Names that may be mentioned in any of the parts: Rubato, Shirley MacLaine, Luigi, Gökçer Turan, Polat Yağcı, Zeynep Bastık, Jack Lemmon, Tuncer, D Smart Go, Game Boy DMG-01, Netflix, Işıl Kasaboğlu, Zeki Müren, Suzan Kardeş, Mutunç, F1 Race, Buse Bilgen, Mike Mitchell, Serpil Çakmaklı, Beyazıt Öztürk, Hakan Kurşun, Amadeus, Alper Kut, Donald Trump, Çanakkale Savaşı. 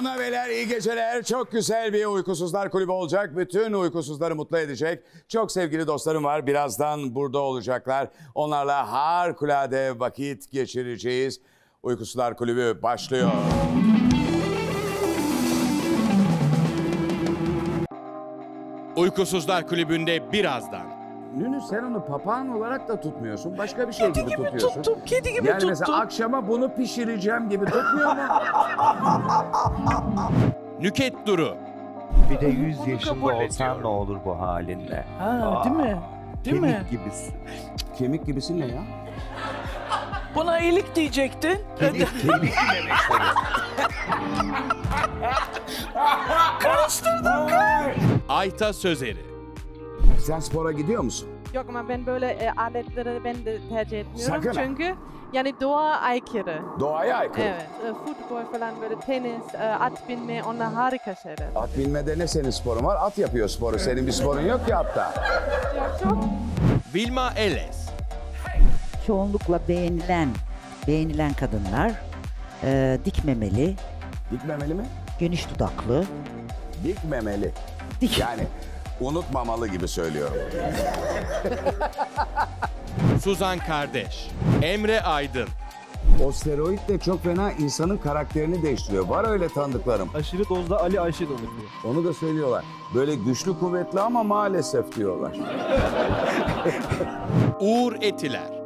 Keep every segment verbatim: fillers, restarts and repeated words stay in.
Hanımlar beyler iyi geceler. Çok güzel bir uykusuzlar kulübü olacak. Bütün uykusuzları mutlu edecek. Çok sevgili dostlarım var. Birazdan burada olacaklar. Onlarla harikulade vakit geçireceğiz. Uykusuzlar kulübü başlıyor. Uykusuzlar kulübünde birazdan. Nünü sen onu papağan olarak da tutmuyorsun. Başka bir şey gibi, gibi tutuyorsun. Tuttum, kedi gibi yani tuttum. Yani mesela akşama bunu pişireceğim gibi tutmuyor mu? Nükhet Duru. Bir de yüz yaşında olsan ne olur bu halinle? Ha, aa, değil mi? Değil kemik mi? Gibisin. Kemik gibisin ne ya? Buna iyilik diyecektin. Kemik, kemik demek istedim. Karıştırdım kız. Ayta Sözeri. Sen spora gidiyor musun? Yok ama ben böyle e, aletleri ben de tercih etmiyorum. Sakın çünkü ha. Yani doğa aykırı. Doğaya aykırı? Evet. E, futbol falan böyle tenis, e, at binme onlar harika şeyler. At binmede ne senin sporun var? At yapıyor sporu. Evet. Senin bir sporun yok ki atta. Yok çok. Wilma Elles. Hey. Çoğunlukla beğenilen, beğenilen kadınlar e, dikmemeli. Dikmemeli mi? Geniş dudaklı. Dikmemeli. Dik. Yani... Unutmamalı gibi söylüyorum. Suzan Kardeş, Emre Aydın. O steroid de çok fena insanın karakterini değiştiriyor. Var öyle tanıdıklarım. Aşırı dozda Ali Ayşe dolu. Onu da söylüyorlar. Böyle güçlü kuvvetli ama maalesef diyorlar. Uğur Etiler.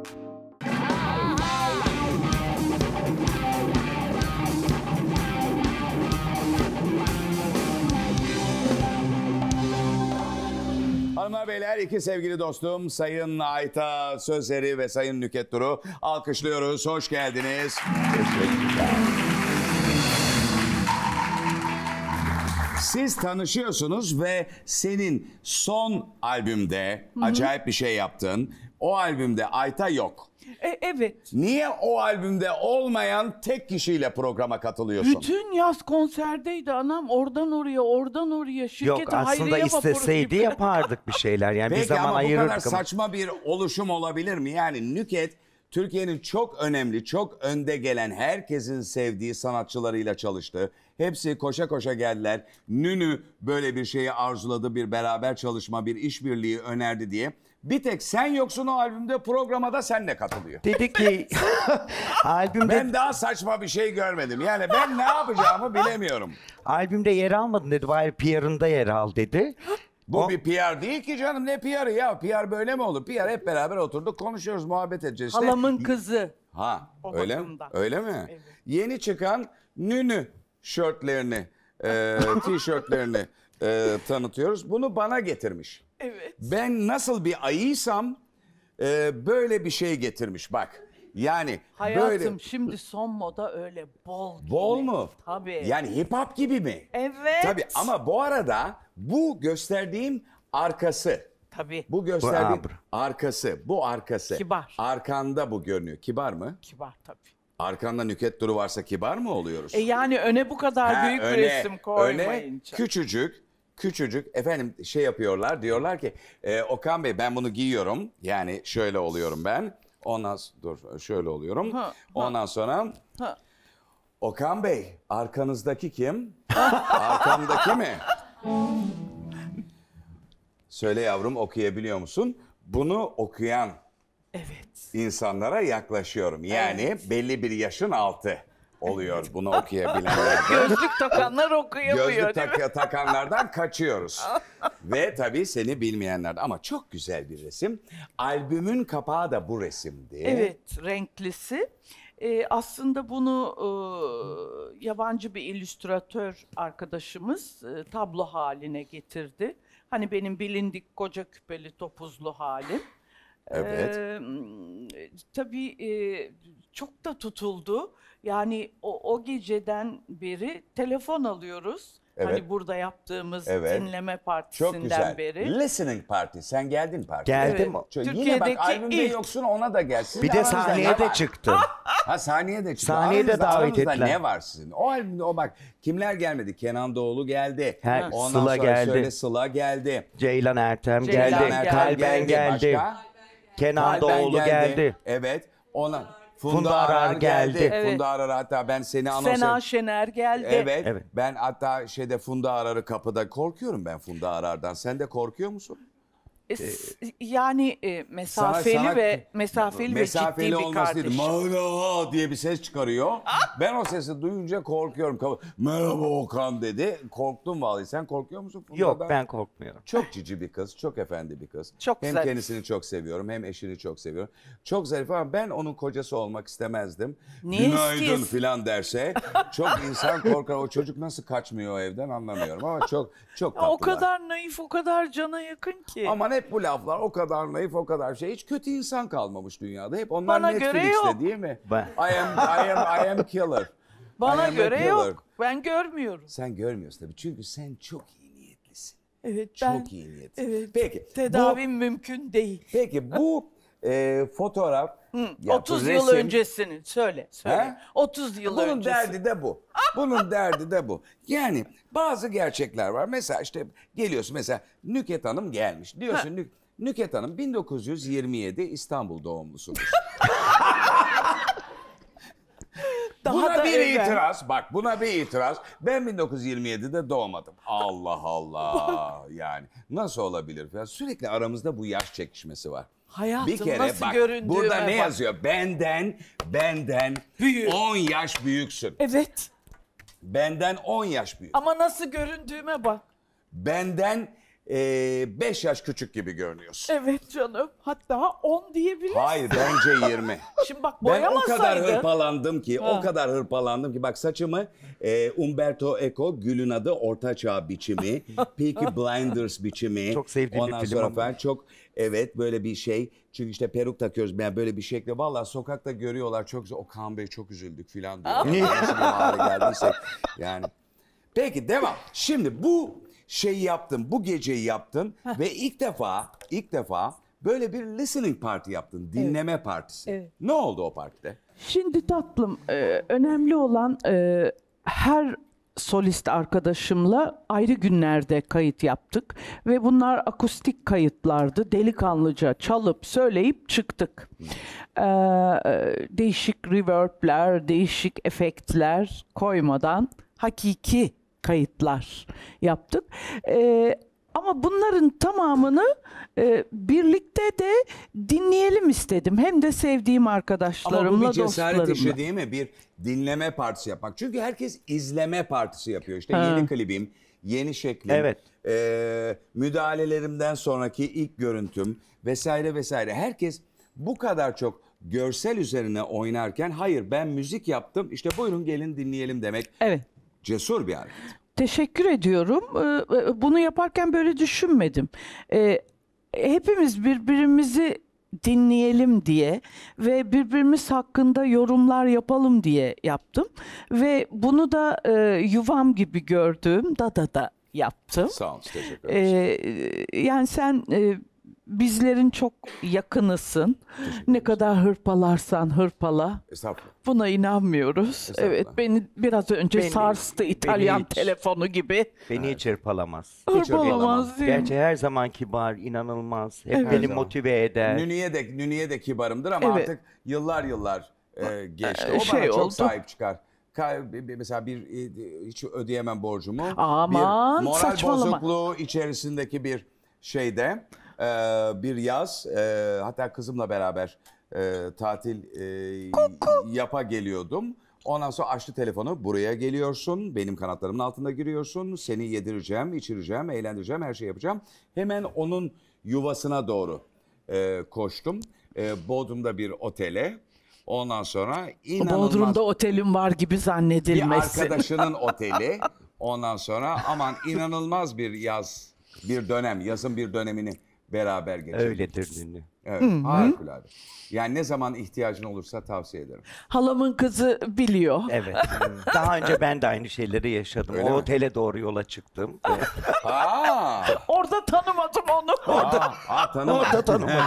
Hanımlar beyler iki sevgili dostum Sayın Ayta Sözeri ve Sayın Nükhet Duru alkışlıyoruz. Hoş geldiniz. Teşekkürler. Siz tanışıyorsunuz ve senin son albümde Hı-hı. acayip bir şey yaptın. O albümde Ayta yok. E, evet. Niye o albümde olmayan tek kişiyle programa katılıyorsun? Bütün yaz konserdeydi anam. Oradan oraya, oradan oraya. Şirkete yok aslında isteseydi yapardık bir şeyler. Yani peki, bir zaman ama bu kadar saçma bir oluşum olabilir mi? Yani Nükhet Türkiye'nin çok önemli, çok önde gelen herkesin sevdiği sanatçılarıyla çalıştı. Hepsi koşa koşa geldiler. Nünü böyle bir şeyi arzuladı, bir beraber çalışma, bir işbirliği önerdi diye. Bir tek sen yoksun o albümde, programa da senle katılıyor. Dedi ki albümde... Ben daha saçma bir şey görmedim. Yani ben ne yapacağımı bilemiyorum. Albümde yer almadın dedi. Hayır, P R'ında yer al dedi. Bu o... bir P R değil ki canım. Ne P R'ı ya? P R böyle mi olur? P R hep beraber oturduk, konuşuyoruz, muhabbet edeceğiz. İşte... Halamın kızı. Ha, o öyle bakımda. Öyle mi? Evet. Yeni çıkan Nünü şörtlerini, e, tişörtlerini e, tanıtıyoruz. Bunu bana getirmiş. Evet. Ben nasıl bir ayıysam e, böyle bir şey getirmiş bak. Yani hayatım böyle... şimdi son moda öyle bol gibi. Bol mu? Tabii. Yani hip hop gibi mi? Evet. Tabii ama bu arada bu gösterdiğim arkası. Tabii. Bu gösterdiğim bu arkası. Bu arkası. Kibar. Arkanda bu görünüyor. Kibar mı? Kibar tabii. Arkanda Nükhet Duru varsa kibar mı oluyoruz? E yani öne bu kadar ha, büyük öne, bir resim koymayınca. Öne küçücük. Küçücük efendim şey yapıyorlar diyorlar ki e, Okan Bey ben bunu giyiyorum yani şöyle oluyorum ben ondan dur şöyle oluyorum ha, ondan ha. sonra ha. Okan Bey arkanızdaki kim? Arkamdaki mi? Söyle yavrum okuyabiliyor musun? Bunu okuyan evet. insanlara yaklaşıyorum yani evet. belli bir yaşın altı. Oluyor bunu okuyabilenler. Gözlük takanlar okuyamıyor. Gözlük tak takanlardan kaçıyoruz. Ve tabii seni bilmeyenler ama çok güzel bir resim. Albümün kapağı da bu resimdi. Evet, renklisi. Ee, aslında bunu e, yabancı bir illüstratör arkadaşımız e, tablo haline getirdi. Hani benim bilindik koca küpeli topuzlu halim. Evet. Ee, tabii e, çok da tutuldu. Yani o, o geceden beri telefon alıyoruz. Evet. Hani burada yaptığımız evet. dinleme partisinden çok güzel. Beri. Listening party. Sen geldin partiye. Geldim. Evet. Türkiye'deki yine bak albümde ilk. Yoksun ona da gelsin. Bir de sahneye de çıktım. Ha sahneye de çıktı. Sahneye de davet ettiler. Ne var sizin? O albümde o bak kimler gelmedi? Kenan Doğulu geldi. Her, ondan Sıla sonra geldi. Söyle Sıla geldi. Ceylan Ertem Ceylan geldi. Ertem Kalben geldi. geldi. Kenan Kalben Doğulu geldi. geldi. Evet. Ona... Funda, Funda Arar geldi. geldi. Evet. Funda Arar, hatta ben seni anons... Sena Şener geldi. Evet, evet. Ben hatta şeyde Funda Arar'ı kapıda korkuyorum ben Funda Arar'dan. Sen de korkuyor musun? E, yani e, mesafeli sana, sana, ve mesafeli, mesafeli ve ciddi bir kardeşim. Merhaba diye bir ses çıkarıyor. Aa! Ben o sesi duyunca korkuyorum. Merhaba Okan dedi. Korktum vallahi. Sen korkuyor musun? Bundan yok, ben korkmuyorum. Çok cici bir kız, çok efendi bir kız. Çok hem zarif. Kendisini çok seviyorum, hem eşini çok seviyorum. Çok zarif ama ben onun kocası olmak istemezdim. Niye günaydın filan derse çok insan korkar. O çocuk nasıl kaçmıyor o evden anlamıyorum ama çok çok tatlılar. O kadar naif, o kadar cana yakın ki. Ama hep bu laflar, o kadar naif, o kadar şey. Hiç kötü insan kalmamış dünyada. Hep onlar bana Netflix'te değil mi? Ben. I am, I am, I am killer. Bana am göre killer. Yok. Ben görmüyorum. Sen görmüyorsun tabii. Çünkü sen çok iyi niyetlisin. Evet, çok ben. Çok iyi niyetlisin. Evet, peki. Tedavim bu, mümkün değil. Peki bu e, fotoğraf... Hı, ya, otuz yıl resim, öncesini söyle. söyle. He? otuz yıl öncesi. Bunun öncesini. derdi de bu. Bunun derdi de bu. Yani bazı gerçekler var. Mesela işte geliyorsun, mesela Nükhet Hanım gelmiş. Diyorsun Nük Nükhet Hanım bin dokuz yüz yirmi yedi İstanbul doğumlusunuz. Buna bir evvel. itiraz. Bak buna bir itiraz. Ben bin dokuz yüz yirmi yedi'de doğmadım. Allah Allah. Bak. Yani nasıl olabilir falan. Sürekli aramızda bu yaş çekişmesi var. Hayatım, bir kere nasıl bak burada ne bak. yazıyor? Benden benden büyük. on yaş büyüksün. Evet. Benden on yaş büyük. Ama nasıl göründüğüme bak. Benden e, beş yaş küçük gibi görünüyorsun. Evet canım. Hatta on diyebilirsin. Hayır, bence yirmi. Şimdi bak, boyamasaydın. Ben o kadar hırpalandım ki, ha. o kadar hırpalandım ki bak saçımı e, Umberto Eco, Gül'ün adı, Ortaçağ biçimi, Peaky Blinders biçimi. Çok sevdiğim bir film ama. Ben çok Evet böyle bir şey. Çünkü işte peruk takıyoruz. Yani böyle bir şekilde. Vallahi sokakta görüyorlar. Çok güzel. Okan Bey çok üzüldük filan diyor. Nasıl yani. Peki devam. Şimdi bu şeyi yaptın. Bu geceyi yaptın. Ve ilk defa ilk defa böyle bir listening party yaptın. Dinleme evet. partisi. Evet. Ne oldu o partide? Şimdi tatlım, e, önemli olan e, her solist arkadaşımla ayrı günlerde kayıt yaptık ve bunlar akustik kayıtlardı. Delikanlıca çalıp söyleyip çıktık. Ee, değişik reverb'ler, değişik efektler koymadan hakiki kayıtlar yaptık. Ee, Ama bunların tamamını e, birlikte de dinleyelim istedim. Hem de sevdiğim arkadaşlarımla, dostlarımla. Ama bu bir cesaret işi değil mi? Bir dinleme partisi yapmak. Çünkü herkes izleme partisi yapıyor. İşte ha. yeni klibim, yeni şeklim, evet. e, müdahalelerimden sonraki ilk görüntüm vesaire vesaire. Herkes bu kadar çok görsel üzerine oynarken, hayır ben müzik yaptım, işte buyurun gelin dinleyelim demek. Evet. Cesur bir hareket. Teşekkür ediyorum. Bunu yaparken böyle düşünmedim. Hepimiz birbirimizi dinleyelim diye ve birbirimiz hakkında yorumlar yapalım diye yaptım. Ve bunu da yuvam gibi gördüğüm Dada'da yaptım. Sağ olun, teşekkür ederim. Yani sen... Bizlerin çok yakınısın. Ne kadar hırpalarsan hırpala. Buna inanmıyoruz. Evet, beni biraz önce beni, sarstı İtalyan hiç, telefonu gibi. Beni hiç hırpalamaz. Hırpalamaz. Gerçi her zaman kibar, inanılmaz. Hep evet. beni motive eder. Nünü'ye de, Nünü'ye de kibarımdır ama evet. artık yıllar yıllar e, geçti. O şey bana çok oldu. sahip çıkar. Mesela bir hiç ödeyemem borcumu. Aman, bir moral saçmalama. bozukluğu içerisindeki bir şeyde... Ee, bir yaz, e, hatta kızımla beraber e, tatil e, yapa geliyordum. Ondan sonra açtı telefonu, buraya geliyorsun, benim kanatlarımın altında giriyorsun, seni yedireceğim, içireceğim, eğlendireceğim, her şey yapacağım. Hemen onun yuvasına doğru e, koştum. E, Bodrum'da bir otele. Ondan sonra inanılmaz... Bodrum'da otelim var gibi zannedilmesin. Bir arkadaşının oteli. Ondan sonra aman inanılmaz bir yaz, bir dönem, yazın bir dönemini... Beraber geçelim. Öyledir dinli. Evet, harikulade. Yani ne zaman ihtiyacın olursa tavsiye ederim. Halamın kızı biliyor. Evet. Daha önce ben de aynı şeyleri yaşadım. Öyle o mi? Otele doğru yola çıktım. Aa. Orada tanımadım onu. Aa, orada, aa, tanımadım. orada tanımadım.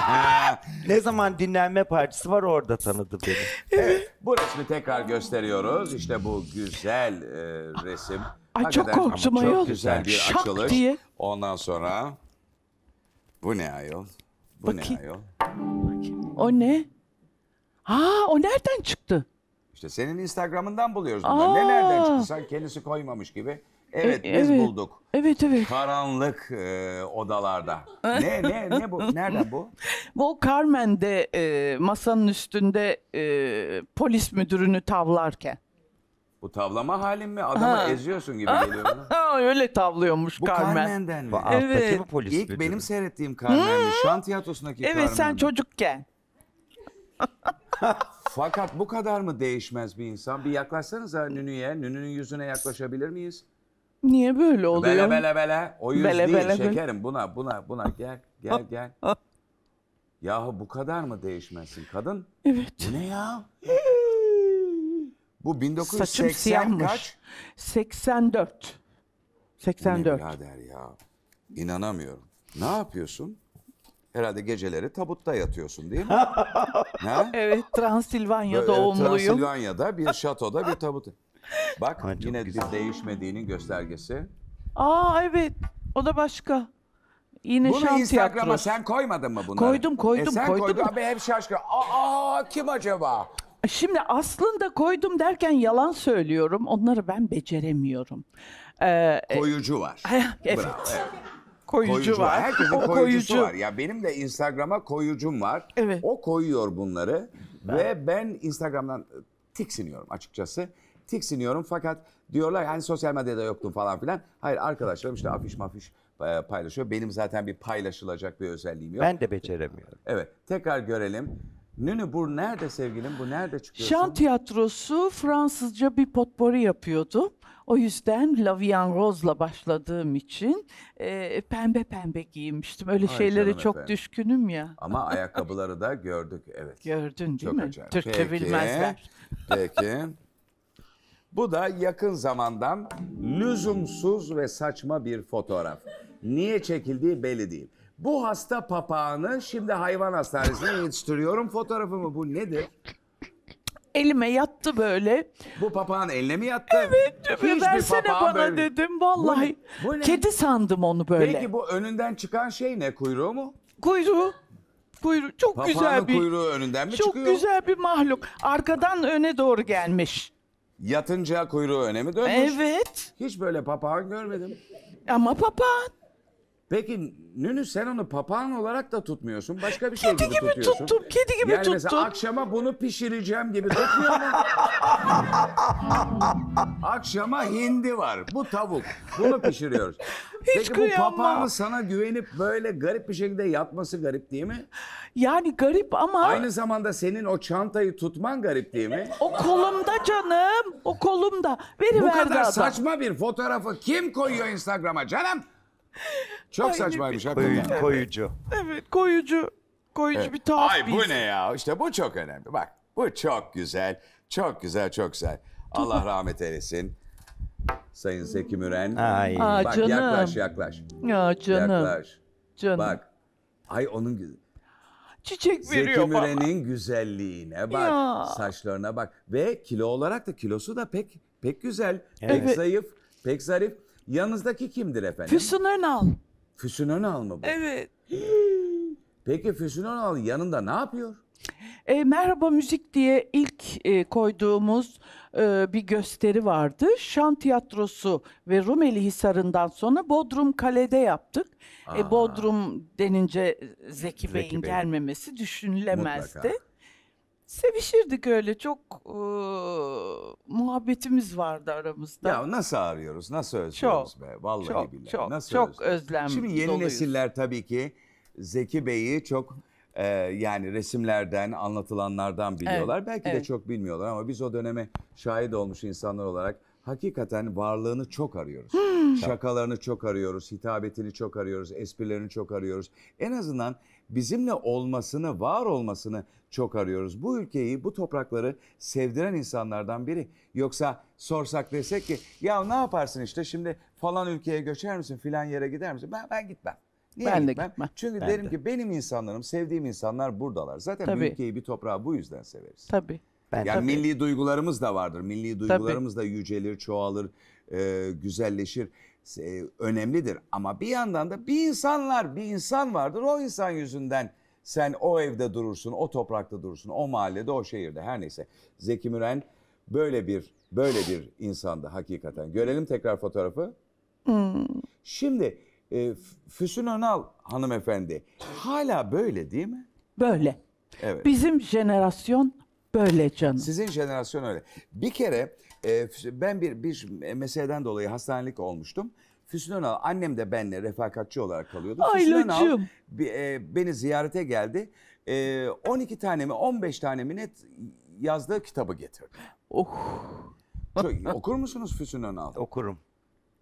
Ne zaman dinlenme partisi var orada tanıdı beni. Evet. Bu resmi tekrar gösteriyoruz. İşte bu güzel e, resim. Ay hakikaten, çok korktum ayol. Çok güzel bir Şak açılış. Diye. Ondan sonra... Bu ne ayol? Bu Bakayım. ne ayol? Bakayım. O ne? Ha, o nereden çıktı? İşte senin Instagram'ından buluyoruz bunları. Aa. Ne nereden çıktı? Sanki kendisi koymamış gibi. Evet, e, biz evet. bulduk. Evet, evet. Karanlık e, odalarda. Ne, ne, ne bu? Nerede bu? Bu Carmen'de e, masanın üstünde e, polis müdürünü tavlarken. Bu tavlama halin mi? Adamı ha. eziyorsun gibi geliyor. Öyle tavlıyormuş bu Carmen. Bu Carmen'den mi? Evet. Bu polis İlk müdürü. Benim seyrettiğim Carmen'di. Şan Tiyatrosu'ndaki evet, Carmen'di. Evet, sen çocukken. Fakat bu kadar mı değişmez bir insan? Bir yaklaşsanıza Nünü'ye, Nünü'nün yüzüne yaklaşabilir miyiz? Niye böyle oluyor? Bele bele bele. O yüz bele, değil bele, şekerim. Bele. Buna buna buna gel gel gel. Yahu bu kadar mı değişmezsin kadın? Evet. Bu ne ya? Bu bin dokuz yüz seksen kaç? seksen dört. seksen dört. Ne birader ya. İnanamıyorum. Ne yapıyorsun? Herhalde geceleri tabutta yatıyorsun değil mi? Ha? Evet, Transilvanya doğumluyum. Transilvanya'da bir şatoda bir tabut. Bak ha, yine bir değişmediğinin göstergesi. Aa evet, o da başka. Yine bunu Instagram'a sen koymadın mı bunları? Koydum koydum. E sen koydum. koydun abi hep şaşkın. Aa kim acaba? Şimdi aslında koydum derken yalan söylüyorum. Onları ben beceremiyorum. Ee, koyucu var. Evet. Bravo, evet. Koyucu, koyucu var. var. Herkesin o koyucusu koyucu. var. Ya benim de Instagram'a koyucum var. Evet. O koyuyor bunları ben... ve ben Instagram'dan tiksiniyorum açıkçası. Tiksiniyorum fakat diyorlar yani sosyal medyada yoktum falan filan. Hayır arkadaşlarım işte afiş mafiş paylaşıyor. Benim zaten bir paylaşılacak bir özelliğim yok. Ben de beceremiyorum. Evet, tekrar görelim. Nünü bu nerede sevgilim? Bu nerede çıkıyorsun? Şan Tiyatrosu Fransızca bir potpori yapıyordu. O yüzden La Vian Rose'la başladığım için e, pembe pembe giymiştim. Öyle Ay şeylere çok efendim. düşkünüm ya. Ama ayakkabıları da gördük. Evet. Gördün değil çok mi? Acayip. Türkçe peki, bilmezler. Peki. Bu da yakın zamandan lüzumsuz ve saçma bir fotoğraf. Niye çekildiği belli değil. Bu hasta papağanı şimdi hayvan hastanesine yetiştiriyorum. Fotoğrafımı bu nedir? Elime yattı böyle. Bu papağan eline mi yattı? Evet. Versene bana böyle... dedim vallahi. Bu ne? Bu ne? Kedi sandım onu böyle. Peki bu önünden çıkan şey ne? Kuyruğu mu? Kuyruğu. Kuyruğu. Çok papağanın güzel bir... kuyruğu önünden mi çok çıkıyor? Çok güzel bir mahluk. Arkadan öne doğru gelmiş. Yatınca kuyruğu öne mi dönmüş? Evet. Hiç böyle papağan görmedim. Ama papağan. Peki Nünü sen onu papağan olarak da tutmuyorsun. Başka bir şey gibi, gibi tutuyorsun. Kedi gibi tuttum, kedi gibi yani tuttum. Yani mesela akşama bunu pişireceğim gibi tutmuyor mu? Akşama hindi var. Bu tavuk. Bunu pişiriyoruz. Hiç Peki kıyamam. Bu papağanı sana güvenip böyle garip bir şekilde yatması garip değil mi? Yani garip ama... Aynı zamanda senin o çantayı tutman garip değil mi? O kolumda canım. O kolumda. Veriverdi adam. Bu kadar saçma bir fotoğrafı kim koyuyor Instagram'a canım? Çok Aynı saçmaymış hakikaten. Koyucu. Evet, koyucu. Koyucu evet. bir tuhaf Ay, bir bu ne ya? İşte bu çok önemli. Bak, bu çok güzel. Çok güzel, çok güzel. Allah rahmet eylesin. Sayın Zeki Müren. Ay. Aa, Bak canım. yaklaş, yaklaş. Ya canım. Yaklaş. Canım. Bak. Ay onun çiçek veriyor Zeki Müren'in güzelliğine bak. Ya. Saçlarına bak. Ve kilo olarak da kilosu da pek pek güzel. Evet. Pek zayıf, pek zarif. Yanınızdaki kimdir efendim? Füsun Önal. Füsun Önal mı bu? Evet. Peki Füsun Önal yanında ne yapıyor? E, Merhaba Müzik diye ilk e, koyduğumuz e, bir gösteri vardı. Şan Tiyatrosu ve Rumeli Hisarı'ndan sonra Bodrum Kale'de yaptık. E, Bodrum denince Zeki, Zeki Bey'in Bey. gelmemesi düşünülemezdi. Mutlaka. Sevişirdik öyle çok e, muhabbetimiz vardı aramızda. Ya nasıl arıyoruz, nasıl özlüyoruz çok, be vallahi çok, billahi. Çok, nasıl çok özlem Şimdi yeni doluyuz. Nesiller tabii ki Zeki Bey'i çok e, yani resimlerden, anlatılanlardan biliyorlar. Evet, belki evet. de çok bilmiyorlar ama biz o döneme şahit olmuş insanlar olarak hakikaten varlığını çok arıyoruz. Hmm. Şakalarını çok arıyoruz, hitabetini çok arıyoruz, esprilerini çok arıyoruz. En azından bizimle olmasını, var olmasını çok arıyoruz. Bu ülkeyi, bu toprakları sevdiren insanlardan biri. Yoksa sorsak desek ki ya ne yaparsın işte şimdi falan ülkeye göçer misin, filan yere gider misin? Ben, ben gitmem. Niye ben gitmem? de gitmem. Çünkü ben derim de. ki benim insanlarım, sevdiğim insanlar buradalar. Zaten Tabii. ülkeyi, bir toprağı bu yüzden severiz. Tabii. Ben yani tabii. milli duygularımız da vardır. Milli duygularımız tabii. da yücelir, çoğalır, e, güzelleşir, e, önemlidir. Ama bir yandan da bir insanlar, bir insan vardır. O insan yüzünden Sen o evde durursun, o toprakta durursun, o mahallede, o şehirde, her neyse. Zeki Müren böyle bir böyle bir insandı hakikaten. Görelim tekrar fotoğrafı. Hmm. Şimdi e, Füsun Önal hanımefendi hala böyle değil mi? Böyle. Evet. Bizim jenerasyon böyle canım. Sizin jenerasyon öyle. Bir kere e, ben bir bir meseleden dolayı hastanelik olmuştum. Füsun Önal, annem de benle refakatçi olarak kalıyordu. Ay Füsun Önal e, beni ziyarete geldi. E, on iki tane mi on beş tane mi net yazdığı kitabı getirdi. Oh. Çok, okur musunuz Füsun Önal? Okurum.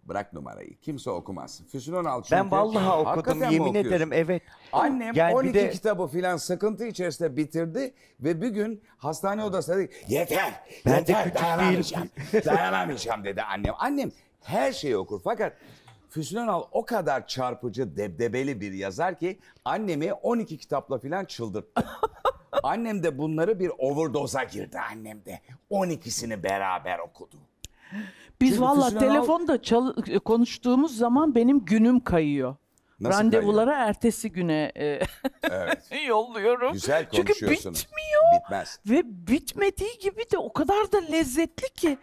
Bırak numarayı. Kimse okumaz. Füsun Önal çünkü. Ben vallahi okudum, yemin ederim, evet. Annem yani on iki de... kitabı filan sıkıntı içerisinde bitirdi ve bir gün hastane odasında dedi, yeter, ben yeter, de dayanamayacağım, dayanamayacağım dedi annem. Annem her şeyi okur fakat Füsun Önal o kadar çarpıcı, debdebeli bir yazar ki annemi on iki kitapla filan çıldırttı. Annem de bunları bir overdose'a girdi, annem de. on ikisini beraber okudu. Biz Çünkü vallahi Füsun telefonda Önal... konuştuğumuz zaman benim günüm kayıyor. Nasıl randevulara kayıyor? Ertesi güne e... evet. yolluyorum. Güzel konuşuyorsun. Çünkü bitmiyor. Bitmez. Ve bitmediği gibi de o kadar da lezzetli ki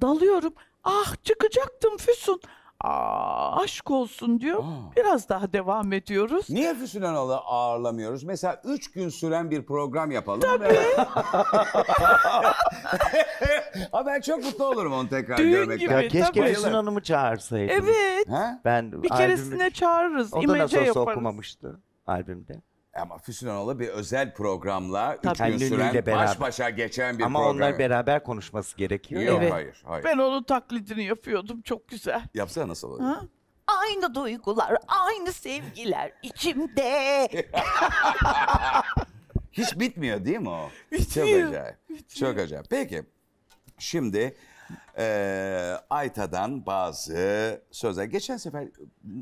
dalıyorum. Ah, çıkacaktım Füsun. Aa, aşk olsun diyor. Aa. Biraz daha devam ediyoruz. Niye Füsun Önal'ı ağırlamıyoruz? Mesela üç gün süren bir program yapalım. Tabii. Ama ben çok mutlu olurum onu tekrar Düğün görmekten. Gibi, ya keşke Füsun Hanım'ı çağırsaydım. Evet. Ha? Ben bir keresine albümü... çağırırız. O da nasıl olsa okumamıştı albümde. Ama Füsun Önal'ı bir özel programla üç gün süren baş başa geçen bir Ama program. Ama onlar beraber konuşması gerekiyor. Yok, evet. hayır, hayır. Ben onun taklidini yapıyordum, çok güzel. Yapsana, nasıl olur? Ha? Aynı duygular, aynı sevgiler içimde. Hiç bitmiyor değil mi o? Bitiyor, çok acayip. Bitiyor. Çok acayip. Peki, şimdi e, Ayta'dan bazı sözler. Geçen sefer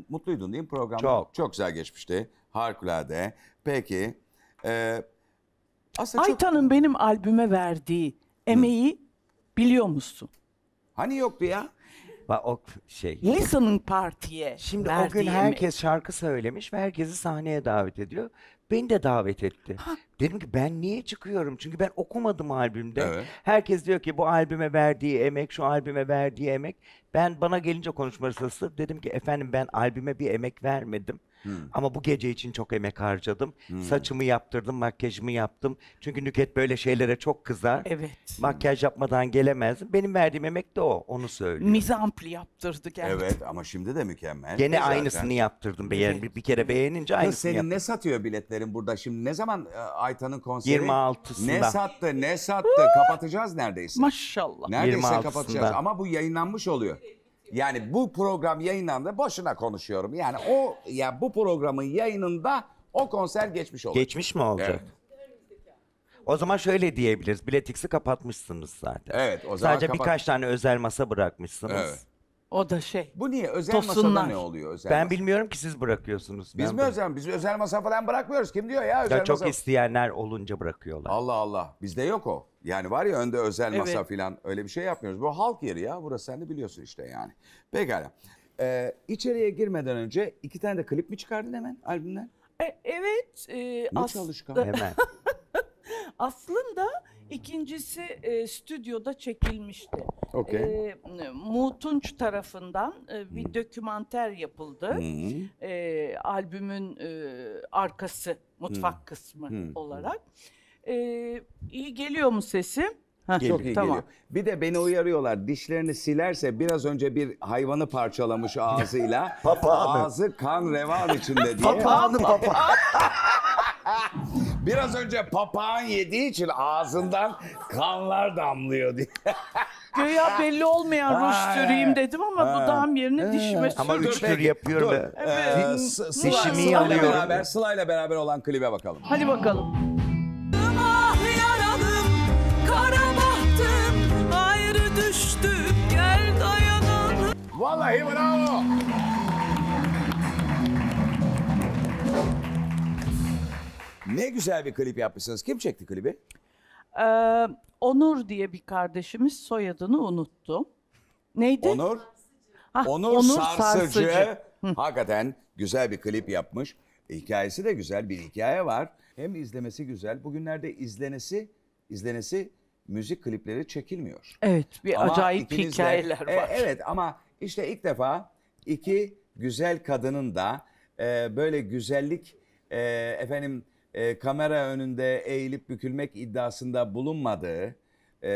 mutluydun değil mi programda? Çok. Çok güzel geçmişti. Harikulade. Peki. E, Ayta'nın çok... benim albüme verdiği emeği Hı. biliyor musun? Hani yoktu ya? Bak o şey. Listening Party'ye. Şimdi o gün herkes emeği. Şarkı söylemiş ve herkesi sahneye davet ediyor. Beni de davet etti. Ha. Dedim ki ben niye çıkıyorum? Çünkü ben okumadım albümde. Evet. Herkes diyor ki bu albüme verdiği emek, şu albüme verdiği emek. Ben bana gelince konuşma sırası dedim ki efendim ben albüme bir emek vermedim. Hmm. Ama bu gece için çok emek harcadım. Hmm. Saçımı yaptırdım, makyajımı yaptım. Çünkü Nükhet böyle şeylere çok kızar. Evet. Makyaj yapmadan gelemezdim. Benim verdiğim emek de o, onu söylüyorum. Mizampli yaptırdı gerçekten. Evet ama şimdi de mükemmel. Gene zaten. Aynısını yaptırdım. Evet. Bir, bir kere beğenince aynısını senin yaptım. Ne satıyor biletlerin burada şimdi? Ne zaman Ayta'nın konseri? yirmi altısında. Ne sattı, ne sattı? Kapatacağız neredeyse. Maşallah. Neredeyse yirmi altısında. Kapatacağız ama bu yayınlanmış oluyor. Yani bu program yayınlandı, boşuna konuşuyorum. Yani o ya bu programın yayınında o konser geçmiş olacak. Geçmiş mi olacak? Evet. O zaman şöyle diyebiliriz, biletix'i kapatmışsınız zaten. Evet, o zaman sadece birkaç tane özel masa bırakmışsınız. Evet. O da şey. Bu niye özel tosunlar. Masada ne oluyor özel? Ben masa? Bilmiyorum ki siz bırakıyorsunuz. Biz mi özel? Biz özel masa falan bırakmıyoruz. Kim diyor ya özel ya çok masa? İsteyenler olunca bırakıyorlar. Allah Allah. Bizde yok o. Yani var ya önde özel evet. masa falan öyle bir şey yapmıyoruz. Bu halk yeri ya. Burası sen de biliyorsun işte yani. Pekala. Ee, içeriye girmeden önce iki tane de klip mi çıkardın hemen albümden? E, evet. E, ne çalışkan hemen. Aslında ikincisi e, stüdyoda çekilmişti. Okay. E, Mutunç tarafından e, bir hmm. dokümanter yapıldı. Hmm. E, albümün e, arkası, mutfak hmm. kısmı hmm. olarak. E, iyi geliyor mu sesim? Ha, çok iyi tamam. geliyor. Bir de beni uyarıyorlar. Dişlerini silerse biraz önce bir hayvanı parçalamış ağzıyla. Ağzı kan revan içinde diye. Papağanı papağan. Biraz önce papağan yediği için ağzından kanlar damlıyor diye. Göya belli olmayan ruj süreyim dedim ama bu dam yerine dişime sürdüm. Ama üç tür yapıyorum be. Evet. Dişimi yanıyorum. Sıla'yla beraber olan klibe bakalım. Hadi bakalım. Ah yaralım, kara bahtım, ayrı düştüm, gel dayanalım. Vallahi bravo. Ne güzel bir klip yapmışsınız. Kim çekti klibi? Ee, Onur diye bir kardeşimiz, soyadını unuttum. Neydi? Onur. Hah, Onur, Onur Sarsıcı. Sarsıcı. Hakikaten güzel bir klip yapmış. Hikayesi de güzel, bir hikaye var. Hem izlemesi güzel. Bugünlerde izlenesi, izlenesi müzik klipleri çekilmiyor. Evet, bir ama acayip hikayeler de var. E, evet ama işte ilk defa iki güzel kadının da e, böyle güzellik e, efendim e, kamera önünde eğilip bükülmek iddiasında bulunmadığı, e,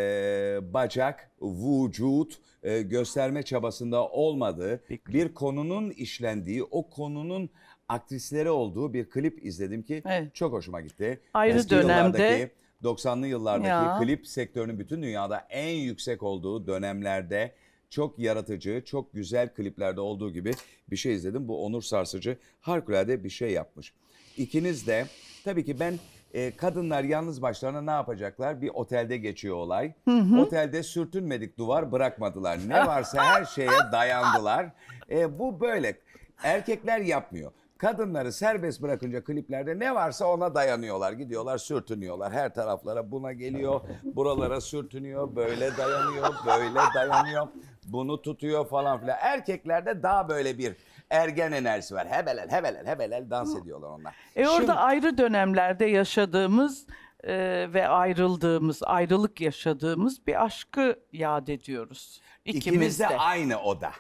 bacak, vücut e, gösterme çabasında olmadığı, peki, bir konunun işlendiği, o konunun aktrisleri olduğu bir klip izledim ki evet, çok hoşuma gitti. Ayrı eski dönemde, doksanlı yıllardaki ya, klip sektörünün bütün dünyada en yüksek olduğu dönemlerde çok yaratıcı, çok güzel kliplerde olduğu gibi bir şey izledim. Bu Onur Sarsıcı harikulade bir şey yapmış. İkiniz de tabii ki ben e, kadınlar yalnız başlarına ne yapacaklar? Bir otelde geçiyor olay. Hı hı. Otelde sürtünmedik duvar bırakmadılar. Ne varsa her şeye dayandılar. E, bu böyle. Erkekler yapmıyor. Kadınları serbest bırakınca kliplerde ne varsa ona dayanıyorlar. Gidiyorlar, sürtünüyorlar. Her taraflara, buna geliyor, buralara sürtünüyor, böyle dayanıyor, böyle dayanıyor, bunu tutuyor falan filan. Erkeklerde daha böyle bir ergen enerjisi var. Hebelel, hebelel, hebelel dans ediyorlar onlar. E orada şimdi, ayrı dönemlerde yaşadığımız e, ve ayrıldığımız, ayrılık yaşadığımız bir aşkı yad ediyoruz. İkimiz, ikimiz de, de aynı oda.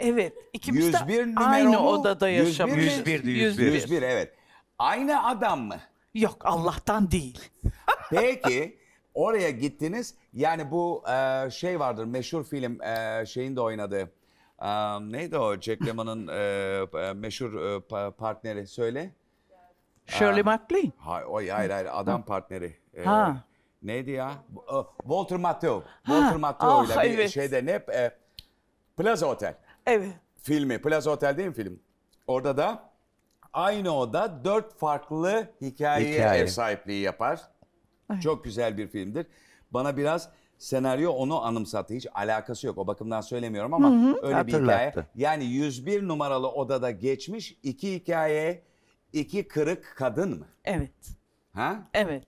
Evet, ikimiz de aynı odada yaşamış. yüz bir, yüz bir, yüz bir, evet. Aynı adam mı? Yok, Allah'tan değil. Peki, oraya gittiniz. Yani bu e, şey vardır, meşhur film e, şeyin de oynadığı. E, neydi o? Jack Lemon'un e, meşhur e, partneri, söyle. Shirley MacLaine. Hayır, hayır, hayır, adam partneri. E, ha. Neydi ya? Walter Matthau. Walter Matthau'yla ah, bir evet, şeyde ne? E, Plaza Hotel. Evet. Filmi. Plaza Hotel değil mi film? Orada da aynı oda dört farklı hikayeye Hikaye. ev sahipliği yapar. Ay. Çok güzel bir filmdir. Bana biraz senaryo onu anımsattı. Hiç alakası yok. O bakımdan söylemiyorum ama hı hı, öyle hatırlattı. Bir hikaye. Yani yüz bir numaralı odada geçmiş iki hikaye, iki kırık kadın mı? Evet. Ha? Evet.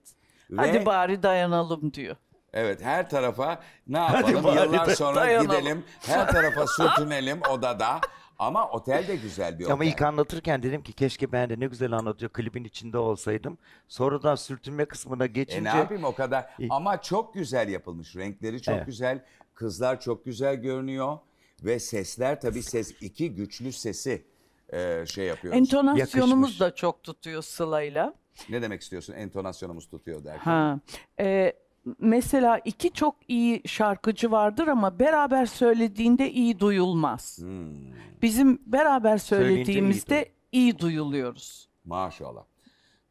Ve hadi bari dayanalım diyor. Evet, her tarafa ne yapalım, yıllar sonra dayanalım, gidelim, her tarafa sürtünelim odada. Ama otel de güzel bir otel. Ama ilk anlatırken dedim ki keşke ben de ne güzel anlatıyor, klibin içinde olsaydım. Sonradan sürtünme kısmına geçince... E ne yapayım o kadar. Ama çok güzel yapılmış, renkleri çok evet, güzel, kızlar çok güzel görünüyor. Ve sesler tabii, ses iki güçlü sesi e, şey yapıyoruz. Entonasyonumuz yakışmış da çok tutuyor Sıla'yla. Ne demek istiyorsun entonasyonumuz tutuyor derken? Ha, e, mesela iki çok iyi şarkıcı vardır ama beraber söylediğinde iyi duyulmaz. Hmm. Bizim beraber söylediğimizde iyi, iyi duyuluyoruz. Maşallah.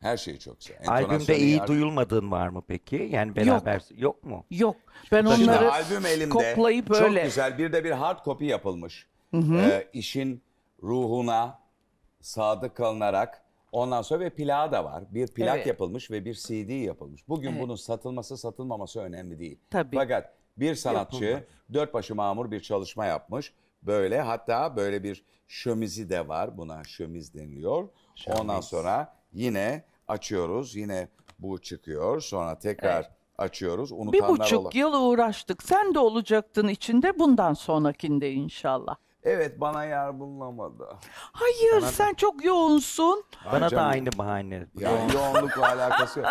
Her şey çok güzel. Albümde iyi yardım duyulmadığın var mı peki? Yani beraber yok, yok mu? Yok. Ben şimdi onları albüm elimde, koplayıp böyle. Çok güzel. Bir de bir hard copy yapılmış. Hı hı. Ee, işin ruhuna sadık kalınarak. Ondan sonra ve plağı da var. Bir plak evet, yapılmış ve bir C D yapılmış. Bugün evet, bunun satılması satılmaması önemli değil. Tabii. Fakat bir sanatçı yapılmaz, dört başı mamur bir çalışma yapmış. Böyle hatta böyle bir şömizi de var. Buna şömiz deniliyor. Şömiz. Ondan sonra yine açıyoruz. Yine bu çıkıyor. Sonra tekrar evet, açıyoruz. Unutanlar bir buçuk olur, yıl uğraştık. Sen de olacaktın içinde bundan sonrakinde inşallah. Evet, bana yer bulunamadı. Hayır, bana sen da... çok yoğunsun. Ay, bana canım, da aynı bahane. Ya yoğunlukla alakası yok.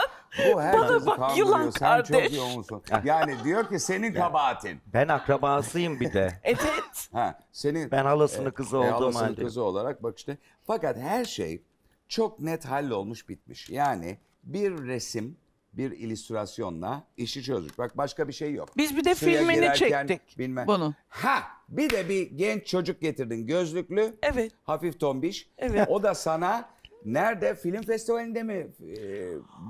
Bu herkesi kandırıyor. Sen kardeş, çok yoğunsun. Yani diyor ki senin kabahatin. Ben akrabasıyım bir de. Evet. Ha, senin. Ben halasının kızı e, olduğum halde. Halasının kızı olarak bak işte. Fakat her şey çok net hallolmuş bitmiş. Yani bir resim, bir illüstrasyonla işi çözdük. Bak başka bir şey yok. Biz bir de suya filmini girerken, çektik. Bilmem. Bunu. Ha, bir de bir genç çocuk getirdin, gözlüklü. Evet. Hafif tombiş. Evet. O da sana nerede, film festivalinde mi?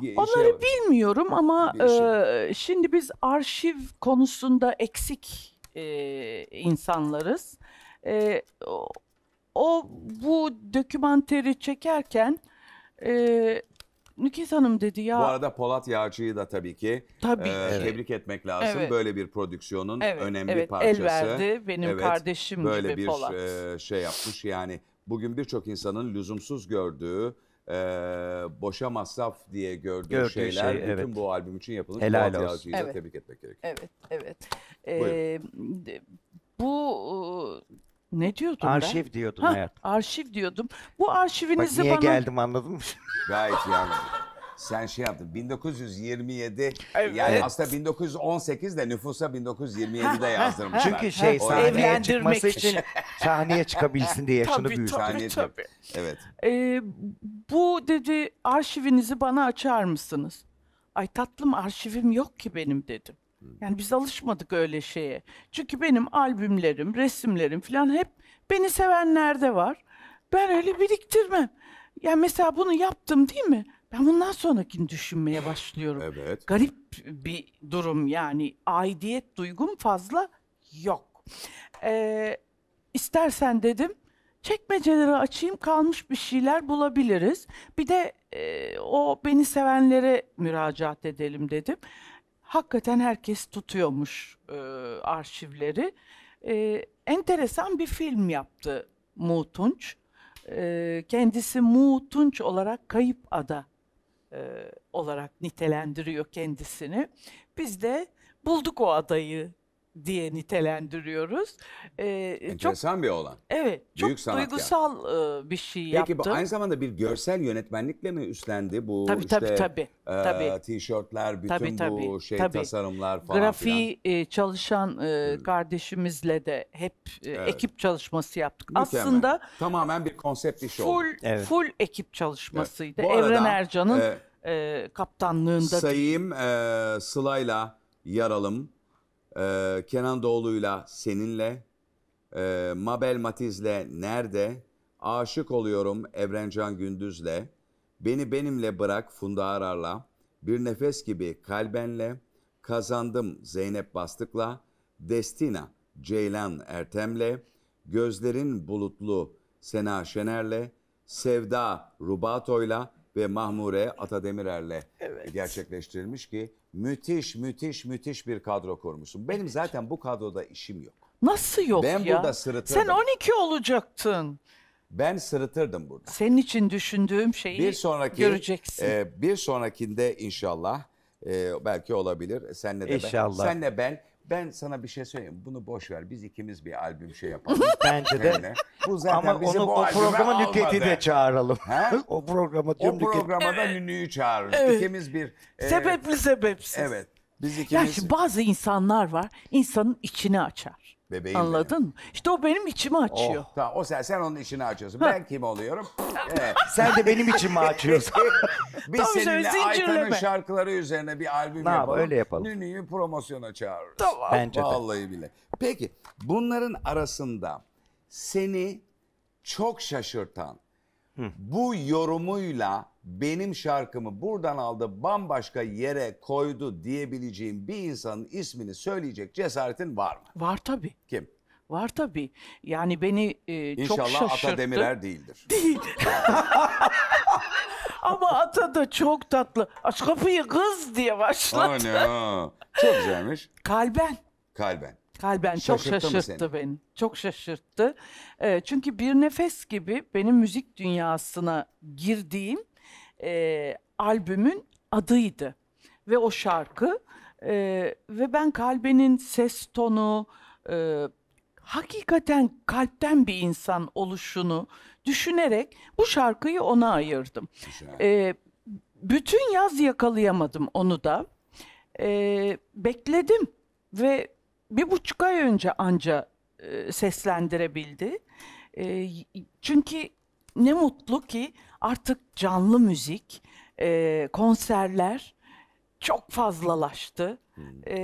E, Onları şey bilmiyorum ama şey, e, şimdi biz arşiv konusunda eksik e, insanlarız. E, o, o bu dokümanteri çekerken e, Nükhet Hanım dedi ya. Bu arada Polat Yağcı'yı da tabii ki tabii, e, evet, tebrik etmek lazım. Evet. Böyle bir prodüksiyonun evet, önemli evet, parçası. El verdi benim evet, kardeşim böyle gibi bir Polat. E, şey yapmış yani bugün birçok insanın lüzumsuz gördüğü, e, boşa masraf diye gördüğü, gördüğü şeyler şey, bütün evet, bu albüm için yapılmış. Helal Polat Yağcı'yı da evet, tebrik etmek gerekiyor. Evet, evet. E, bu Ne diyordum arşiv ben? Diyordum ha, hayat. Arşiv diyordum. Bu arşivinizi bak niye bana... geldim anladın mı? Gayet iyi anladım. Sen şey yaptın, bin dokuz yüz yirmi yedi, evet. Yani aslında bin dokuz yüz on sekizde nüfusa bin dokuz yüz yirmi yedide yazdırmışlar. Çünkü şey sahneye çıkması için, için sahneye çıkabilsin diye yaşını büyütmüş. Tabii tabii. Evet. Ee, bu dedi, arşivinizi bana açar mısınız? Ay tatlım, arşivim yok ki benim dedim. Yani biz alışmadık öyle şeye. Çünkü benim albümlerim, resimlerim falan hep beni sevenlerde var. Ben öyle biriktirmem. Yani mesela bunu yaptım değil mi? Ben bundan sonrakini düşünmeye başlıyorum. Evet. Garip bir durum yani. Aidiyet duygum fazla yok. Ee, istersen dedim, çekmeceleri açayım, kalmış bir şeyler bulabiliriz. Bir de e, o beni sevenlere müracaat edelim dedim. Hakikaten herkes tutuyormuş e, arşivleri. E, enteresan bir film yaptı Mutunç. E, kendisi Mutunç olarak Kayıp Ada e, olarak nitelendiriyor kendisini. Biz de bulduk o adayı diye nitelendiriyoruz. E, enteresan çok, bir olan. Evet. Büyük çok duygusal yani. Bir şey yaptı. Peki bu aynı zamanda bir görsel yönetmenlikle mi üstlendi bu tabii, işte tabii, tabii, e, tişörtler, bütün tabii, tabii, bu şey tabii. tasarımlar falan grafiği e, çalışan e, kardeşimizle de hep e, evet. ekip çalışması yaptık. Mükemmel. Aslında tamamen bir konsept işi full, oldu. Evet. Full ekip çalışmasıydı. Evet. Arada, Evren Ercan'ın e, e, kaptanlığında. Sayayım e, Sıla'yla Yaralım. Ee, Kenan Doğulu'yla Seninle, ee, Mabel Matiz'le Nerede, Aşık Oluyorum Evrencan Gündüz'le, Beni Benimle Bırak Funda Arar'la, Bir Nefes Gibi Kalben'le, Kazandım Zeynep Bastık'la, Destina Ceylan Ertem'le, Gözlerin Bulutlu Sena Şener'le, Sevda Rubato'yla ve Mahmure Ata Demirer'le evet. gerçekleştirilmiş ki müthiş müthiş müthiş bir kadro kurmuşsun. Benim zaten bu kadroda işim yok. Nasıl yok ben ya? Ben burada sırıtırdım. Sen on iki olacaktın. Ben sırıtırdım burada. Senin için düşündüğüm şeyi bir sonraki, göreceksin. E, bir sonrakinde inşallah e, belki olabilir. Senle de inşallah. Ben. Senle ben. Ben sana bir şey söyleyeyim. Bunu boş ver. Biz ikimiz bir albüm şey yapalım. Bence de. Bu zaten ama bizim onu, o programa Nükhet'i de çağıralım. He? O programa o programa da Nünü'yü çağırırız. Evet. İkimiz bir e, sebepli sebepsiz. Evet. Biz ikimiz. Ya bazı insanlar var. İnsanın içini açar. Bebeğim anladın benim. Mı? İşte o benim içimi açıyor. Oh, tamam. O sen sen onun içini açıyorsun. Ben kim oluyorum? Evet. Sen de benim içimi açıyorsun. Biz tamam, seninle Ayta'nın şarkıları üzerine bir albüm ne yapalım. Öyle yapalım. Nünü'yü promosyona çağırırız. Tamam. Bence vallahi de. Bile. Peki bunların arasında seni çok şaşırtan hı. bu yorumuyla benim şarkımı buradan aldı bambaşka yere koydu diyebileceğim bir insanın ismini söyleyecek cesaretin var mı? Var tabii. Kim? Var tabii. Yani beni e, çok şaşırttı. İnşallah Ata Demirer değildir. Değil. Ama Ata da çok tatlı. Aç kapıyı kız diye başladı. Ana, çok güzelmiş. Kalben. Kalben. Kalben çok şaşırttı beni. Çok şaşırttı. E, çünkü Bir Nefes gibi benim müzik dünyasına girdiğim e, albümün adıydı. Ve o şarkı. E, ve ben Kalben'in ses tonu, e, hakikaten kalpten bir insan oluşunu düşünerek bu şarkıyı ona ayırdım. E, bütün yaz yakalayamadım onu da. E, bekledim ve bir buçuk ay önce anca e, seslendirebildi. E, çünkü ne mutlu ki artık canlı müzik, e, konserler çok fazlalaştı. Hmm. E,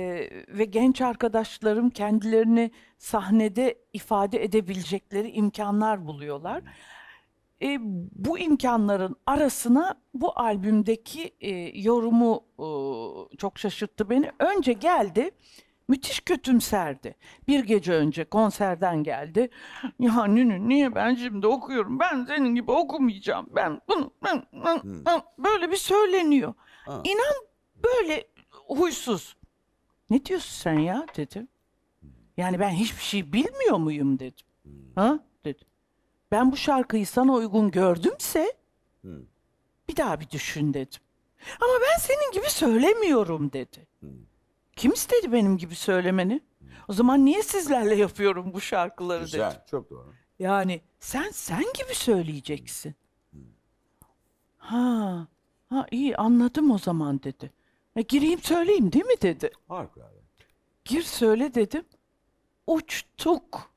ve genç arkadaşlarım kendilerini sahnede ifade edebilecekleri imkanlar buluyorlar. E, bu imkanların arasına bu albümdeki e, yorumu e, çok şaşırttı beni. Önce geldi... Müthiş kötümserdi. Bir gece önce konserden geldi. Ya Nünü niye ben şimdi okuyorum? Ben senin gibi okumayacağım. Ben bunu ben, ben, ben. Böyle bir söyleniyor. Ha. İnan böyle huysuz. Ne diyorsun sen ya dedim. Yani ben hiçbir şey bilmiyor muyum dedim. Ha dedi. Ben bu şarkıyı sana uygun gördümse bir daha bir düşün dedim. Ama ben senin gibi söylemiyorum dedi. Kim istedi benim gibi söylemeni? Hmm. O zaman niye sizlerle yapıyorum bu şarkıları Güzel, dedim. Çok doğru. Yani sen sen gibi söyleyeceksin. Hmm. Ha, ha iyi anladım o zaman dedi. Ya, gireyim söyleyeyim değil mi dedi. Harikulade. Gir söyle dedim. Uçtuk.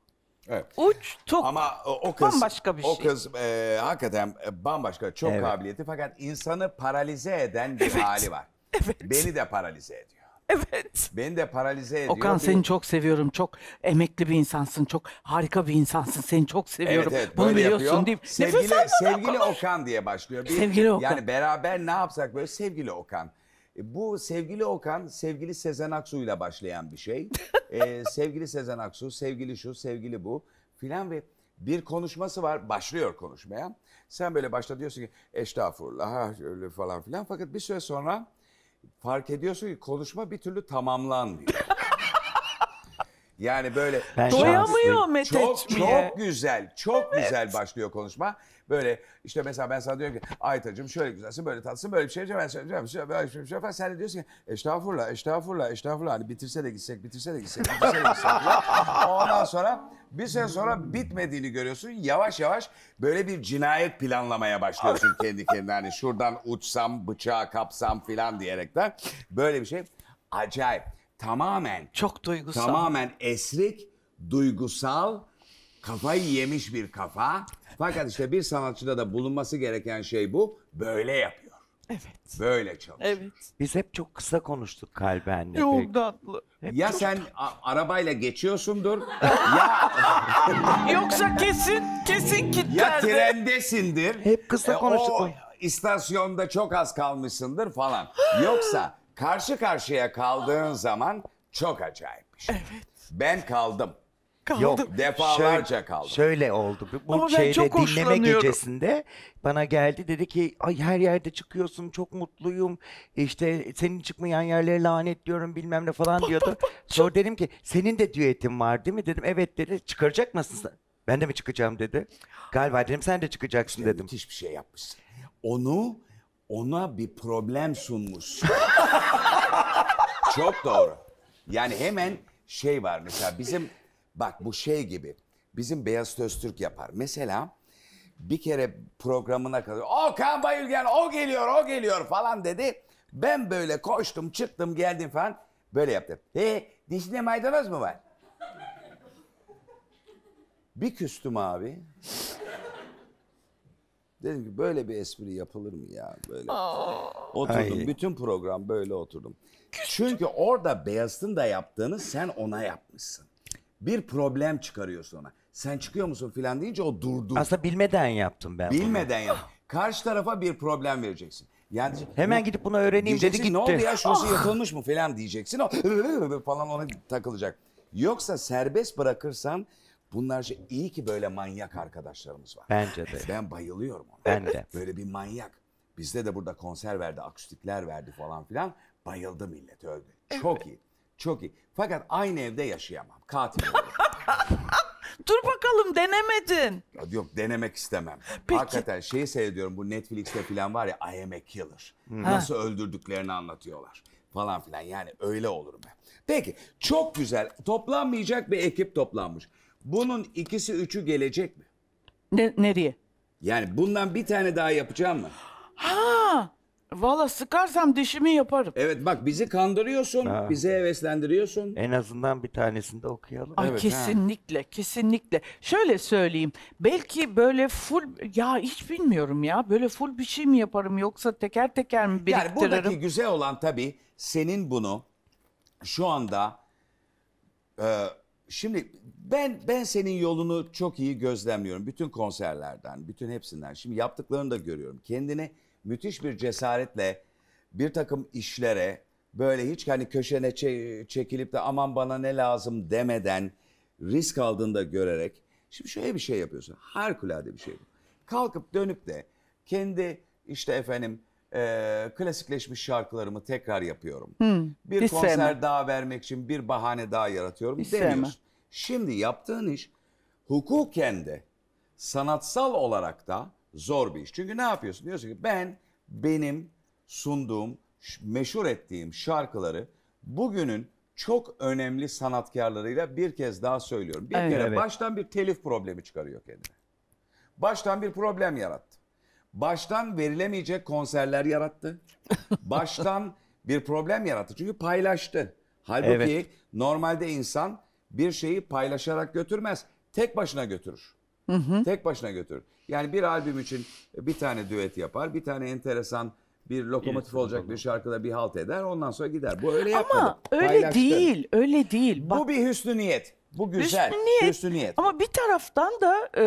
Evet. Uçtuk. Ama o kız, bambaşka bir şey. O kız e, hakikaten bambaşka, çok evet. kabiliyeti fakat insanı paralize eden bir evet. hali var. Evet. Beni de paralize ediyor. Evet. Beni de paralize ediyor. Okan seni çok seviyorum. Çok emekli bir insansın. Çok harika bir insansın. Seni çok seviyorum. Evet, evet, bunu biliyorsun yapıyor. Değil mi? Sevgili, sevgili Okan diye başlıyor. Bir, sevgili Okan. Yani beraber ne yapsak böyle sevgili Okan. Bu sevgili Okan, sevgili Sezen Aksu'yla başlayan bir şey. ee, sevgili Sezen Aksu, sevgili şu, sevgili bu filan ve bir konuşması var. Başlıyor konuşmaya. Sen böyle başla diyorsun ki estağfurullah ha, öyle falan filan. Fakat bir süre sonra fark ediyorsun ki konuşma bir türlü tamamlanmıyor. Yani böyle ben doyamıyor Mete. Çok, çok güzel, çok evet. güzel başlıyor konuşma. Böyle işte mesela ben sana diyorum ki Aytacığım şöyle güzelsin, böyle tatlısın, böyle bir şey ben söyleyeceğim, böyle bir şey falan. Sen de diyorsun ki estağfurullah, estağfurullah, estağfurullah. Hani bitirse de gitsek, bitirse de gitsek, bitirse de gitsek. Ondan sonra bir süre sonra bitmediğini görüyorsun. Yavaş yavaş böyle bir cinayet planlamaya başlıyorsun kendi kendine. Hani şuradan uçsam, bıçağı kapsam filan diyerekten. Böyle bir şey acayip. Tamamen, çok duygusal. Tamamen esrik, duygusal, kafayı yemiş bir kafa. Fakat işte bir sanatçıda da bulunması gereken şey bu. Böyle yapıyor. Evet. Böyle çalışıyor. Evet. Biz hep çok kısa konuştuk Kalben'le. Çok tatlı. Ya çok sen tatlı. Arabayla geçiyorsundur. ya... Yoksa kesin, kesin kitlerdir. Ya trendesindir. Hep kısa e, konuştuk. O istasyonda çok az kalmışsındır falan. Yoksa... Karşı karşıya kaldığın zaman çok acayip bir şey. Evet. Ben kaldım. Kaldım. Yok, defalarca şöyle, kaldım. Şöyle oldu. Bu Ama şeyde dinleme gecesinde bana geldi dedi ki ay her yerde çıkıyorsun çok mutluyum. İşte senin çıkmayan yerlere lanetliyorum bilmem ne falan diyordu. Sonra dedim ki senin de düetin var değil mi? Dedim evet dedi. Çıkaracak mısın? Ben de mi çıkacağım dedi. Galiba dedim sen de çıkacaksın işte dedim. Müthiş bir şey yapmışsın. Onu... Ona bir problem sunmuş. Çok doğru. Yani hemen şey var mesela bizim... Bak bu şey gibi. Bizim Beyazıt Öztürk yapar. Mesela bir kere programına kalıyor. Okan Bayülgen o geliyor o geliyor falan dedi. Ben böyle koştum çıktım geldim falan. Böyle yaptım. E dişinde maydanoz mu var? Bir küstüm abi. Dedim ki böyle bir espri yapılır mı ya böyle? Aa, oturdum. Ay. Bütün program böyle oturdum. Çünkü orada Beyazıt'ın da yaptığını sen ona yapmışsın. Bir problem çıkarıyorsun ona. Sen çıkıyor musun filan deyince o durdu. Aslında bilmeden yaptım ben. Bilmeden bunu. Yaptım. Karşı tarafa bir problem vereceksin. Yani hemen gidip bunu öğreneyim dedi gitti. Ne oldu ya şurası ah. yıkılmış mı filan diyeceksin. O falan ona takılacak. Yoksa serbest bırakırsan bunlar şey, iyi ki böyle manyak arkadaşlarımız var. Bence de. Ben bayılıyorum ona. Ben de. Böyle bir manyak. Bizde de burada konser verdi, akustikler verdi falan filan. Bayıldı millet öldü. Evet. Çok iyi. Çok iyi. Fakat aynı evde yaşayamam. Katil olurum. Dur bakalım denemedin. Yok denemek istemem. Peki. Hakikaten şeyi seyrediyorum bu Netflix'te filan var ya I am a killer. Hmm. Nasıl ha. öldürdüklerini anlatıyorlar. Falan filan yani öyle olurum ben. Peki çok güzel toplanmayacak bir ekip toplanmış. Bunun ikisi üçü gelecek mi? Ne, nereye? Yani bundan bir tane daha yapacağım mı? Ha, valla sıkarsam dişimi yaparım. Evet bak bizi kandırıyorsun, ha. bizi heveslendiriyorsun. En azından bir tanesini de okuyalım. Ay evet, kesinlikle, ha. kesinlikle. Şöyle söyleyeyim, belki böyle full, ya hiç bilmiyorum ya, böyle full bir şey mi yaparım yoksa teker teker mi biriktiririm? Yani buradaki güzel olan tabii senin bunu şu anda... E, Şimdi ben ben senin yolunu çok iyi gözlemliyorum. Bütün konserlerden, bütün hepsinden. Şimdi yaptıklarını da görüyorum. Kendini müthiş bir cesaretle bir takım işlere böyle hiç hani köşene çekilip de aman bana ne lazım demeden risk aldığını da görerek. Şimdi şöyle bir şey yapıyorsun. Harikulade bir şey bu. Kalkıp dönüp de kendi işte efendim e, klasikleşmiş şarkılarımı tekrar yapıyorum. Hmm, bir konser sevmem. Daha vermek için bir bahane daha yaratıyorum hiç demiyorsun. Sevmem. Şimdi yaptığın iş hukuken de sanatsal olarak da zor bir iş. Çünkü ne yapıyorsun? Diyorsun ki ben benim sunduğum, meşhur ettiğim şarkıları bugünün çok önemli sanatkarlarıyla bir kez daha söylüyorum. Bir evet, kere evet. baştan bir telif problemi çıkarıyor kendine. Baştan bir problem yarattı. Baştan verilemeyecek konserler yarattı. Baştan bir problem yarattı. Çünkü paylaştı. Halbuki evet. normalde insan bir şeyi paylaşarak götürmez. Tek başına götürür. Hı hı. Tek başına götürür. Yani bir albüm için bir tane düet yapar. Bir tane enteresan bir lokomotif evet, olacak bir şarkıda bir halt eder. Ondan sonra gider. Bu öyle yapmadı. Ama öyle paylaştı. Değil. Öyle değil. Bak, bu bir hüsnü niyet. Bu güzel. Hüsnü niyet. Hüsnü niyet. Ama bir taraftan da e,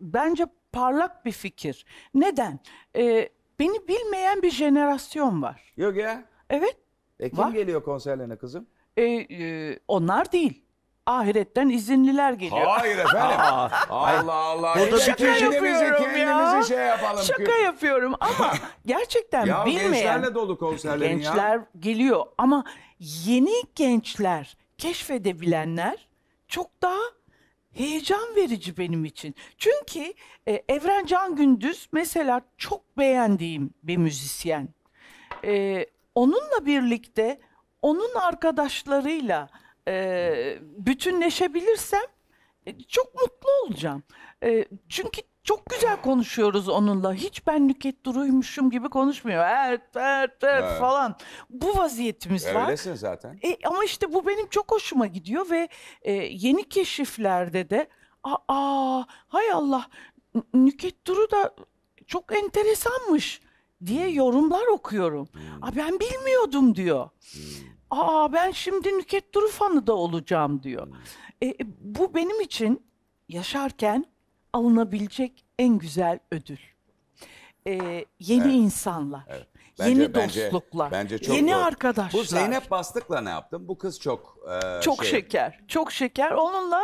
bence parlak bir fikir. Neden? E, beni bilmeyen bir jenerasyon var. Yok ya. Evet. E kim var. Geliyor konserlerine kızım? E, e, onlar değil. Ahiretten izinliler geliyor. Hayır efendim. Allah Allah. Burada şaka yapıyorum ya. Şey yapalım şaka ki. yapıyorum ama gerçekten ya bilmeyen. Gençlerle dolu konserlerin gençler ya. Gençler geliyor ama yeni gençler, keşfedebilenler çok daha heyecan verici benim için. Çünkü e, Evrencan Gündüz mesela çok beğendiğim bir müzisyen. E, onunla birlikte, onun arkadaşlarıyla e, bütünleşebilirsem e, çok mutlu olacağım. E, çünkü çok güzel konuşuyoruz onunla. Hiç ben Nükhet Duru'ymuşum gibi konuşmuyor. Evet, evet, evet, evet. falan. Bu vaziyetimiz Öylesin var. Öylesin zaten. E, ama işte bu benim çok hoşuma gidiyor ve e, yeni keşiflerde de aa, aa hay Allah Nükhet Duru da çok enteresanmış diye yorumlar okuyorum. Hmm. Aa, ben bilmiyordum diyor. Hmm. Aa ben şimdi Nükhet Duru fanı da olacağım diyor. Hmm. E, bu benim için yaşarken alınabilecek en güzel ödül. Ee, yeni evet. insanlar, evet. Bence, yeni dostluklar, bence, bence yeni doğru. arkadaşlar. Bu Zeynep Bastık'la ne yaptın? Bu kız çok... E, çok şey... şeker, çok şeker. Onunla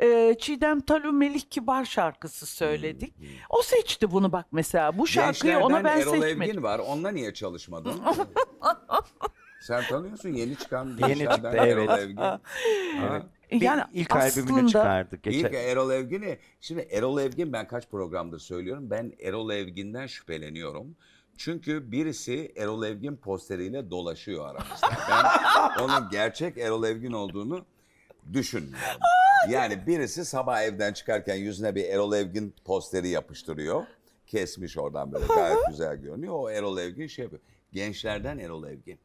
e, Çiğdem Talun Melih Kibar şarkısı söyledik. Hmm. O seçti bunu bak mesela. Bu şarkıyı ona ben Erol seçmedim. Erol Evgin var. Onunla niye çalışmadın? Sen tanıyorsun yeni çıkan yeni çıktı, Erol evet. Evgin. Evet. Yani ilk albümünü çıkardık geçen. İlk Erol Evgin'i. Şimdi Erol Evgin ben kaç programdır söylüyorum. Ben Erol Evgin'den şüpheleniyorum. Çünkü birisi Erol Evgin posteriyle dolaşıyor aramızda. Ben onun gerçek Erol Evgin olduğunu düşünmüyorum. Yani birisi sabah evden çıkarken yüzüne bir Erol Evgin posteri yapıştırıyor. Kesmiş oradan böyle gayet güzel görünüyor. O Erol Evgin şey yapıyor. Gençlerden Erol Evgin.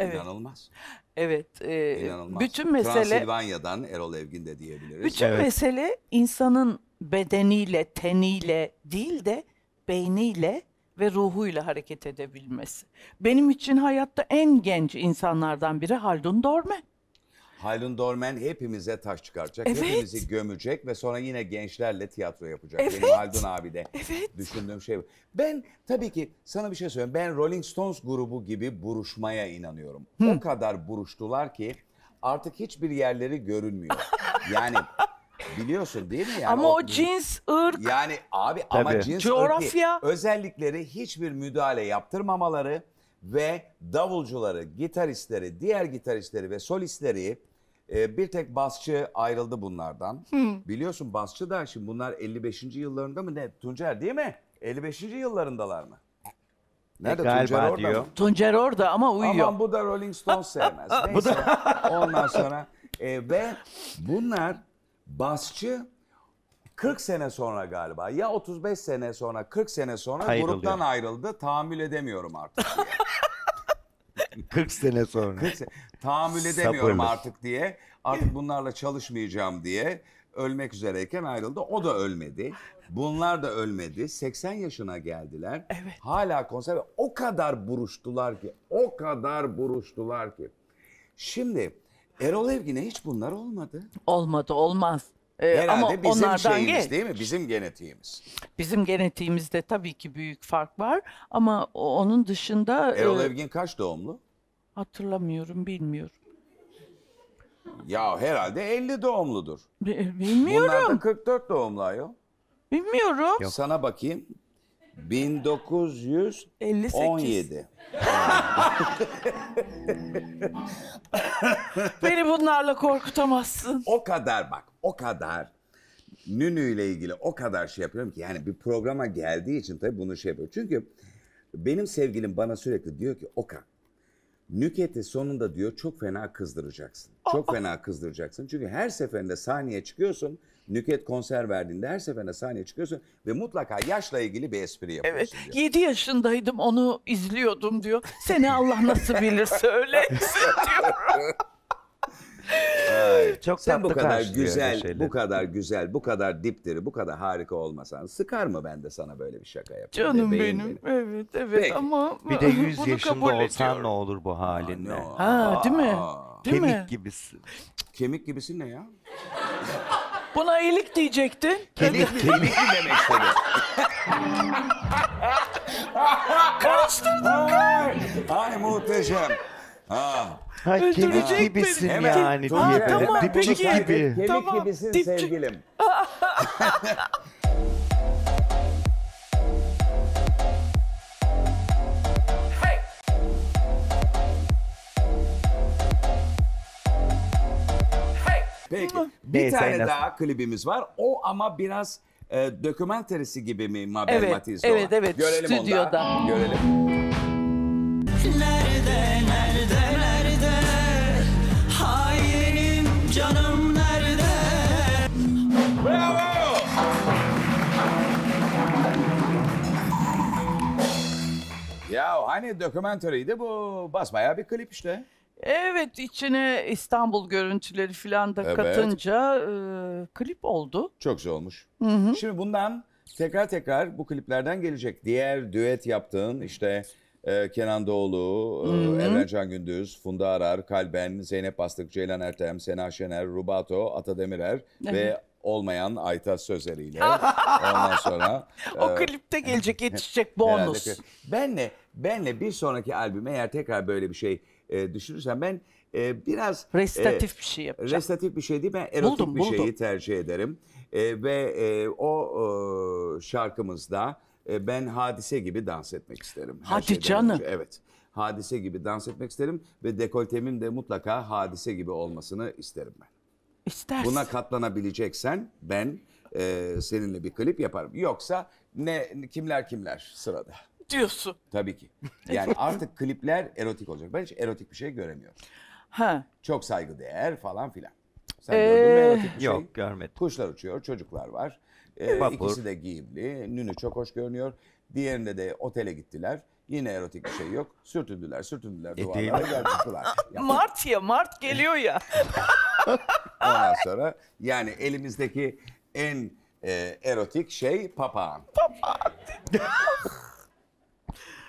Evet. İnanılmaz. Evet. E, İnanılmaz. Bütün mesele Transilvanya'dan Erol Evgin de diyebiliriz. Bütün evet. mesele insanın bedeniyle, teniyle değil de beyniyle ve ruhuyla hareket edebilmesi. Benim için hayatta en genç insanlardan biri Haldun Dormen. Haldun Dormen hepimize taş çıkaracak, evet. hepimizi gömecek ve sonra yine gençlerle tiyatro yapacak. Evet. Benim Haldun abi de evet. düşündüğüm şey bu. Ben tabii ki sana bir şey söyleyeyim. Ben Rolling Stones grubu gibi buruşmaya inanıyorum. Hı. O kadar buruştular ki artık hiçbir yerleri görünmüyor. Yani biliyorsun değil mi? Yani ama o, o cins, ırk. Yani abi tabii. ama cins, coğrafya. Irk özellikleri hiçbir müdahale yaptırmamaları ve davulcuları, gitaristleri, diğer gitaristleri ve solistleri e, bir tek basçı ayrıldı bunlardan. Hı. Biliyorsun basçı da şimdi bunlar elli beşinci yıllarında mı ne? Tuncer değil mi? elli beşinci yıllarındalar mı? Nerede e, Tuncer orada diyor. Tuncer orada ama uyuyor. Aman bu da Rolling Stones sevmez. Neyse ondan sonra e, ve bunlar basçı kırk sene sonra galiba ya otuz beş sene sonra kırk sene sonra ayrılıyor. Gruptan ayrıldı. Tahammül edemiyorum artık diye. kırk sene sonra. kırk sene, tahammül edemiyorum Sapırlı. artık diye. Artık bunlarla çalışmayacağım diye ölmek üzereyken ayrıldı. O da ölmedi. Bunlar da ölmedi. seksen yaşına geldiler. Evet. Hala konser o kadar buruştular ki. O kadar buruştular ki. Şimdi Erol Evgin'e hiç bunlar olmadı. Olmadı olmaz. Ee, ama bizim onlardan şeyimiz değil mi? Bizim genetiğimiz. Bizim genetiğimizde tabii ki büyük fark var ama onun dışında... Erol e, Evgin kaç doğumlu? Hatırlamıyorum, bilmiyorum. Ya herhalde elli doğumludur. Bilmiyorum. Bunlar da kırk dört doğumlu ayol. Bilmiyorum. Yok. Sana bakayım. bin dokuz yüz on yedi. Beni bunlarla korkutamazsın. O kadar bak, o kadar Nünü ile ilgili o kadar şey yapıyorum ki yani bir programa geldiği için tabii bunu şey yapıyorum. Çünkü benim sevgilim bana sürekli diyor ki Okan Nükhet'i sonunda diyor çok fena kızdıracaksın. Çok fena kızdıracaksın. Çünkü her seferinde sahneye çıkıyorsun. Nükhet konser verdiğinde her seferinde sahneye çıkıyorsun ve mutlaka yaşla ilgili bir espri yapıyorsun. Evet. Diyor. yedi yaşındaydım onu izliyordum diyor. Seni Allah nasıl bilirse öyle diyorum. Ay, çok sen bu kadar güzel, bu kadar güzel, bu kadar dipdiri, bu kadar harika olmasan sıkar mı ben de sana böyle bir şaka yapayım? Canım benim, benim, evet evet Peki. ama bir de yüz yaşında olsan ediyorum. Ne olur bu halinle? Aa, ha değil mi? Değil Kemik mi? gibisin. Kemik gibisin ne ya? Buna iyilik diyecektin. Kemik, kemik mi demek istedi? Karıştırdım. Ay, ay muhteşem. Ha. Ha, kemik gibisin beni. Yani. Ha, tamam, dipçik peki. gibi. Kemik tamam, gibisin dipçik. sevgilim. Peki. Bir Neyse, tane nasıl? daha klibimiz var. O ama biraz e, dokümenterisi gibi mi? Mabel evet, Matiz evet, olan. evet. Görelim stüdyoda. Onda. Görelim. Nerede, nerede, nerede? Hainim canım nerede? Bravo! Ya hani dokümenteriydi bu? Basbayağı bir klip işte. Evet, içine İstanbul görüntüleri falan da evet. katınca e, klip oldu. Çok güzel olmuş. Hı hı. Şimdi bundan tekrar tekrar bu kliplerden gelecek. Diğer düet yaptığın işte e, Kenan Doğulu, e, Evrencan Gündüz, Funda Arar, Kalben, Zeynep Bastık, Ceylan Ertem, Sena Şener, Rubato, Ata Demirer evet. ve olmayan Ayta Sözeri ile. Ondan sonra... o e, klipte gelecek, yetişecek bonus. Benle, benle bir sonraki albüm eğer tekrar böyle bir şey... E, düşünürsen ben e, biraz restatif e, bir şey yapacağım. Restatif bir şey değil, ben erotik buldum, bir buldum. şeyi tercih ederim. E, ve e, o e, şarkımızda e, ben Hadise gibi dans etmek isterim. Her Hadi canım. Önce. Evet. Hadise gibi dans etmek isterim ve dekoltemin de mutlaka Hadise gibi olmasını isterim ben. İstersin. Buna katlanabileceksen ben e, seninle bir klip yaparım. Yoksa ne kimler kimler sırada. Diyorsun. Tabii ki. Yani artık klipler erotik olacak. Ben hiç erotik bir şey göremiyorum. Ha. Çok saygıdeğer falan filan. Sen ee, gördün mü erotik bir şey? Yok görmedim. Kuşlar uçuyor, çocuklar var. Ee, ikisi de giyimli. Nünü çok hoş görünüyor. Diğerinde de otele gittiler. Yine erotik bir şey yok. Sürtündüler, sürtündüler. E, duvarlara geldiler. Mart ya, Mart geliyor ya. Ondan sonra yani elimizdeki en e, erotik şey papağan. Papağan.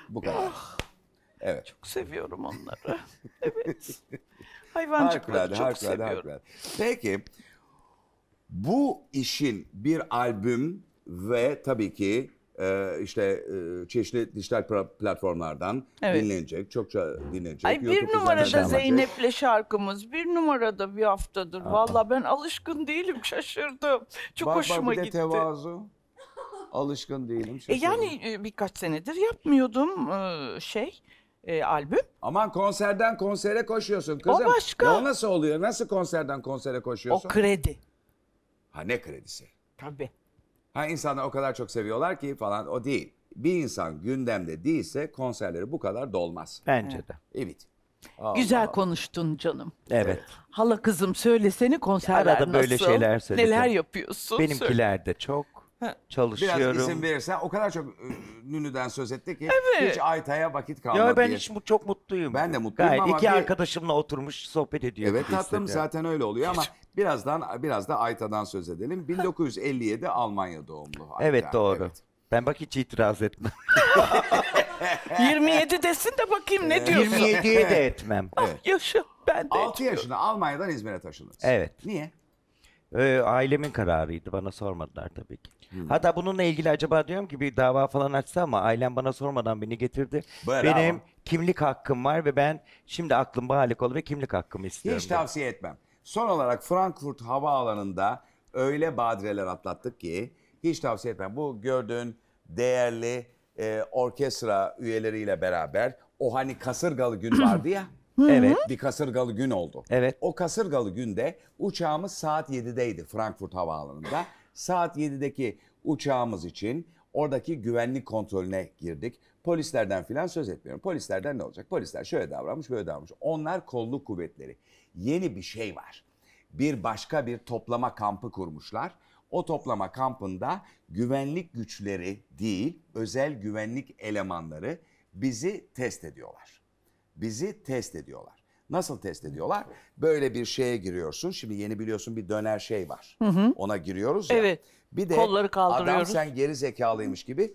Bu kadar. Oh, evet. Çok seviyorum onları. Evet. Hayvancıkları çok harikulade, seviyorum. Harikulade. Peki bu işin bir albüm ve tabii ki e, işte e, çeşitli dijital platformlardan evet. dinlenecek. Çokça dinlenecek. Ay, bir numarada Zeynep'le şarkımız. Bir numarada bir haftadır. Aa. Vallahi ben alışkın değilim. Şaşırdım. Çok bak, hoşuma bak, bir gitti. De tevazu. Alışkın değilim. E yani birkaç senedir yapmıyordum şey e, albüm. Aman konserden konsere koşuyorsun kızım. O başka. O nasıl oluyor? Nasıl konserden konsere koşuyorsun? O kredi. Ha ne kredisi? Tabii. Ha insanlar o kadar çok seviyorlar ki falan o değil. Bir insan gündemde değilse konserleri bu kadar dolmaz. Bence evet. de. Evet. Allah. Güzel konuştun canım. Evet. Hala kızım söylesene konserler arada böyle nasıl? Şeyler söyleyeceğim. Neler yapıyorsun? Benimkiler de çok. Ha, çalışıyorum. Biraz isim verirsen o kadar çok nünüden söz etti ki evet. hiç Ayta'ya vakit kalmadı. Ya ben diye. hiç çok mutluyum. Ben de mutluyum Gayet ama iki bir... arkadaşımla oturmuş sohbet ediyoruz. Evet tatlım hissediyor. Zaten öyle oluyor ama birazdan biraz da Ayta'dan söz edelim. bin dokuz yüz elli yedi Almanya doğumlu Ayta. Evet doğru. Evet. Ben bak hiç itiraz etmem. yirmi yedi desin de bakayım ne diyorsun? yirmi yedi'ye de etmem. Evet. Ah, yaşa ben de altı yaşında Almanya'dan İzmir'e taşınırız. Evet. Niye? Ee, ailemin kararıydı. Bana sormadılar tabii ki. Hmm. Hatta bununla ilgili acaba diyorum ki bir dava falan açsa ama ailem bana sormadan beni getirdi. Bravo. Benim kimlik hakkım var ve ben şimdi aklım bağlık olur ve kimlik hakkımı istiyorum. Hiç diye. Tavsiye etmem. Son olarak Frankfurt Havaalanı'nda öyle badireler atlattık ki hiç tavsiye etmem. Bu gördüğün değerli e, orkestra üyeleriyle beraber o hani kasırgalı gün vardı ya. Evet. Bir kasırgalı gün oldu. Evet. O kasırgalı günde uçağımız saat yedi'deydi Frankfurt Havaalanı'nda. Saat yedi'deki uçağımız için Oradaki güvenlik kontrolüne girdik. Polislerden filan söz etmiyorum. Polislerden ne olacak? Polisler şöyle davranmış, böyle davranmış. Onlar kolluk kuvvetleri. Yeni bir şey var. Bir başka bir toplama kampı kurmuşlar. O toplama kampında güvenlik güçleri değil, özel güvenlik elemanları bizi test ediyorlar. Bizi test ediyorlar. Nasıl test ediyorlar? Böyle bir şeye giriyorsun. Şimdi yeni biliyorsun bir döner şey var. Hı hı. Ona giriyoruz ya. Evet. Bir de kolları kaldırıyoruz. Adam sen geri zekalıymış gibi,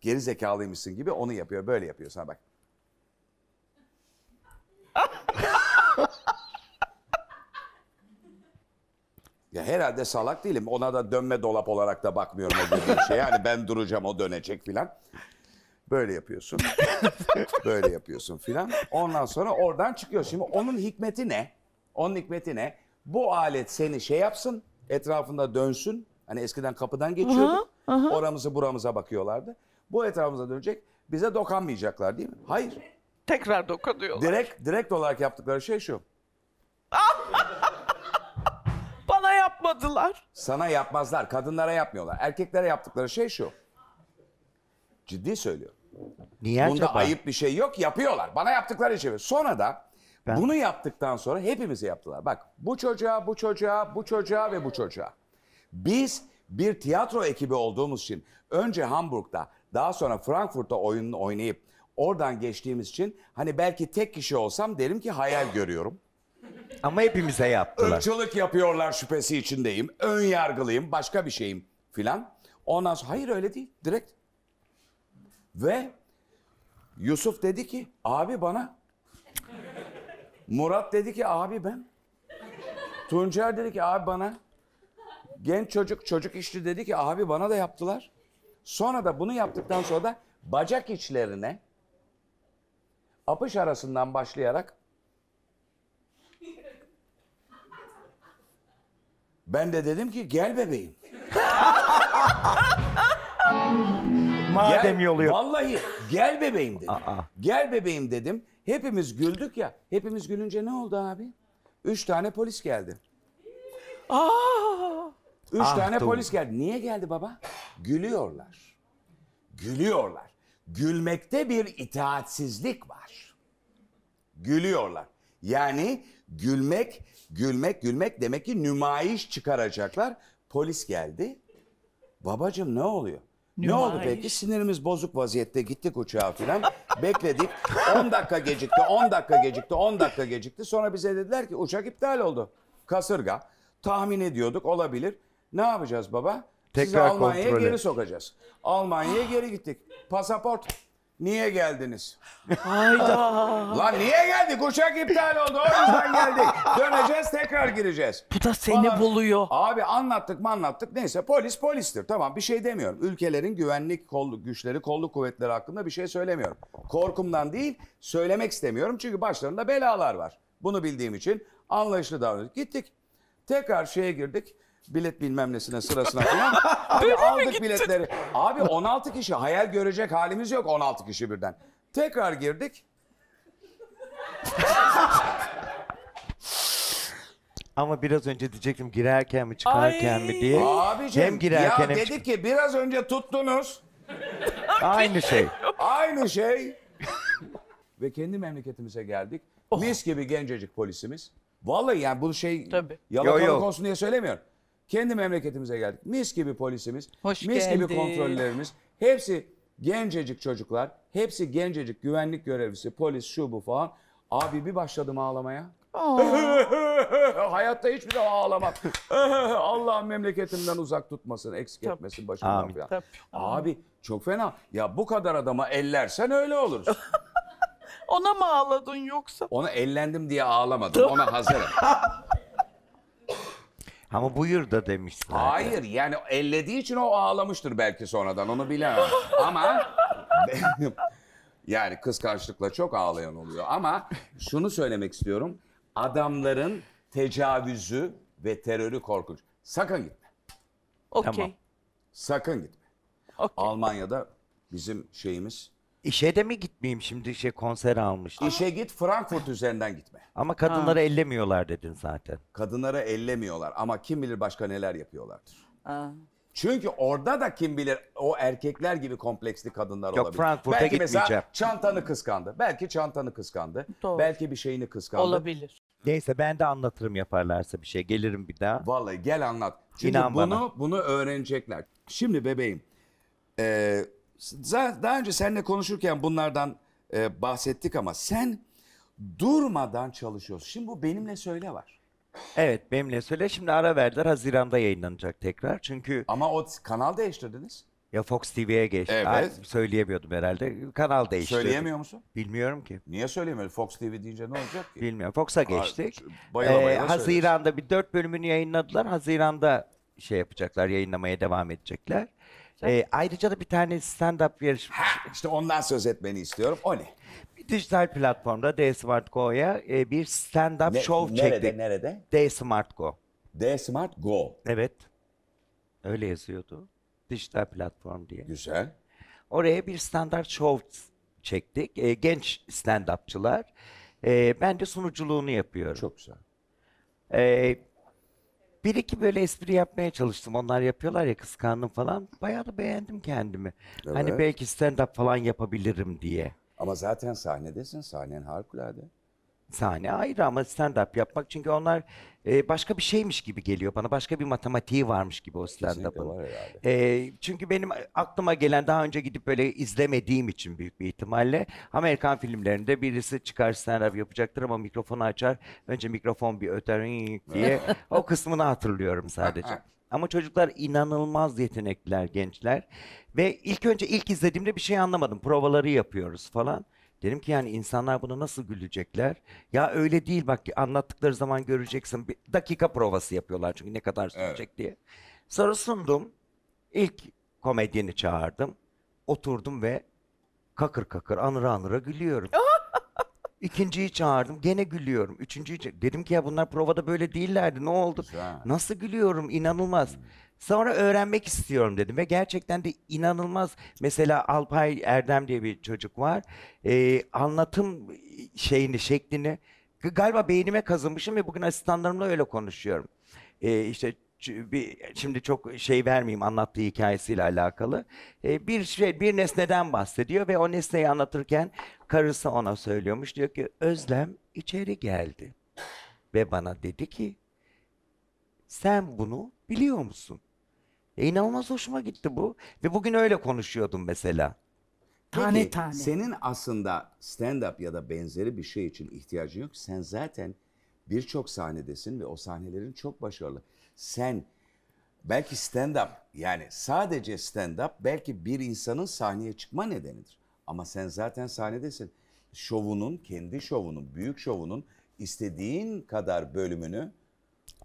geri zekalıymışsın gibi onu yapıyor. Böyle yapıyor sana bak. Ya herhalde salak değilim. Ona da dönme dolap olarak da bakmıyorum o dediğim şey. Yani ben duracağım o dönecek filan. Böyle yapıyorsun. Böyle yapıyorsun filan. Ondan sonra oradan çıkıyor. Şimdi onun hikmeti ne? Onun hikmeti ne? Bu alet seni şey yapsın, etrafında dönsün. Hani eskiden kapıdan geçiyorduk. Aha, aha. Oramızı buramıza bakıyorlardı. Bu etrafımıza dönecek. Bize dokanmayacaklar değil mi? Hayır. Tekrar dokunuyorlar. Direkt, direkt olarak yaptıkları şey şu. Bana yapmadılar. Sana yapmazlar. Kadınlara yapmıyorlar. Erkeklere yaptıkları şey şu. Ciddi söylüyorum. Niye Bunda acaba? Ayıp bir şey yok. Yapıyorlar. Bana yaptıkları şey. Sonra da ben... bunu yaptıktan sonra hepimize yaptılar. Bak bu çocuğa, bu çocuğa, bu çocuğa ve bu çocuğa. Biz bir tiyatro ekibi olduğumuz için önce Hamburg'da daha sonra Frankfurt'ta oyununu oynayıp oradan geçtiğimiz için hani belki tek kişi olsam derim ki hayal görüyorum. Ama hepimize yaptılar. Irkçılık yapıyorlar şüphesi içindeyim. Ön yargılıyım, başka bir şeyim filan. Ondan sonra hayır öyle değil, direkt. Ve Yusuf dedi ki abi bana. Murat dedi ki abi ben. Tuncer dedi ki abi bana. Genç çocuk, çocuk işçi dedi ki abi bana da yaptılar. Sonra da bunu yaptıktan sonra da bacak içlerine apış arasından başlayarak ben de dedim ki gel bebeğim. Madem yoluyor. Vallahi gel bebeğim dedim. Aa. Gel bebeğim dedim. Hepimiz güldük ya. Hepimiz gülünce ne oldu abi? Üç tane polis geldi. Aa! Üç ah, tane doğru. polis geldi. Niye geldi baba? Gülüyorlar. Gülüyorlar. Gülmekte bir itaatsizlik var. Gülüyorlar. Yani gülmek, gülmek, gülmek demek ki nümayiş çıkaracaklar. Polis geldi. Babacığım ne oluyor? Nümayiş. Ne oldu peki? Sinirimiz bozuk vaziyette gittik uçağa falan. Bekledik. on dakika gecikti, on dakika gecikti, on dakika gecikti. Sonra bize dediler ki uçak iptal oldu. Kasırga. Tahmin ediyorduk olabilir. Ne yapacağız baba? Tekrar sizi Almanya'ya kontrolü. geri sokacağız. Almanya'ya geri gittik. Pasaport. Niye geldiniz? Hayda. Lan niye geldik? Uçak iptal oldu. O yüzden geldik. Döneceğiz tekrar gireceğiz. Bu da seni Falan. buluyor. Abi anlattık mı anlattık. Neyse polis polistir. Tamam bir şey demiyorum. Ülkelerin güvenlik kolluk güçleri, kolluk kuvvetleri hakkında bir şey söylemiyorum. Korkumdan değil söylemek istemiyorum. Çünkü başlarında belalar var. Bunu bildiğim için anlayışlı davrandık. Gittik. Tekrar şeye girdik. Bilet bilmem nesine sırasına falan. Abi aldık biletleri. Abi on altı kişi. Hayal görecek halimiz yok on altı kişi birden. Tekrar girdik. Ama biraz önce diyecektim girerken mi çıkarken Ay. mi diye. Abicim, hem girerken ya hem dedik ki biraz önce tuttunuz. Aynı şey. Aynı şey. Ve kendi memleketimize geldik. Oh. Mis gibi gencecik polisimiz. Vallahi yani bu şey yalakalık olsun diye söylemiyorum. Kendi memleketimize geldik. Mis gibi polisimiz, Hoş mis geldi. gibi kontrollerimiz. Hepsi gencecik çocuklar. Hepsi gencecik güvenlik görevlisi, polis, şu bu falan. Abi bir başladım ağlamaya. Hayatta hiçbir zaman ağlamam. Allah memleketimden uzak tutmasın, eksik Tabii. etmesin başımdan Abi. falan. Tabii. Abi çok fena. Ya bu kadar adama ellersen öyle oluruz. Ona mı ağladın yoksa? Ona ellendim diye ağlamadım. Ona hazırım. Ama buyur da demişler. Hayır yani ellediği için o ağlamıştır belki sonradan. Onu bilemem. Ama yani kıskançlıkla çok ağlayan oluyor. Ama şunu söylemek istiyorum. Adamların tecavüzü ve terörü korkunç. Sakın gitme. Okay. Tamam. Sakın gitme. Okay. Almanya'da bizim şeyimiz... İşe de mi gitmeyeyim şimdi? İşe konser almıştım. İşe git, Frankfurt üzerinden gitme. Ama kadınları ha. ellemiyorlar dedin zaten. Kadınları ellemiyorlar ama kim bilir başka neler yapıyorlardır. Aa. Çünkü orada da kim bilir o erkekler gibi kompleksli kadınlar Yok, olabilir. Belki mesela çantanı kıskandı. Belki çantanı kıskandı. Doğru. Belki bir şeyini kıskandı. Olabilir. Neyse ben de anlatırım yaparlarsa bir şey. Gelirim bir daha. Vallahi gel anlat. Çünkü İnan bunu bana. bunu öğrenecekler. Şimdi bebeğim. E, daha önce seninle konuşurken bunlardan e, bahsettik ama sen durmadan çalışıyorsun. Şimdi bu benimle söyle var. Evet, benimle söyle. Şimdi ara verdiler. Haziran'da yayınlanacak tekrar. Çünkü... Ama o kanal değiştirdiniz. Ya Fox T V'ye geçti. Evet. Ay, söyleyemiyordum herhalde. Kanal değiştirdim. Söyleyemiyor musun? Bilmiyorum ki. Niye söyleyemiyorum? Fox T V deyince ne olacak ki? Bilmiyorum. Fox'a geçtik. Bayıla bayıla ee, Haziran'da bir dört bölümünü yayınladılar. Haziran'da şey yapacaklar, yayınlamaya devam edecekler. Ee, ayrıca da bir tane stand-up yarışması. İşte ondan söz etmeni istiyorum. O ne? Dijital platformda D Smart Go'ya e, bir stand-up show nerede, çektik. Nerede? D Smart Go. D Smart Go. Evet. Öyle yazıyordu. Dijital platform diye. Güzel. Oraya bir stand-up show çektik. E, genç stand-upçılar. E, ben de sunuculuğunu yapıyorum. Çok güzel. E, bir iki böyle espri yapmaya çalıştım. Onlar yapıyorlar ya, kıskandım falan. Bayağı da beğendim kendimi. Evet. Hani belki stand-up falan yapabilirim diye. Ama zaten sahnedesin, sahnen harikulade. Sahne ayrı ama stand-up yapmak, çünkü onlar e, başka bir şeymiş gibi geliyor bana. Başka bir matematiği varmış gibi o stand-up'ın. E, çünkü benim aklıma gelen, daha önce gidip böyle izlemediğim için büyük bir ihtimalle Amerikan filmlerinde birisi çıkar stand-up yapacaktır ama mikrofonu açar. Önce mikrofon bir öter diye o kısmını hatırlıyorum sadece. Ama çocuklar inanılmaz yetenekliler, gençler. Ve ilk önce ilk izlediğimde bir şey anlamadım. Provaları yapıyoruz falan. Dedim ki yani insanlar buna nasıl gülecekler? Ya öyle değil bak, anlattıkları zaman göreceksin. Bir dakika provası yapıyorlar çünkü ne kadar sürecek evet. diye. Sonra sundum. İlk komedyeni çağırdım. Oturdum ve kakır kakır anıra anıra gülüyorum. İkinciyi çağırdım, gene gülüyorum. Üçüncüyü dedim ki ya bunlar provada böyle değillerdi, ne oldu? Güzel. Nasıl gülüyorum, inanılmaz. Hmm. Sonra öğrenmek istiyorum dedim ve gerçekten de inanılmaz. Mesela Alpay Erdem diye bir çocuk var. Ee, anlatım şeyini, şeklini galiba beynime kazınmışım ve bugün asistanlarımla öyle konuşuyorum. Ee, işte şimdi çok şey vermeyeyim anlattığı hikayesiyle alakalı. Ee, bir şey, bir nesneden bahsediyor ve o nesneyi anlatırken karısı ona söylüyormuş. Diyor ki Özlem içeri geldi ve bana dedi ki sen bunu biliyor musun? E, inanılmaz hoşuma gitti bu ve bugün öyle konuşuyordum mesela. Tane Peki, tane. Senin aslında stand-up ya da benzeri bir şey için ihtiyacın yok. Sen zaten birçok sahnedesin ve o sahnelerin çok başarılı. Sen belki stand-up, yani sadece stand-up belki bir insanın sahneye çıkma nedenidir. Ama sen zaten sahnedesin. Şovunun, kendi şovunun, büyük şovunun istediğin kadar bölümünü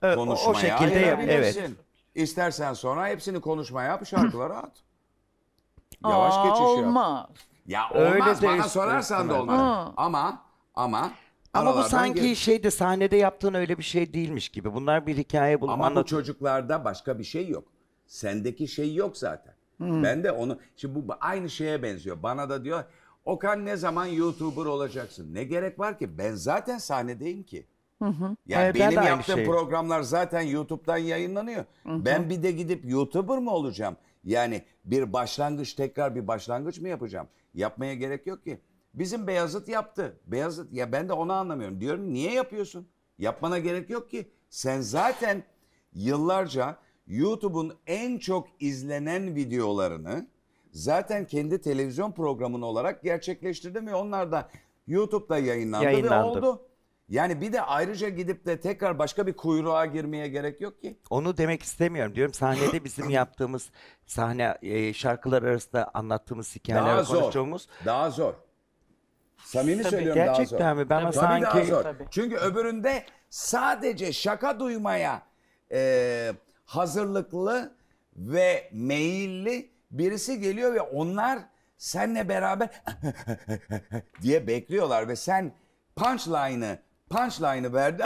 evet, konuşmaya o, o şekilde ayırabilirsin. Evet. İstersen sonra hepsini konuşmaya yap, şarkılara at. Yavaş Aa, geçiş olmaz. yap. Ya olmaz. Öyle bana sorarsan da olmaz. Ha. Ama, ama... Ama bu sanki şeyde, sahnede yaptığın öyle bir şey değilmiş gibi. Bunlar bir hikaye bulma. Ama bu çocuklarda başka bir şey yok. Sendeki şey yok zaten. Hmm. Ben de onu... Şimdi bu aynı şeye benziyor. Bana da diyor, Okan ne zaman YouTuber olacaksın? Ne gerek var ki? Ben zaten sahnedeyim ki. Hı hı. Yani evet, benim ben yaptığım şey. programlar zaten YouTube'dan yayınlanıyor. Hı hı. Ben bir de gidip YouTuber mı olacağım? Yani bir başlangıç, tekrar bir başlangıç mı yapacağım? Yapmaya gerek yok ki. Bizim Beyazıt yaptı. Beyazıt ya, ben de onu anlamıyorum. Diyorum niye yapıyorsun? Yapmana gerek yok ki. Sen zaten yıllarca YouTube'un en çok izlenen videolarını zaten kendi televizyon programını olarak gerçekleştirdin ve onlar da YouTube'da yayınlandı, yayınlandı. ve oldu. Yani bir de ayrıca gidip de tekrar başka bir kuyruğa girmeye gerek yok ki. Onu demek istemiyorum diyorum. Sahnede bizim yaptığımız sahne e, şarkılar arasında anlattığımız hikayeler konuştuğumuz daha zor. Samimi Tabii, söylüyorum daha zor. Gerçekten mi? Ben sanki... daha zor. Tabii. Çünkü öbüründe sadece şaka duymaya e, hazırlıklı ve meyilli birisi geliyor ve onlar seninle beraber diye bekliyorlar ve sen punchline'ı punchline'ı verdi.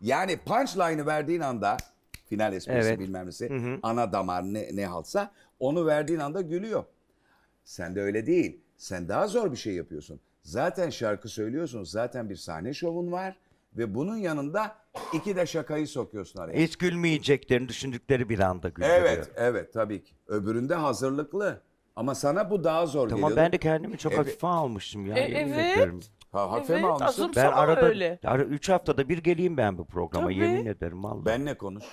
Yani punchline'ı verdiğin anda final esprisi evet. bilmem nesi, hı hı. ana damar ne, ne haltsa onu verdiğin anda gülüyor. Sen de öyle değil. Sen daha zor bir şey yapıyorsun. Zaten şarkı söylüyorsun. Zaten bir sahne şovun var. Ve bunun yanında iki de şakayı sokuyorsun araya. Hiç gülmeyeceklerini düşündükleri bir anda gülüyor. Evet, evet tabii ki. Öbüründe hazırlıklı. Ama sana bu daha zor tamam, geliyor. Ama ben de kendimi çok evet. hafife almıştım. Yani, e, evet. Ha, hafife evet, mi almışsın? Ben arada öyle. Ara, üç haftada bir geleyim ben bu programa. Tabii. Yemin ederim vallahi. Benle konuş.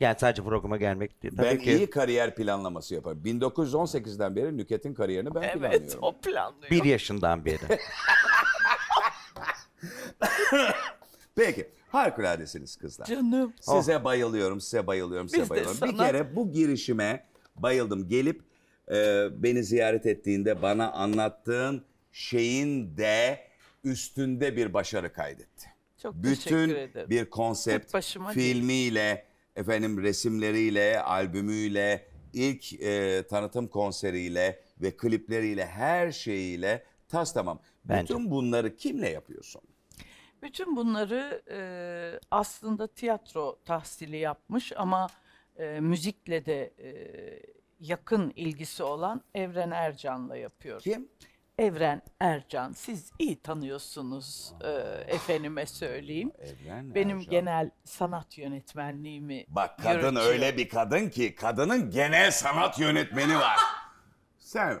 Yani sadece programa gelmek değil. Tabii ben ki... iyi kariyer planlaması yaparım. bin dokuz yüz on sekizden beri Nükhet'in kariyerini ben evet, planlıyorum. Evet o planlıyor. Bir yaşından beri. Peki. Harikuladesiniz kızlar. Canım. Size oh. bayılıyorum, size bayılıyorum, size Biz bayılıyorum. Sana... Bir kere bu girişime bayıldım. Gelip e, beni ziyaret ettiğinde bana anlattığın şeyin de üstünde bir başarı kaydetti. Çok Bütün teşekkür ederim. Bütün bir konsept filmiyle... Değil. Efendim resimleriyle, albümüyle, ilk e, tanıtım konseriyle ve klipleriyle, her şeyiyle tas tamam. Bence. Bütün bunları kimle yapıyorsun? Bütün bunları e, aslında tiyatro tahsili yapmış ama e, müzikle de e, yakın ilgisi olan Evren Ercan'la yapıyorum. Kim? Evren Ercan. Siz iyi tanıyorsunuz e, efendime söyleyeyim. Evren Benim Ercan. genel sanat yönetmenliğimi... Bak kadın yönetiyor. Öyle bir kadın ki kadının genel sanat yönetmeni var. Sen...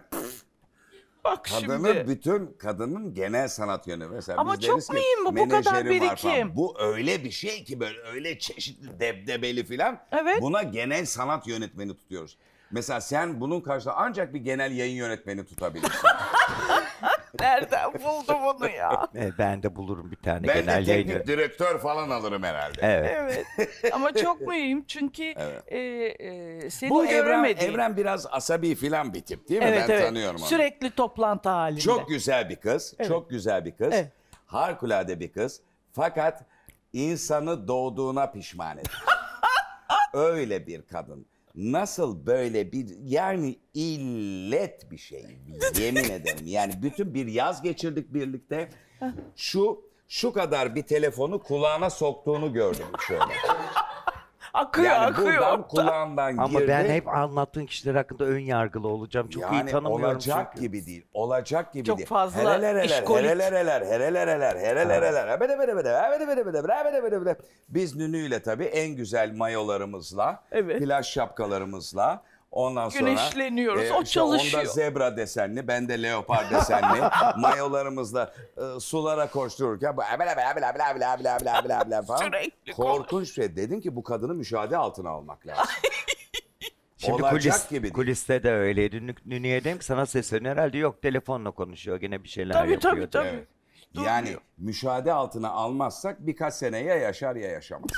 Bak kadının şimdi. Bütün kadının genel sanat yönü. Mesela ama çok miyim bu bu kadar birikim? Bu öyle bir şey ki böyle öyle çeşitli debdebeli filan. Evet. Buna genel sanat yönetmeni tutuyoruz. Mesela sen bunun karşılığı ancak bir genel yayın yönetmeni tutabilirsin. Nereden buldum onu ya? Ben de bulurum bir tane ben genel yayın. Ben de teknik direktör falan alırım herhalde. Evet. evet. Ama çok mühim çünkü evet. e, e, seni Bu Evren, Evren biraz asabi filan bir tip değil mi? Evet, ben evet. tanıyorum onu. Sürekli toplantı halinde. Çok güzel bir kız. Evet. Çok güzel bir kız. Evet. Harikulade bir kız. Fakat insanı doğduğuna pişman eder. Öyle bir kadın. Nasıl böyle bir yani illet bir şey yemin ederim yani bütün bir yaz geçirdik birlikte şu şu kadar bir telefonu kulağına soktuğunu gördüm şöyle. Akıyor yani akıyor. Kulağından Ama girdi. Ben hep anlattığın kişiler hakkında ön yargılı olacağım. Çok yani iyi tanımıyorum olacak çünkü. gibi değil. Olacak gibi Çok değil. Çok fazla herelereler, işkolik. Herelereler, herelereler, herelereler. Ha. Bede bede bede, bede bede bede, bede bede bede. Biz Nünü'yle tabii en güzel mayolarımızla, evet. plaj şapkalarımızla ondan sonra... Güneşleniyoruz, e, o işte çalışıyor. Onda zebra desenli, bende leopar desenli mayolarımızla e, sulara koştururken... Sürekli korkunç şey. Dedim ki bu kadını müşahede altına almak lazım. Şimdi kulis, gibi kuliste de öyleydi. Nünü'ye dedim ki sana sesleniyor herhalde yok telefonla konuşuyor. Yine bir şeyler tabii, yapıyor. Tabii tabii evet. tabii. Yani müşahede altına almazsak birkaç sene ya yaşar ya yaşamaz.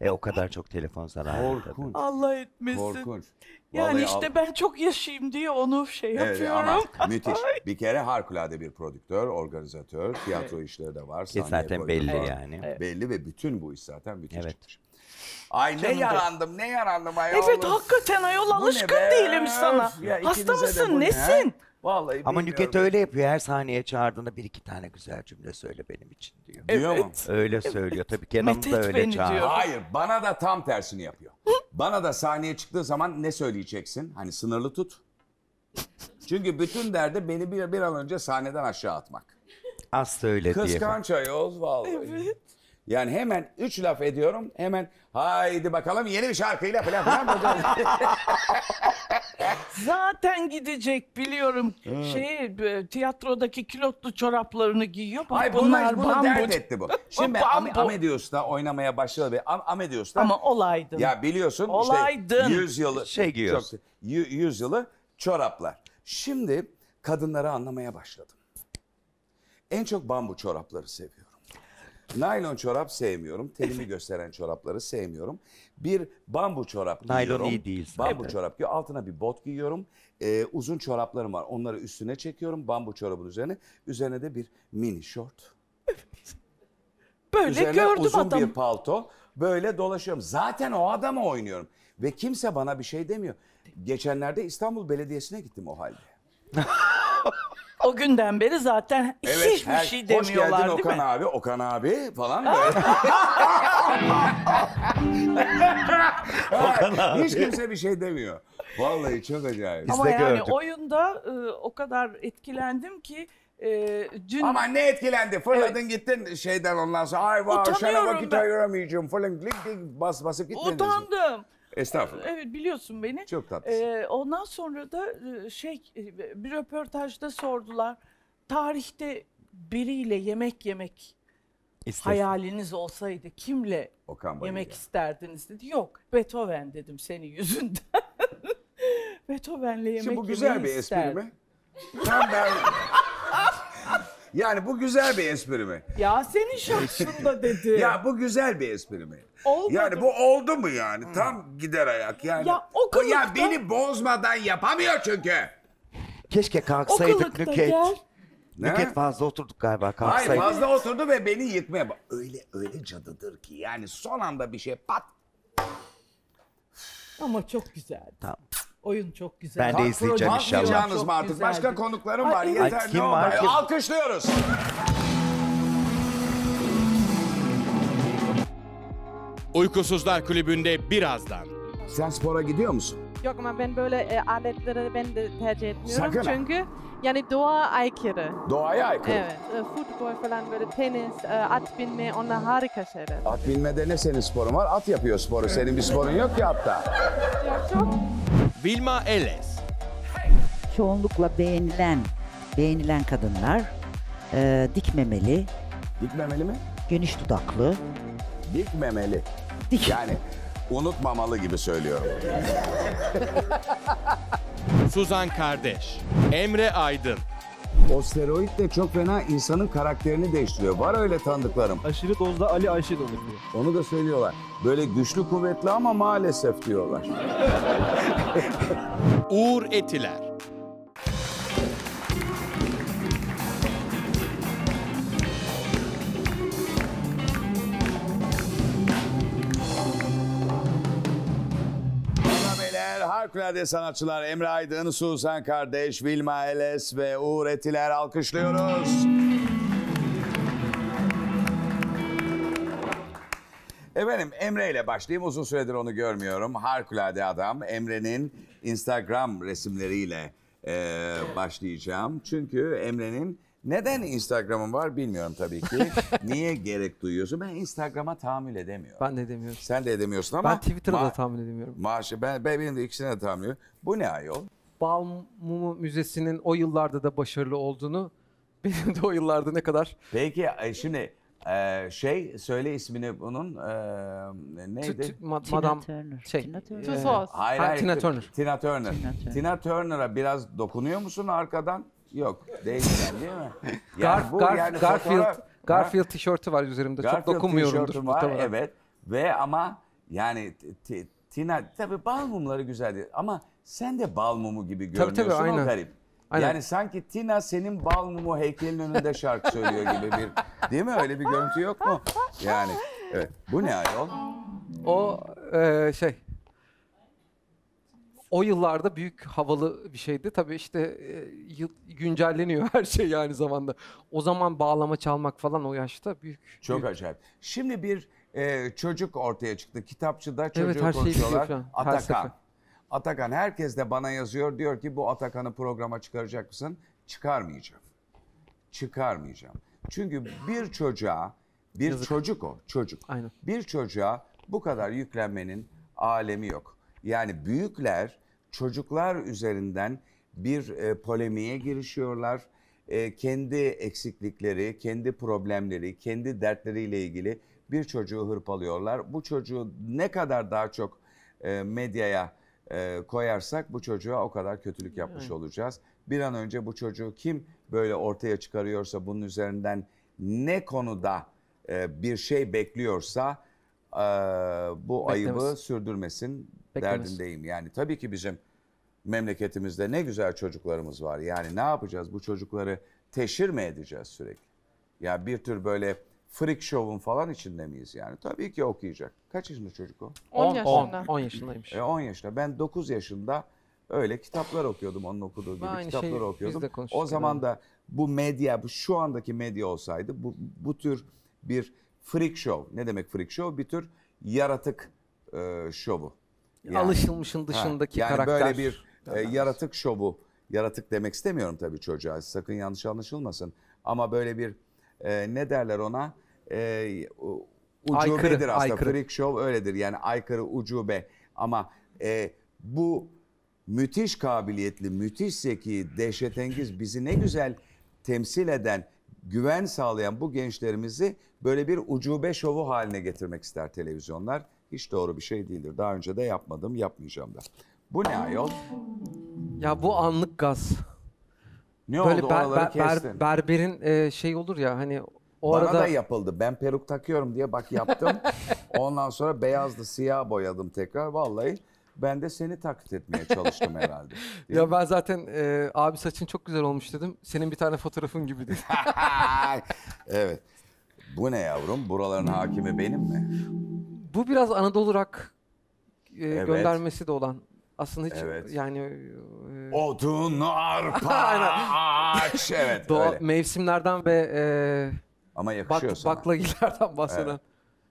E o kadar çok telefon zararı. Korkunç. Allah etmesin. Korkunç. Yani Vallahi işte al... ben çok yaşayayım diye onu şey evet, yapıyorum. Ama müthiş. Bir kere harikulade bir prodüktör, organizatör, tiyatro evet. işleri de var. E zaten belli var. yani. Evet. Belli ve bütün bu iş zaten müthiş evet. çıkmış. Ay Canım ne de... yarandım, ne yarandım ayol. Evet hakikaten ayol alışkın değilim sana. Ya, Hasta mısın, nesin? Ne? Vallahi Ama Nükhet öyle yapıyor. Her sahneye çağırdığında bir iki tane güzel cümle söyle benim için diyor. Evet. Diyor mu? Öyle evet. söylüyor. Tabii Kenan da öyle çağırıyor. Hayır bana da tam tersini yapıyor. Bana da sahneye çıktığı zaman ne söyleyeceksin? Hani sınırlı tut. Çünkü bütün derdi beni bir, bir an önce sahneden aşağı atmak. Az söyle diye. Kıskanç ayol vallahi. Evet. Yani hemen üç laf ediyorum. Hemen haydi bakalım yeni bir şarkıyla falan falan. Zaten gidecek biliyorum. Hmm. Şey tiyatrodaki kilotlu çoraplarını giyiyor. Ay bunlar, bunlar bunu dert etti bu. Şimdi ben Amadeus'ta oynamaya başladı. Amadeus'ta. Ama olaydın. Ya biliyorsun olaydın. Işte yüzyılı şey giyiyorsun. Yüzyılı çoraplar. Şimdi kadınları anlamaya başladım. En çok bambu çorapları seviyorum. Naylon çorap sevmiyorum. Telimi gösteren çorapları sevmiyorum. Bir bambu çorap Naylon giyiyorum. Naylon iyi değil. Bambu evet. çorap giyiyorum. Altına bir bot giyiyorum. Ee, uzun çoraplarım var. Onları üstüne çekiyorum. Bambu çorabın üzerine. Üzerine de bir mini şort. Böyle üzerine gördüm uzun adam. bir palto. Böyle dolaşıyorum. Zaten o adama oynuyorum. Ve kimse bana bir şey demiyor. Geçenlerde İstanbul Belediyesi'ne gittim o halde. O günden beri zaten evet, hiçbir her, şey demiyorlar değil mi? Hoş geldin Okan mi? abi, Okan abi falan böyle. Okan abi. Hiç kimse bir şey demiyor. Vallahi çok acayip. Ama yani oyunda e, o kadar etkilendim ki Ee, dün... Ama ne etkilendi? Fırladın evet. gittin şeyden ondan sonra. Ay var şana vakit ayıramayacağım falan. Bas basıp gitmedin. Utandım. Estağfurullah. Evet biliyorsun beni. Çok tatlısın. Ee, ondan sonra da şey bir röportajda sordular. Tarihte biriyle yemek yemek hayaliniz olsaydı kimle yemek ya. isterdiniz dedi. Yok Beethoven dedim senin yüzünden. Beethoven'le yemek Şimdi bu güzel bir espri mi? Tam ben... Yani bu güzel bir espri mi? Ya senin şansında dedi. Ya bu güzel bir espri mi? Olmadı. Yani bu oldu mu yani? Hmm. Tam gider ayak yani. Ya o kılıkta... Ya beni bozmadan yapamıyor çünkü. Keşke kalksaydık Nükhet. Nükhet fazla oturduk galiba kalksaydık. Hayır fazla oturdu ve beni yıkmaya bak. Öyle öyle cadıdır ki yani son anda bir şey pat. Ama çok güzel. Tamam. Oyun çok güzel. Ben de izleyeceğim inşallah. Artık başka konuklarım var. Ay, yeter ay, ne var? Ay, alkışlıyoruz. Uykusuzlar Kulübü'nde birazdan. Sen spora gidiyor musun? Yok ama ben böyle e, aletleri ben de tercih etmiyorum. Sakın çünkü ha. yani doğa aykırı. Doğaya aykırı? Evet. E, futbol falan böyle tenis, e, at binme onlar harika şeyler. At binmede ne senin sporun var? At yapıyor sporu. Evet. Senin bir sporun yok ki hatta. Yok çok. Wilma Elles. Çoğunlukla beğenilen, beğenilen kadınlar e, dik memeli. Dik memeli mi? Geniş dudaklı. Dik memeli. Dik. Yani unutmamalı gibi söylüyorum. Suzan Kardeş. Emre Aydın. O steroid de çok fena insanın karakterini değiştiriyor. Var öyle tanıdıklarım. Aşırı dozda Ali Ayşe de oluyor. Onu da söylüyorlar. Böyle güçlü kuvvetli ama maalesef diyorlar. Uğur Etiler. Harikulade sanatçılar Emre Aydın, Suzan Kardeş, Wilma Elles ve Uğur Etiler alkışlıyoruz. Efendim Emre ile başlayayım. Uzun süredir onu görmüyorum. Harikulade adam. Emre'nin Instagram resimleriyle e, başlayacağım. Çünkü Emre'nin neden Instagram'ın var bilmiyorum tabii ki. Niye gerek duyuyorsun? Ben Instagram'a tahammül edemiyorum. Ben de edemiyorum. Sen de edemiyorsun ama... Ben Twitter'a da tahammül edemiyorum. Maaşı, ben, ben benim de ikisine de tahammül ediyorum. Bu ne ayol? Balmumu Müzesi'nin o yıllarda da başarılı olduğunu... Benim de o yıllarda ne kadar... Peki şimdi şey söyle ismini bunun... Neydi? Madame... Tina Turner. Hayır hayır. Tina Turner. Tina Turner. Tina Turner'a biraz dokunuyor musun arkadan? Yok, değil yani değil mi? Yani Garf, Garf, yani Garfield, fotoğraf, Garfield tişörtü var üzerimde. Garfield çok dokunmuyorumdur var, bu evet. Ve ama yani Tina, tabii bal mumları güzel değil. Ama sen de bal mumu gibi görünüyorsun tabii, tabii, aynen. O garip. Aynen. Yani sanki Tina senin bal mumu heykelin önünde şarkı söylüyor gibi bir... Değil mi? Öyle bir görüntü yok mu? Yani evet. Bu ne ayol? O e, şey... O yıllarda büyük havalı bir şeydi. Tabii işte e, güncelleniyor her şey yani zamanda. O zaman bağlama çalmak falan o yaşta büyük. Çok büyük. Acayip. Şimdi bir e, çocuk ortaya çıktı. Kitapçıda çocuğu evet, konuşuyorlar. Şey Atakan. Her Atakan. Herkes de bana yazıyor. Diyor ki bu Atakan'ı programa çıkaracak mısın? Çıkarmayacağım. Çıkarmayacağım. Çünkü bir çocuğa, bir Yazık. çocuk o çocuk. Aynen. Bir çocuğa bu kadar yüklenmenin alemi yok. Yani büyükler çocuklar üzerinden bir e, polemiğe girişiyorlar. E, kendi eksiklikleri, kendi problemleri, kendi dertleriyle ilgili bir çocuğu hırpalıyorlar. Bu çocuğu ne kadar daha çok e, medyaya e, koyarsak bu çocuğa o kadar kötülük yapmış evet. olacağız. Bir an önce bu çocuğu kim böyle ortaya çıkarıyorsa bunun üzerinden ne konuda e, bir şey bekliyorsa e, bu Beklemez. ayıbı sürdürmesin. Beklemez. Derdindeyim yani tabii ki bizim memleketimizde ne güzel çocuklarımız var yani ne yapacağız bu çocukları teşhir mi edeceğiz sürekli ya bir tür böyle freak show'un falan içinde miyiz yani tabii ki okuyacak kaç yaşında çocuk o? on yaşında on yaşındaymış. E, on yaşında ben dokuz yaşında öyle kitaplar okuyordum onun okuduğu gibi Aynı kitapları şey, okuyordum o zaman da bu medya şu andaki medya olsaydı bu, bu tür bir freak show ne demek freak show bir tür yaratık e, şovu. Yani, alışılmışın dışındaki ha, yani karakter. Yani böyle bir e, yaratık şovu yaratık demek istemiyorum tabii çocuğa, sakın yanlış anlaşılmasın. Ama böyle bir e, ne derler ona, e, ucubedir aslında. Aykırı. Freak show öyledir yani, aykırı, ucube. Ama e, bu müthiş kabiliyetli, müthiş zeki, dehşetengiz, bizi ne güzel temsil eden, güven sağlayan bu gençlerimizi böyle bir ucube şovu haline getirmek ister televizyonlar. Hiç doğru bir şey değildir. Daha önce de yapmadım, yapmayacağım da. Bu ne ayol? Ya bu anlık gaz. Ne böyle oldu? Ber, ber, ber, berberin e, şey olur ya hani... O bana arada... da yapıldı. Ben peruk takıyorum diye bak yaptım. Ondan sonra beyazlı siyah boyadım tekrar. Vallahi ben de seni taklit etmeye çalıştım herhalde. Ya ben zaten e, abi saçın çok güzel olmuş dedim. Senin bir tane fotoğrafın gibi dedim. Evet. Bu ne yavrum? Buraların hakimi benim mi? Bu biraz Anadolu rock e, evet. göndermesi de olan. Aslında hiç evet. yani... E... Odun, arpa, ağaç. Evet, Doğa, mevsimlerden ve... E, ama yakışıyor bak, sana. Baklagilerden bahseden. Evet.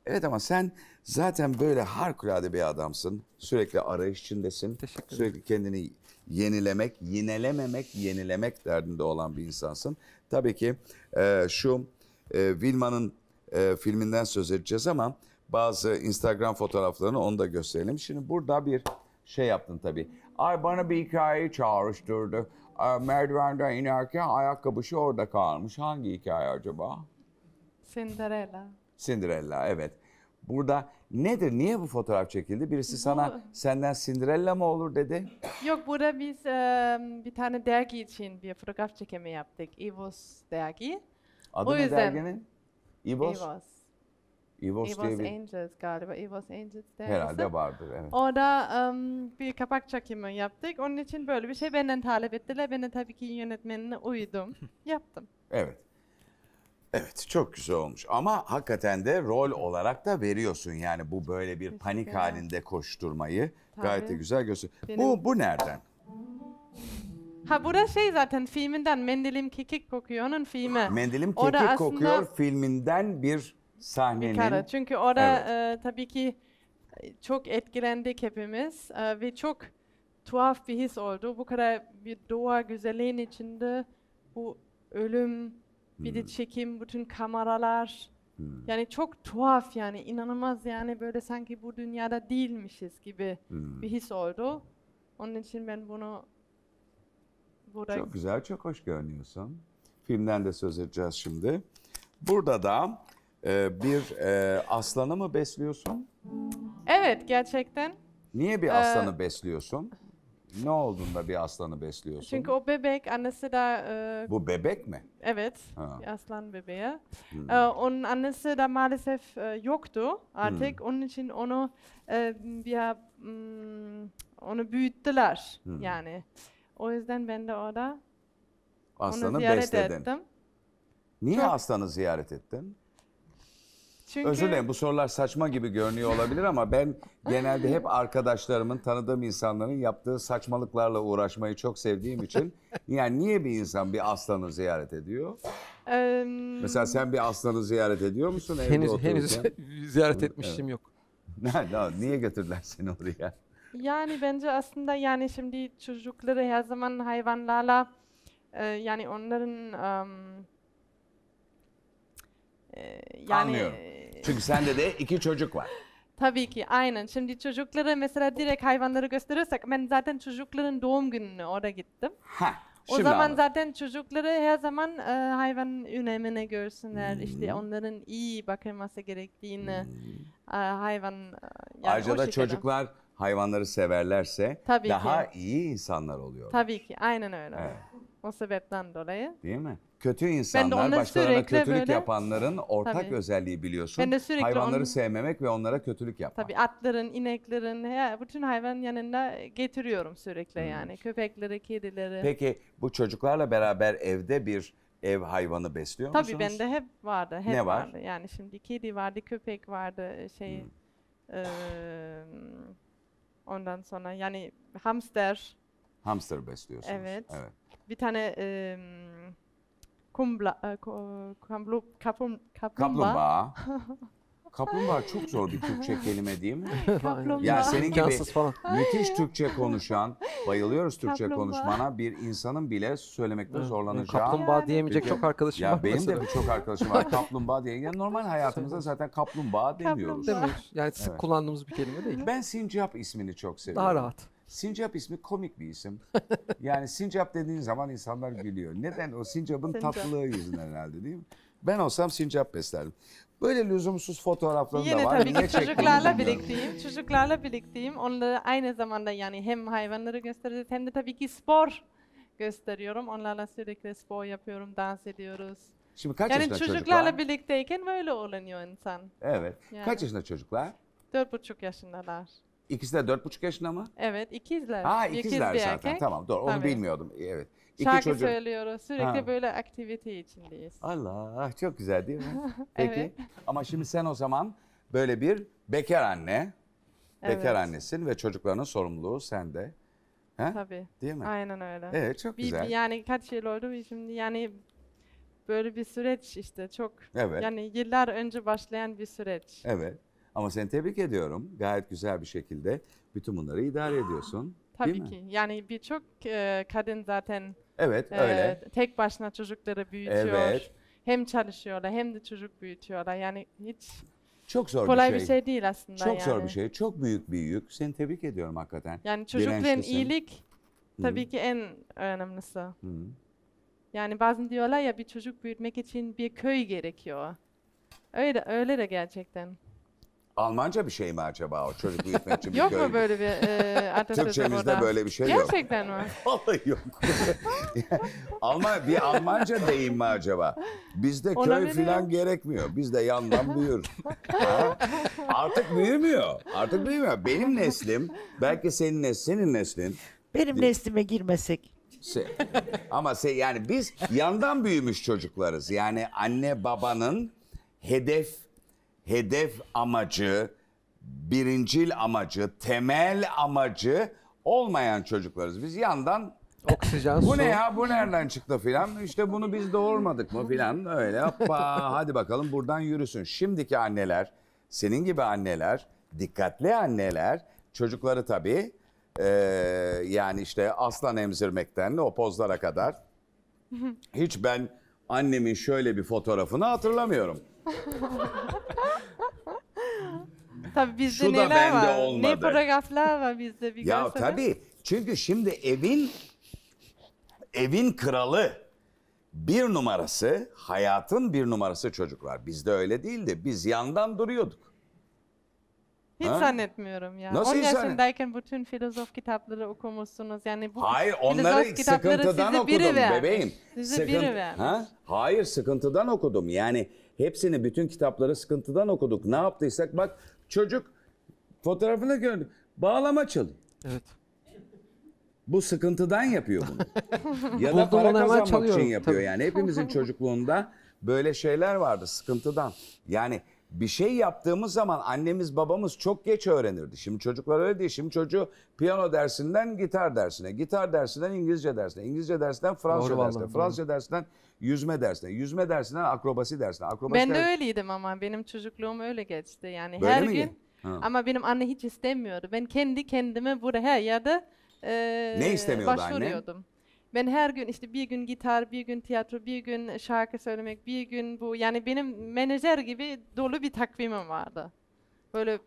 Evet ama sen zaten böyle harikulade bir adamsın. Sürekli arayış içindesin. Teşekkür ederim. Sürekli kendini yenilemek, yinelememek, yenilemek derdinde olan bir insansın. Tabii ki e, şu e, Wilma'nın e, filminden söz edeceğiz ama bazı Instagram fotoğraflarını onu da gösterelim. Şimdi burada bir şey yaptın tabii. Ay bana bir hikayeyi çağrıştırdı. E, merdivenden inerken ayakkabışı orada kalmış. Hangi hikaye acaba? Cinderella. Cinderella, evet. Burada nedir? Niye bu fotoğraf çekildi? Birisi bu, sana senden Cinderella mı olur dedi. Yok, burada biz e, bir tane dergi için bir fotoğraf çekimi yaptık. İvos dergi. Adı o ne yüzden... derginin? İvos? İvos. İvos, İvos diye bir... Angels galiba. İvos Angels dergisi. Herhalde vardır. Evet. Orada um, bir kapak çekimi yaptık. Onun için böyle bir şey benden talep ettiler. Ben de tabii ki yönetmenine uydum. Yaptım. Evet. Evet, çok güzel olmuş ama hakikaten de rol olarak da veriyorsun yani, bu böyle bir panik halinde koşturmayı tabii gayet de güzel gösteriyor. Benim... Bu, bu nereden? Ha, bu da şey zaten filminden, Mendilim Kekik Kokuyor'un filmi. Mendilim Kekik Kokuyor filminden bir sahnenin. Bir Çünkü orada evet. e, tabii ki çok etkilendik hepimiz e, ve çok tuhaf bir his oldu. Bu kadar bir doğa güzelliğin içinde bu ölüm... Bir de çekim, bütün kameralar, hmm. yani çok tuhaf yani, inanılmaz yani, böyle sanki bu dünyada değilmişiz gibi hmm. bir his oldu. Onun için ben bunu... Burada... Çok güzel, çok hoş görünüyorsun. Filmden de söz edeceğiz şimdi. Burada da e, bir e, aslanı mı besliyorsun? Evet, gerçekten. Niye bir aslanı ee... besliyorsun? Ne olduğunda bir aslanı besliyorsun? Çünkü o bebek, annesi de... E, bu bebek mi? Evet, aslan bebeği. Hmm. E, onun annesi de maalesef e, yoktu artık. Hmm. Onun için onu e, bir mm, onu büyüttüler hmm. yani. O yüzden ben de orada aslanı onu ziyaret besledin. ettim. Niye Çok... aslanı ziyaret ettin? Çünkü... Özür dilerim, bu sorular saçma gibi görünüyor olabilir ama ben genelde hep arkadaşlarımın, tanıdığım insanların yaptığı saçmalıklarla uğraşmayı çok sevdiğim için. Yani niye bir insan bir aslanı ziyaret ediyor? Ee... Mesela sen bir aslanı ziyaret ediyor musun? Henüz, henüz ziyaret etmiştim evet. yok. Niye götürdüler seni oraya? Yani bence aslında yani şimdi çocukları her zaman hayvanlarla yani onların... Um... Yani, anlıyorum. Çünkü sende de iki çocuk var. Tabii ki, aynen. Şimdi çocuklara mesela direkt hayvanları gösterirsek, ben zaten çocukların doğum gününe orada gittim. Heh, o zaman anladım. Zaten çocukları her zaman e, hayvan önemine görsünler, hmm. işte onların iyi bakılması gerektiğini, hmm. e, hayvan... Yani ayrıca da çocuklar hayvanları severlerse Tabii daha ki. iyi insanlar oluyor. Tabii ki, aynen öyle. Evet. O sebepten dolayı. Değil mi? Kötü insanlar, başkalarına kötülük böyle... yapanların ortak Tabii. özelliği biliyorsun. Hayvanları onu... sevmemek ve onlara kötülük yapmak. Tabii atların, ineklerin, he, bütün hayvan yanında getiriyorum sürekli hmm. yani. Köpekleri, kedileri. Peki bu çocuklarla beraber evde bir ev hayvanı besliyor Tabii musunuz? Tabii bende hep vardı. Hep ne var? Vardı. Yani şimdi kedi vardı, köpek vardı, şey... Hmm. E, ondan sonra yani hamster. Hamster besliyorsunuz. Evet. Evet. Bir tane... E, Kumbla, e, kaplumbağa. Kaplumbağa çok zor bir Türkçe kelime değil mi? Kaplumbağa. Yani senin gibi müthiş Türkçe konuşan, bayılıyoruz Türkçe kaplumbağa. konuşmana, bir insanın bile söylemekte evet. zorlanacağı. Kaplumbağa diyemeyecek Peki, çok arkadaşım ya var. Benim mesela. de birçok arkadaşım var. Kaplumbağa diye. Yani normal hayatımızda zaten kaplumbağa demiyoruz. Demiyoruz. Yani sık evet. kullandığımız bir kelime değil. Ben sincap ismini çok seviyorum. Daha rahat. Sincap ismi komik bir isim. Yani sincap dediğin zaman insanlar gülüyor. Neden? O sincapın sincap. tatlılığı yüzünden herhalde değil mi? Ben olsam sincap beslerdim. Böyle lüzumsuz fotoğraflarım Yine da var. Yine tabii ki çocuklarla birlikteyim. Çocuklarla birlikteyim. Onları aynı zamanda yani hem hayvanları gösteriyoruz hem de tabii ki spor gösteriyorum. Onlarla sürekli spor yapıyorum, dans ediyoruz. Şimdi kaç yani yaşında çocuklar? Yani çocuklarla birlikteyken böyle olanıyor insan. Evet. Yani. Kaç yaşında çocuklar? Dört buçuk yaşındalar. İkisi de dört buçuk yaşında mı? Evet, ikizler. Aa, ikizler İkiz zaten. Tamam, doğru. Tabii. Onu bilmiyordum. Evet. İki Şarkı çocuğum. söylüyoruz. Sürekli ha. böyle aktivite içindeyiz. Allah, çok güzel değil mi? Peki. Evet. Ama şimdi sen o zaman böyle bir bekar anne, evet. bekar annesin ve çocuklarının sorumluluğu sende. Ha? Tabii. Değil mi? Aynen öyle. Evet, çok bir, güzel. Yani kaç yıl oldu şimdi yani böyle bir süreç işte çok. Evet. Yani yıllar önce başlayan bir süreç. Evet. Ama seni tebrik ediyorum. Gayet güzel bir şekilde bütün bunları idare ediyorsun. Tabii ki. Yani birçok e, kadın zaten evet, e, öyle. tek başına çocukları büyütüyor. Evet. Hem çalışıyorlar hem de çocuk büyütüyorlar. Yani hiç çok zor kolay bir şey. bir şey değil aslında. Çok yani. zor bir şey. Çok büyük bir yük. Seni tebrik ediyorum hakikaten. Yani çocukların iyilik tabii Hı. ki en önemlisi. Hı. Yani bazen diyorlar ya bir çocuk büyütmek için bir köy gerekiyor. Öyle, öyle de gerçekten. Almanca bir şey mi acaba o çocuk büyütmek için? Yok mu böyle bir e, atasözü burada? Türkçemizde böyle bir şey Gerçekten yok. Gerçekten mi? Yok. Alman, bir Almanca deyim mi acaba? Bizde Ona köy falan gerekmiyor. Bizde yandan büyür. Ha? Artık büyümüyor. Artık büyümüyor. Benim neslim, belki senin neslin, senin neslin. Benim neslime girmesek. Se, ama se, yani biz yandan büyümüş çocuklarız. Yani anne babanın hedef, hedef amacı, birincil amacı, temel amacı olmayan çocuklarız. Biz yandan oksijen, bu ne ya, bu nereden çıktı filan, işte bunu biz doğurmadık mı filan, öyle hoppa hadi bakalım buradan yürüsün. Şimdiki anneler, senin gibi anneler, dikkatli anneler çocukları tabii e, yani işte aslan emzirmekten o pozlara kadar hiç ben annemin şöyle bir fotoğrafını hatırlamıyorum. Tabii bizde Şu neler var, olmadı. ne paragraflar var bizde bir Ya görsene. Tabii, çünkü şimdi evin evin kralı, bir numarası, hayatın bir numarası çocuklar. Bizde öyle değildi, biz yandan duruyorduk. Hiç ha? zannetmiyorum ya. Nasıl on yaşındayken bütün filozof kitapları okumuşsunuz. Yani bu Hayır, onları sıkıntıdan okudum bebeğim. Sizi Sıkıntı... biri vermiş. Ha? Hayır, sıkıntıdan okudum. Yani hepsini, bütün kitapları sıkıntıdan okuduk. Ne yaptıysak bak, çocuk fotoğrafını gördüm. Bağlama çalıyor. Evet. Bu sıkıntıdan yapıyor bunu. Ya da para kazanmak çalıyorum. için yapıyor. Tabii. Yani hepimizin çocukluğunda böyle şeyler vardı, sıkıntıdan. Yani bir şey yaptığımız zaman annemiz babamız çok geç öğrenirdi. Şimdi çocuklar öyle değil. Şimdi çocuğu piyano dersinden gitar dersine, gitar dersinden İngilizce dersine, İngilizce dersinden Fransızca Doğru dersine, vallahi, Fransızca doğru. dersinden yüzme dersine, yüzme dersinden akrobasi dersine. Akrobasi ben ders... de öyleydim ama benim çocukluğum öyle geçti. Yani böyle her gün ha. ama benim anne hiç istemiyordu. Ben kendi kendime buraya her yerde e, ne istemiyordu başvuruyordum. Anne? Ben her gün işte bir gün gitar, bir gün tiyatro, bir gün şarkı söylemek, bir gün bu. Yani benim menajer gibi dolu bir takvimim vardı. Böyle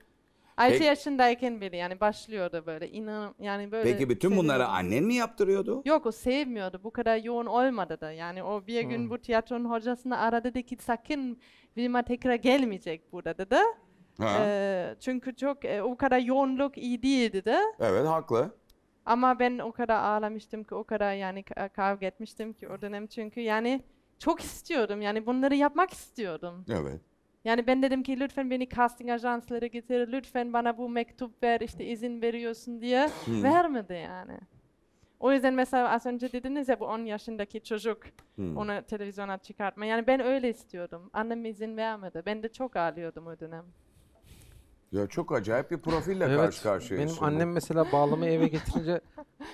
altı yaşındayken bile yani başlıyordu böyle. İnan, yani böyle. Peki bütün seviyordu. bunları annen mi yaptırıyordu? Yok, o sevmiyordu. Bu kadar yoğun olmadı da. Yani o bir gün hmm. bu tiyatronun hocasını aradı, dedi ki sakın Wilma tekrar gelmeyecek burada dedi. Ee, çünkü çok e, o kadar yoğunluk iyi değil dedi. Evet, haklı. Ama ben o kadar ağlamıştım ki, o kadar yani kavga etmiştim ki o dönem, çünkü yani çok istiyordum, yani bunları yapmak istiyordum. Evet. Yani ben dedim ki lütfen beni casting ajansları getir, lütfen bana bu mektup ver, işte izin veriyorsun diye hmm. vermedi yani. O yüzden mesela az önce dediniz ya bu on yaşındaki çocuk hmm. onu televizyona çıkartma, yani ben öyle istiyordum. Annem izin vermedi, ben de çok ağlıyordum o dönem. Ya çok acayip bir profille evet, karşı karşıyayız. Benim şimdi. annem mesela bağlamayı eve getirince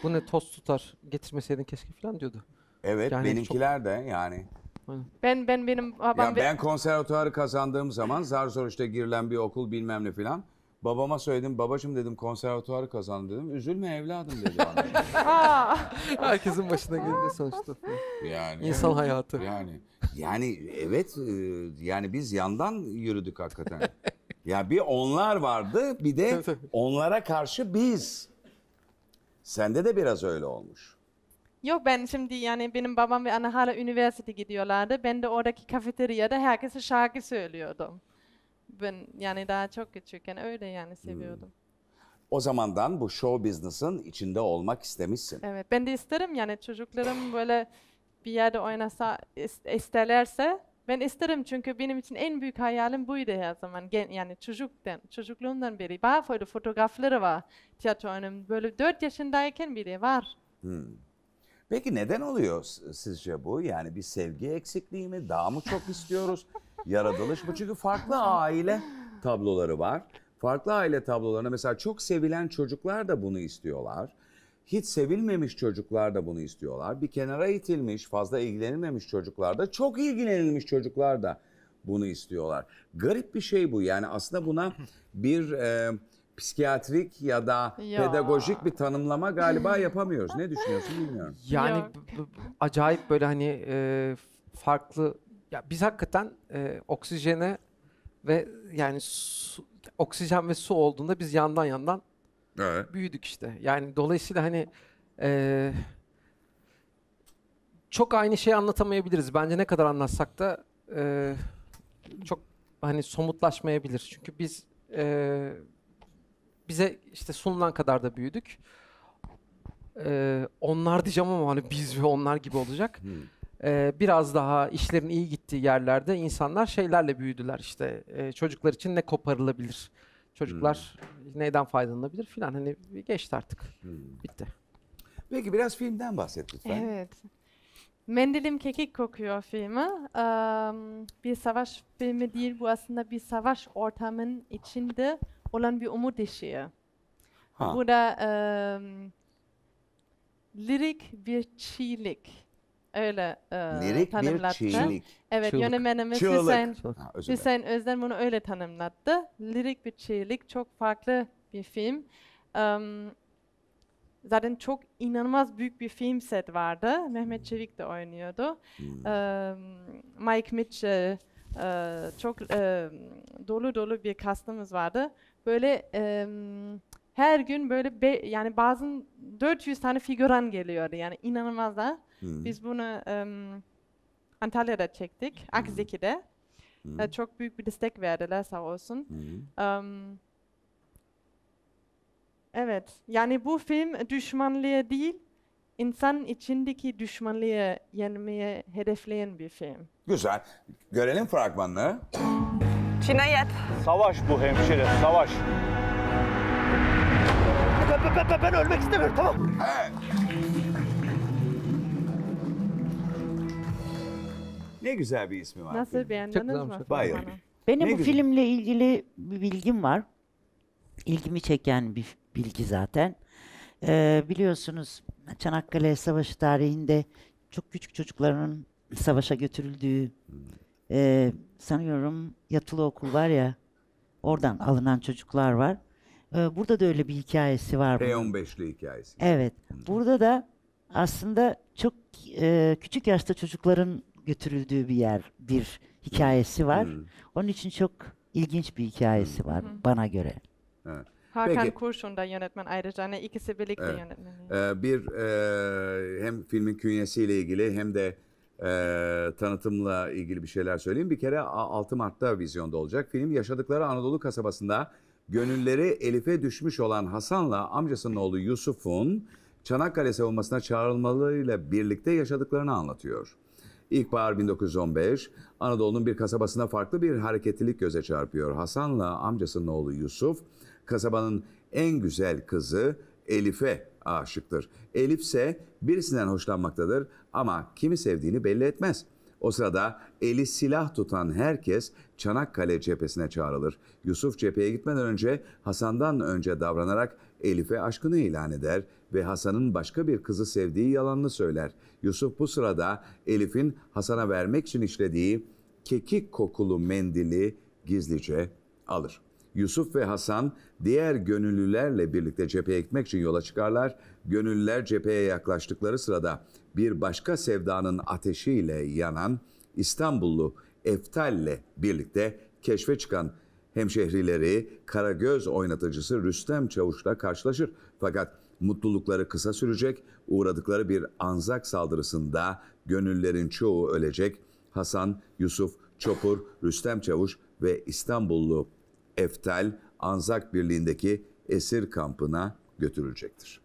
bu ne toz tutar, getirmeseydin keşke falan diyordu. Evet, yani benimkiler çok... de yani Ben ben benim babam ya ben, ben konservatuarı kazandığım zaman zar zor işte girilen bir okul bilmem ne filan. Babama söyledim, babacığım dedim konservatuarı kazandım dedim. Üzülme evladım dedi bana. Herkesin başına gelir sonuçta. Yani insan hayatı. Yani yani evet yani biz yandan yürüdük hakikaten. Ya bir onlar vardı, bir de onlara karşı biz. Sende de biraz öyle olmuş. Yok ben şimdi yani benim babam ve anne hala üniversite gidiyorlardı. Ben de oradaki kafeteryada herkese şarkı söylüyordum. Ben yani daha çok küçükken öyle yani seviyordum. Hmm. O zamandan bu show business'ın içinde olmak istemişsin. Evet ben de isterim yani çocuklarım böyle bir yerde oynasa isterlerse ben isterim çünkü benim için en büyük hayalim buydu her zaman. Gen, yani çocuktan, çocukluğumdan beri. Bayağı fotoğrafları var tiyatro oynadım. Böyle dört yaşındayken biri var. Hmm. Peki neden oluyor sizce bu? Yani bir sevgi eksikliği mi? Daha mı çok istiyoruz? Yaratılış mı? Çünkü farklı aile tabloları var. Farklı aile tablolarına mesela çok sevilen çocuklar da bunu istiyorlar. Hiç sevilmemiş çocuklar da bunu istiyorlar. Bir kenara itilmiş, fazla ilgilenilmemiş çocuklar da, çok ilgilenilmiş çocuklar da bunu istiyorlar. Garip bir şey bu. Yani aslında buna bir e, psikiyatrik ya da ya. pedagojik bir tanımlama galiba yapamıyoruz. Ne düşünüyorsun bilmiyorum. Yani acayip böyle hani e, farklı... Ya biz hakikaten e, oksijene ve yani su, oksijen ve su olduğunda biz yandan yandan evet. büyüdük işte. Yani dolayısıyla hani e, çok aynı şeyi anlatamayabiliriz. Bence ne kadar anlatsak da e, çok hani somutlaşmayabilir. Çünkü biz e, bize işte sunulan kadar da büyüdük. E, onlar diyeceğim ama hani biz ve onlar gibi olacak. Hmm. Ee, biraz daha işlerin iyi gittiği yerlerde insanlar şeylerle büyüdüler işte ee, çocuklar için ne koparılabilir, çocuklar hmm. neyden faydalanabilir filan hani geçti artık hmm. bitti. Peki biraz filmden bahset lütfen. Evet. Mendilim Kekik Kokuyor filmi ee, bir savaş filmi değil bu aslında bir savaş ortamının içinde olan bir umut işi. Ha. Burada e, lirik bir çiğlik. Öyle e, lirik bir çiğlik. Evet, çığlık. Yönetmenimiz Hüseyin, Hüseyin Özden bunu öyle tanımlattı. Lirik bir çiğlik, çok farklı bir film. Um, zaten çok inanılmaz büyük bir film set vardı. Mehmet Çevik de oynuyordu. Hmm. Um, Mike Mitchell, uh, çok um, dolu dolu bir kastımız vardı. Böyle um, her gün böyle be, yani bazen dört yüz tane figüran geliyordu. Yani inanılmaz da. Hmm. Biz bunu um, Antalya'da çektik, Akzeki'de. Hmm. E, çok büyük bir destek verdiler sağ olsun. Hmm. Um, evet, yani bu film düşmanlığı değil, insan içindeki düşmanlığı yenmeye hedefleyen bir film. Güzel. Görelim fragmanını. Cinayet. Savaş bu hemşire, savaş. Ben, ben, ben, ben ölmek istemiyorum, tamam. Evet. Ne güzel bir ismi var. Nasıl beğendiniz mi? Bayıldım. Benim ne bu güzel. Filmle ilgili bir bilgim var. İlgimi çeken bir bilgi zaten. Ee, biliyorsunuz Çanakkale Savaşı tarihinde çok küçük çocukların savaşa götürüldüğü e, sanıyorum yatılı okul var ya oradan alınan çocuklar var. Ee, burada da öyle bir hikayesi var. P on beşli hikayesi. Evet. Burada da aslında çok e, küçük yaşta çocukların götürüldüğü bir yer, bir hikayesi var. Hmm. Onun için çok ilginç bir hikayesi hmm. var hmm. bana göre. Evet. Hakan Kurşun da yönetmen ayrıca. Yani ikisi birlikte evet. yönetmen. Ee, bir e, hem filmin künyesiyle ilgili hem de e, tanıtımla ilgili bir şeyler söyleyeyim. Bir kere altı Mart'ta vizyonda olacak. Film yaşadıkları Anadolu kasabasında gönülleri Elif'e düşmüş olan Hasan'la amcasının oğlu Yusuf'un Çanakkale savunmasına çağrılmalarıyla birlikte yaşadıklarını anlatıyor. İlkbahar bin dokuz yüz on beş, Anadolu'nun bir kasabasına farklı bir hareketlilik göze çarpıyor. Hasan'la amcasının oğlu Yusuf, kasabanın en güzel kızı Elif'e aşıktır. Elif ise birisinden hoşlanmaktadır ama kimi sevdiğini belli etmez. O sırada eli silah tutan herkes Çanakkale cephesine çağrılır. Yusuf cepheye gitmeden önce Hasan'dan önce davranarak Elif'e aşkını ilan eder ve Hasan'ın başka bir kızı sevdiği yalanını söyler. Yusuf bu sırada Elif'in Hasan'a vermek için işlediği kekik kokulu mendili gizlice alır. Yusuf ve Hasan diğer gönüllülerle birlikte cepheye gitmek için yola çıkarlar. Gönüllüler cepheye yaklaştıkları sırada bir başka sevdanın ateşiyle yanan İstanbullu Eftal'le birlikte keşfe çıkan hemşehrileri Karagöz oynatıcısı Rüstem Çavuş'la karşılaşır. Fakat mutlulukları kısa sürecek. Uğradıkları bir Anzak saldırısında gönüllerin çoğu ölecek. Hasan, Yusuf, Çopur, Rüstem Çavuş ve İstanbullu Eftal Anzak Birliği'ndeki esir kampına götürülecektir.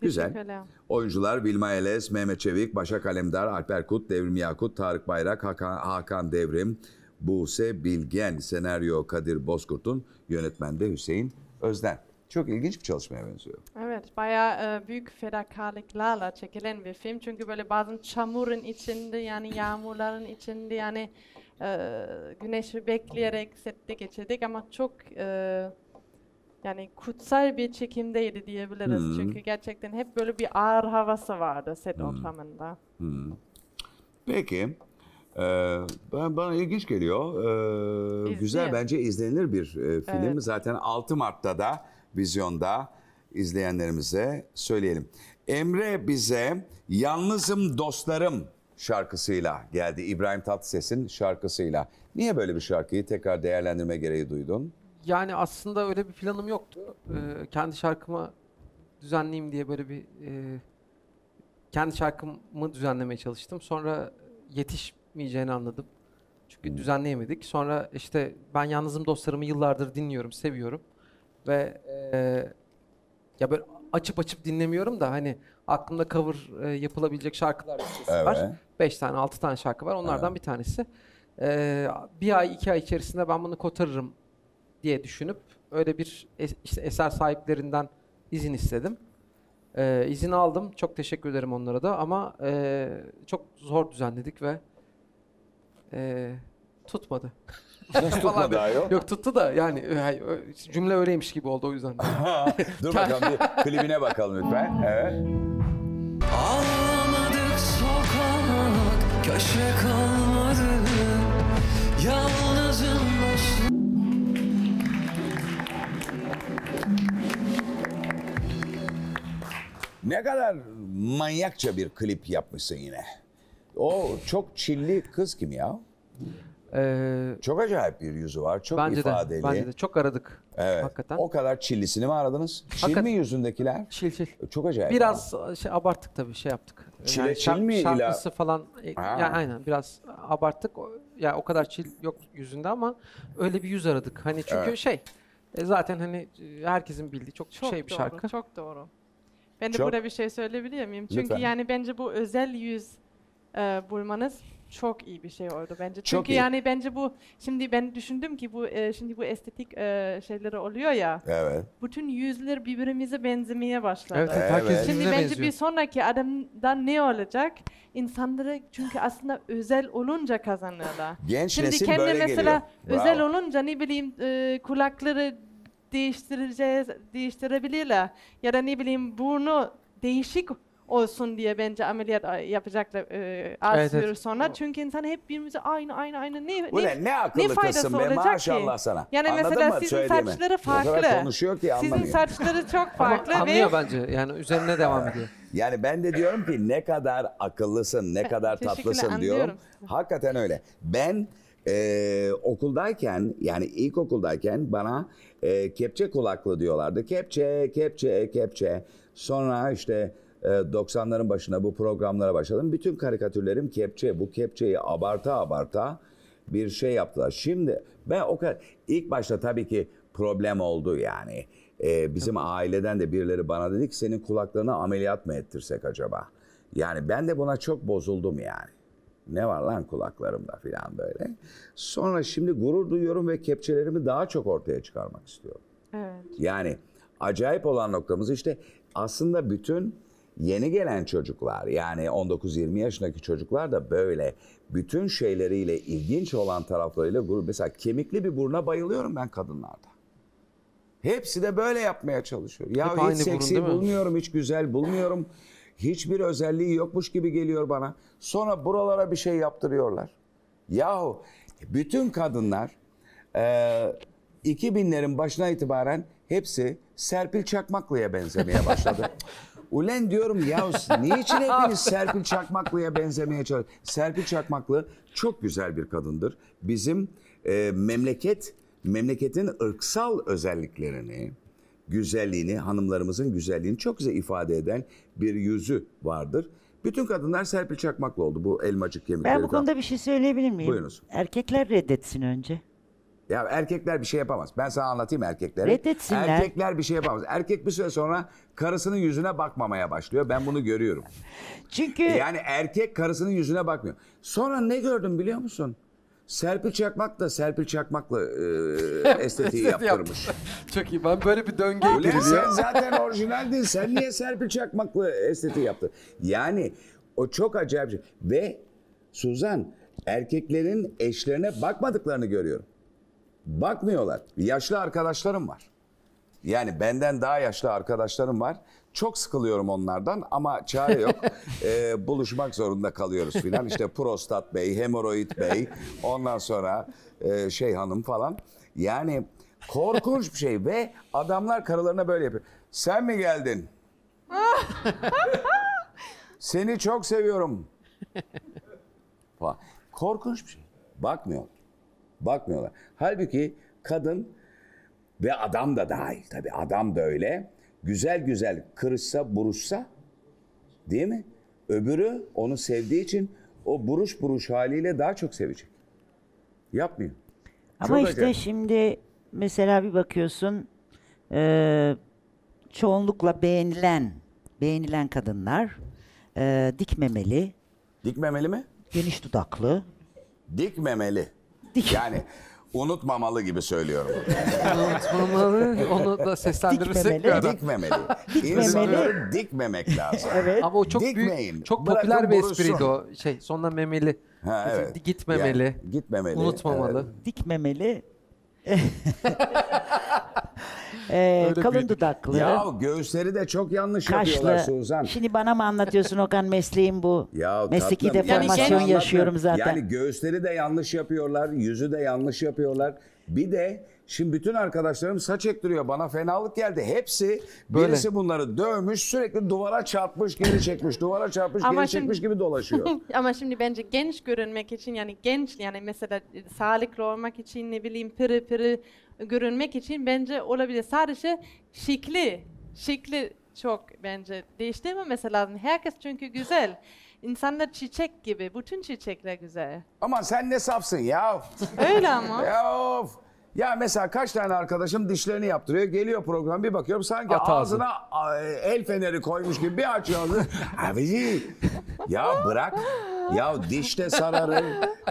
Güzel. Oyuncular Wilma Elles, Mehmet Çevik, Başak Alemdar, Alper Kut, Devrim Yakut, Tarık Bayrak, Hakan, Hakan Devrim, Buse Bilgen, senaryo Kadir Bozkurt'un, yönetmen de Hüseyin Özden. Çok ilginç bir çalışmaya benziyor. Evet, bayağı büyük fedakarlıklarla çekilen bir film. Çünkü böyle bazen çamurun içinde, yani yağmurların içinde, yani güneşi bekleyerek sette geçirdik ama çok yani kutsal bir çekimdeydi diyebiliriz. Hmm. Çünkü gerçekten hep böyle bir ağır havası vardı set hmm. ortamında. Hmm. Peki. Ee, ben, bana ilginç geliyor. Ee, güzel, bence izlenir bir e, film. Evet. Zaten altı Mart'ta da vizyonda, izleyenlerimize söyleyelim. Emre bize "Yalnızım Dostlarım" şarkısıyla geldi. İbrahim Tatlıses'in şarkısıyla. Niye böyle bir şarkıyı tekrar değerlendirme gereği duydun? Yani aslında öyle bir planım yoktu. Ee, kendi şarkımı düzenleyeyim diye böyle bir... E, kendi şarkımı düzenlemeye çalıştım. Sonra yetişmeyeceğini anladım. Çünkü düzenleyemedik. Sonra işte ben "Yalnızım Dostlarım'ı" yıllardır dinliyorum, seviyorum. Ve e, ya böyle açıp açıp dinlemiyorum da hani aklımda cover e, yapılabilecek şarkılar listesi evet. var. Beş tane, altı tane şarkı var. Onlardan evet. bir tanesi. E, bir ay, iki ay içerisinde ben bunu kotarırım diye düşünüp öyle bir es işte eser sahiplerinden izin istedim. E, izin aldım. Çok teşekkür ederim onlara da ama e, çok zor düzenledik ve e, tutmadı. Nasıl tutmadı ayol? Yok tuttu da yani cümle öyleymiş gibi oldu o yüzden. Dur bakalım bir klibine bakalım lütfen. Evet. Ağlamadık sokak, köşe kalmadı. Yalnızım dostum. Ne kadar manyakça bir klip yapmışsın yine. O çok çilli kız kim ya? Ee, çok acayip bir yüzü var, çok bence ifadeli. De, bence de çok aradık. Evet. Hakikaten. O kadar çillisini mi aradınız? Hakikaten. Çil mi yüzündekiler? Çil çil. Çok acayip. Biraz şey, abarttık tabii, şey yaptık. Çile yani, çil mi? Şarkısı ila... falan. Ha. Yani aynen biraz abarttık. Ya yani o kadar çil yok yüzünde ama öyle bir yüz aradık. Hani çünkü evet. şey zaten hani herkesin bildiği çok, çok şey bir doğru, şarkı. Çok doğru. Ben de çok... burada bir şey söyleyebilir miyim? Çünkü lütfen. Yani bence bu özel yüz e, bulmanız çok iyi bir şey oldu bence. Çok Çünkü iyi. Yani bence bu, şimdi ben düşündüm ki bu e, şimdi bu estetik e, şeyleri oluyor ya. Evet. Bütün yüzler birbirimize benzemeye başladı. Evet, evet. Şimdi bence benziyor. Bir sonraki adamdan ne olacak? İnsanları çünkü aslında özel olunca kazanıyorlar. Genç şimdi nesil böyle geliyor. Şimdi mesela özel wow. olunca ne bileyim e, kulakları değiştireceğiz, değiştirebilirler. Ya da ne bileyim burnu değişik olsun diye bence ameliyat yapacaklar e, az evet, süre evet. sonra. Çünkü insan hep birbirimize aynı aynı aynı ne bu ne, ne akıllı kızsın be maşallah ki? Sana. Yani anladın mesela mı? Sizin söylediğimi. Saçları farklı. Sizin saçları çok farklı. Ama anlıyor ve... bence yani üzerine devam ediyor. Yani ben de diyorum ki ne kadar akıllısın, ne kadar tatlısın diyorum. Hakikaten öyle. Ben Ee, okuldayken yani ilkokuldayken bana e, kepçe kulaklı diyorlardı. Kepçe, kepçe, kepçe. Sonra işte e, doksanların başında bu programlara başladım. Bütün karikatürlerim kepçe. Bu kepçeyi abarta abarta bir şey yaptılar. Şimdi ben o kadar... İlk başta tabii ki problem oldu yani. E, bizim aileden de birileri bana dedi ki senin kulaklarını ameliyat mı ettirsek acaba? Yani ben de buna çok bozuldum yani. Ne var lan kulaklarımda filan böyle. Sonra şimdi gurur duyuyorum ve kepçelerimi daha çok ortaya çıkarmak istiyorum. Evet. Yani acayip olan noktamız işte aslında bütün yeni gelen çocuklar yani on dokuz yirmi yaşındaki çocuklar da böyle bütün şeyleriyle ilginç olan taraflarıyla gurur. Mesela kemikli bir buruna bayılıyorum ben kadınlarda. Hepsi de böyle yapmaya çalışıyor. Ya hep hiç seksi bulmuyorum, hiç güzel bulmuyorum. Hiçbir özelliği yokmuş gibi geliyor bana. Sonra buralara bir şey yaptırıyorlar. Yahu bütün kadınlar e, iki binlerin başına itibaren hepsi Serpil Çakmaklı'ya benzemeye başladı. Ulen diyorum ya, niçin hepiniz Serpil Çakmaklı'ya benzemeye çalışıyorsunuz? Serpil Çakmaklı çok güzel bir kadındır. Bizim e, memleket, memleketin ırksal özelliklerini, güzelliğini, hanımlarımızın güzelliğini çok güzel ifade eden bir yüzü vardır. Bütün kadınlar Serpil Çakmaklı oldu bu elmacık yemekleri. Ben bu konuda bir şey söyleyebilir miyim? Buyurunuz. Erkekler reddetsin önce. Ya erkekler bir şey yapamaz. Ben sana anlatayım erkekleri. Reddetsinler. Erkekler bir şey yapamaz. Erkek bir süre sonra karısının yüzüne bakmamaya başlıyor. Ben bunu görüyorum. Çünkü... Yani erkek karısının yüzüne bakmıyor. Sonra ne gördüm biliyor musun? Serpil Çakmak da Serpil Çakmak'la e, estetiği yaptırmış. Çok iyi. Ben böyle bir döngü ettim. Sen zaten orijinaldin. Sen niye Serpil Çakmak'la estetiği yaptın? Yani o çok acayip şey. Ve Suzan, erkeklerin eşlerine bakmadıklarını görüyorum. Bakmıyorlar. Yaşlı arkadaşlarım var. Yani benden daha yaşlı arkadaşlarım var. Çok sıkılıyorum onlardan ama çare yok. ee, buluşmak zorunda kalıyoruz filan. İşte prostat bey, hemoroid bey, ondan sonra e, şey hanım falan. Yani korkunç bir şey ve adamlar karılarına böyle yapıyor. Sen mi geldin? Seni çok seviyorum. Falan. Korkunç bir şey. Bakmıyor. Bakmıyorlar. Halbuki kadın ve adam da dahil tabii, adam da öyle. Güzel güzel kırışsa, buruşsa, değil mi? Öbürü onu sevdiği için o buruş buruş haliyle daha çok sevecek. Yapmıyor. Ama çok işte acayip. Şimdi mesela bir bakıyorsun e, çoğunlukla beğenilen beğenilen kadınlar e, dik memeli. Dik memeli mi? Geniş dudaklı. Dik memeli. Dik. Yani unutmamalı gibi söylüyorum. Unutmamalı, onu da seslendirsek bir adam. Dikmemeli. İnsanları dikmemek lazım. Evet. Ama o çok Dikmeyin. büyük, çok Bırakın popüler bir espriydi o. Şey, sonuna memeli. Ha, evet. Gitmemeli. Yani, gitmemeli. Unutmamalı. Evet. Dikmemeli. Ee, kalın büyüdük. Dudaklı. Ya göğüsleri de çok yanlış Kaşlı. yapıyorlar Suzan. Şimdi bana mı anlatıyorsun Okan, mesleğim bu. Ya, mesleki tatlım. deformasyon yani, yaşıyorum zaten. Yani göğüsleri de yanlış yapıyorlar, yüzü de yanlış yapıyorlar. Bir de şimdi bütün arkadaşlarım saç ektiriyor, bana fenalık geldi. Hepsi böyle. Birisi bunları dövmüş, sürekli duvara çarpmış, geri çekmiş, duvara çarpmış, ama geri şimdi, çekmiş gibi dolaşıyor. Ama şimdi bence genç görünmek için, yani genç, yani mesela sağlıklı olmak için, ne bileyim pırı pırı görünmek için bence olabilir. Sadece şekli, şekli çok bence değiştirmemesi lazım. Herkes çünkü güzel. İnsanlar çiçek gibi, bütün çiçekler güzel. Ama sen ne safsın ya. Öyle ama. Ya of. Ya mesela kaç tane arkadaşım dişlerini yaptırıyor, geliyor program, bir bakıyorum sanki At ağzına ağzı. el feneri koymuş gibi bir açıyor. Abi ya bırak, ya diş de sararır,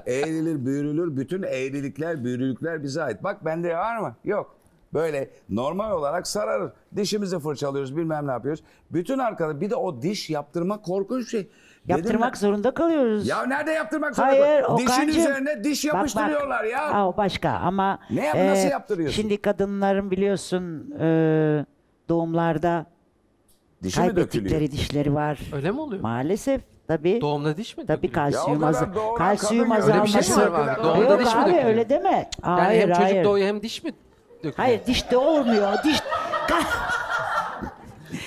eğrilir, büyürülür, bütün eğrilikler, büyürülükler bize ait. Bak bende var mı? Yok. Böyle normal olarak sararır, dişimizi fırçalıyoruz, bilmem ne yapıyoruz. Bütün arkadaş, bir de o diş yaptırma korkunç bir şey. Yaptırmak Dedim, zorunda kalıyoruz. Ya nerede yaptırmak zorunda kalıyoruz? Dişin kancım, üzerine diş yapıştırıyorlar bak, bak. ya. Ha, o başka ama... Ne yap, e, nasıl yaptırıyorsun? Şimdi kadınların biliyorsun e, doğumlarda dişi kaybettikleri dişleri var. Öyle mi oluyor? Maalesef tabii. Doğumda diş mi? Tabii kalsiyum azalması. Kalsiyum azalması. Doğumda diş mi dökülüyor? Öyle deme. Yani hayır, hem hayır. çocuk doğuyor hem diş mi dökülüyor? Hayır, diş doğurmuyor. Diş...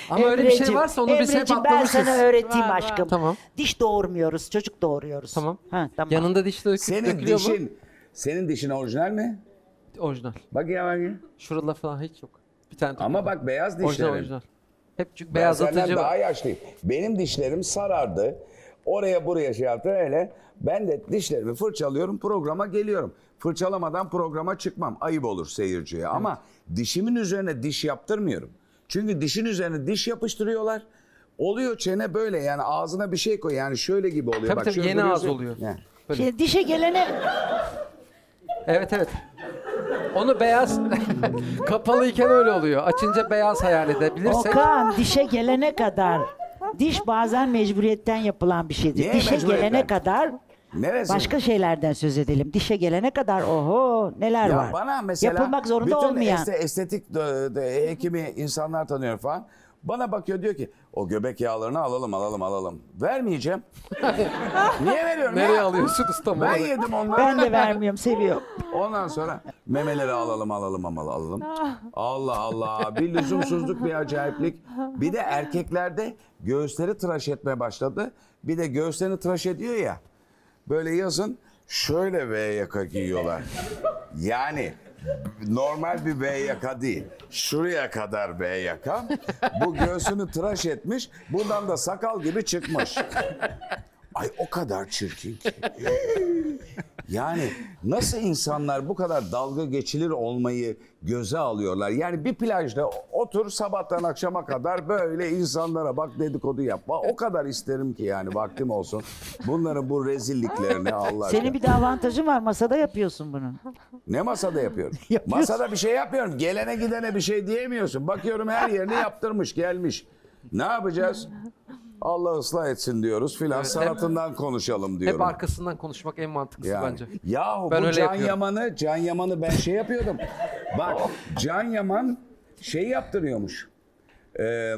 Ama Emreciğim, öyle bir şey varsa onu biz hep atlamışız. Ben sana öğreteyim ha, aşkım. Ha, tamam. Diş doğurmuyoruz, çocuk doğuruyoruz. Tamam. Ha, tamam. Yanında diş dökü, senin dökülüyor dişin, mu? Senin dişin, senin dişin orijinal mi? Orijinal. Bak ya bak ya. Şurada falan hiç yok. Bir tane. Ama bak beyaz dişlerim. Orijinal orijinal. Hep çünkü beyaz atıcı var. Ben daha yaşlıyım. Benim dişlerim sarardı. Oraya buraya şey yaptı öyle. Ben de dişlerimi fırçalıyorum, programa geliyorum. Fırçalamadan programa çıkmam. Ayıp olur seyirciye. Evet. Ama dişimin üzerine diş yaptırmıyorum. Çünkü dişin üzerine diş yapıştırıyorlar. Oluyor çene böyle, yani ağzına bir şey koy, yani şöyle gibi oluyor. Tabii Bak, tabii şöyle yeni ağız oluyor. Şey, dişe gelene... Evet evet. Onu beyaz kapalıyken öyle oluyor. Açınca beyaz hayal edebilirsek. Okan, dişe gelene kadar. Diş bazen mecburiyetten yapılan bir şeydir. Niye dişe gelene kadar Neresi? Başka şeylerden söz edelim. Dişe gelene kadar oho neler ya var. Bana mesela yapılmak zorunda bütün olmayan. Bütün estetik de, de, hekimi insanlar tanıyor falan. Bana bakıyor diyor ki o göbek yağlarını alalım alalım alalım. Vermeyeceğim. Niye veriyorum? Nereye ya? Alıyorsunuz tam olarak? Ben yedim onları. Ben de vermiyorum, seviyorum. Ondan sonra memeleri alalım alalım ama alalım. Allah Allah, bir lüzumsuzluk, bir acayiplik. Bir de erkeklerde göğüsleri tıraş etmeye başladı. Bir de göğüslerini tıraş ediyor ya. Böyle yazın şöyle V yaka giyiyorlar. Yani normal bir V yaka değil. Şuraya kadar V yaka. Bu göğsünü tıraş etmiş. Buradan da sakal gibi çıkmış. Ay o kadar çirkin ki. Yani nasıl insanlar bu kadar dalga geçilir olmayı göze alıyorlar. Yani bir plajda otur sabahtan akşama kadar böyle insanlara bak, dedikodu yapma. O kadar isterim ki yani vaktim olsun. Bunların bu rezilliklerini Allah. Senin bir de avantajın var, masada yapıyorsun bunu. Ne masada yapıyorum? Masada bir şey yapmıyorum. Gelene gidene bir şey diyemiyorsun. Bakıyorum her yerini yaptırmış gelmiş. Ne yapacağız? Allah ıslah etsin diyoruz filan, evet, sanatından hep konuşalım diyorum. Hep arkasından konuşmak en mantıklısı yani, bence. Yahu ben bu Can yapıyorum. Yaman'ı, Can Yaman'ı ben şey yapıyordum. Bak Can Yaman şey yaptırıyormuş. E,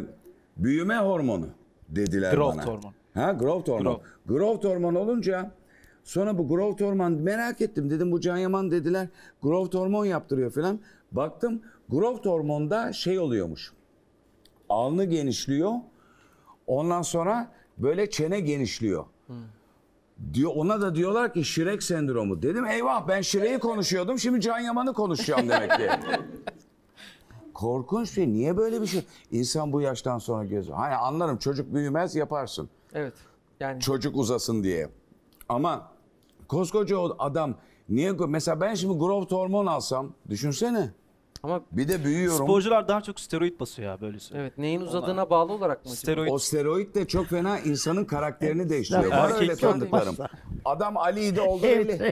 büyüme hormonu dediler growth bana. Hormon. Ha, growth hormon. Growth. Growth hormon olunca sonra bu growth hormon merak ettim. Dedim bu Can Yaman dediler growth hormon yaptırıyor filan. Baktım growth hormonda şey oluyormuş. Alnı genişliyor. Ondan sonra böyle çene genişliyor. Hmm. Diyor, ona da diyorlar ki Şirek sendromu. Dedim eyvah, ben Şirek'i konuşuyordum. Şimdi Can Yaman'ı konuşacağım demek ki. Korkunç bir, niye böyle bir şey? İnsan bu yaştan sonra gözü. Hani anlarım, çocuk büyümez yaparsın. Evet. Yani çocuk uzasın diye. Ama koskoca adam niye? Mesela ben şimdi growth hormon alsam düşünsene. Ama bir de büyüyorum. Sporcular daha çok steroid basıyor ya böylesi. Evet, neyin uzadığına ona bağlı olarak mı? Steroid. O steroid de çok fena insanın karakterini değiştiriyor. Var öyle tanıdıklarım. Adam Ali'ydi oldu öyle.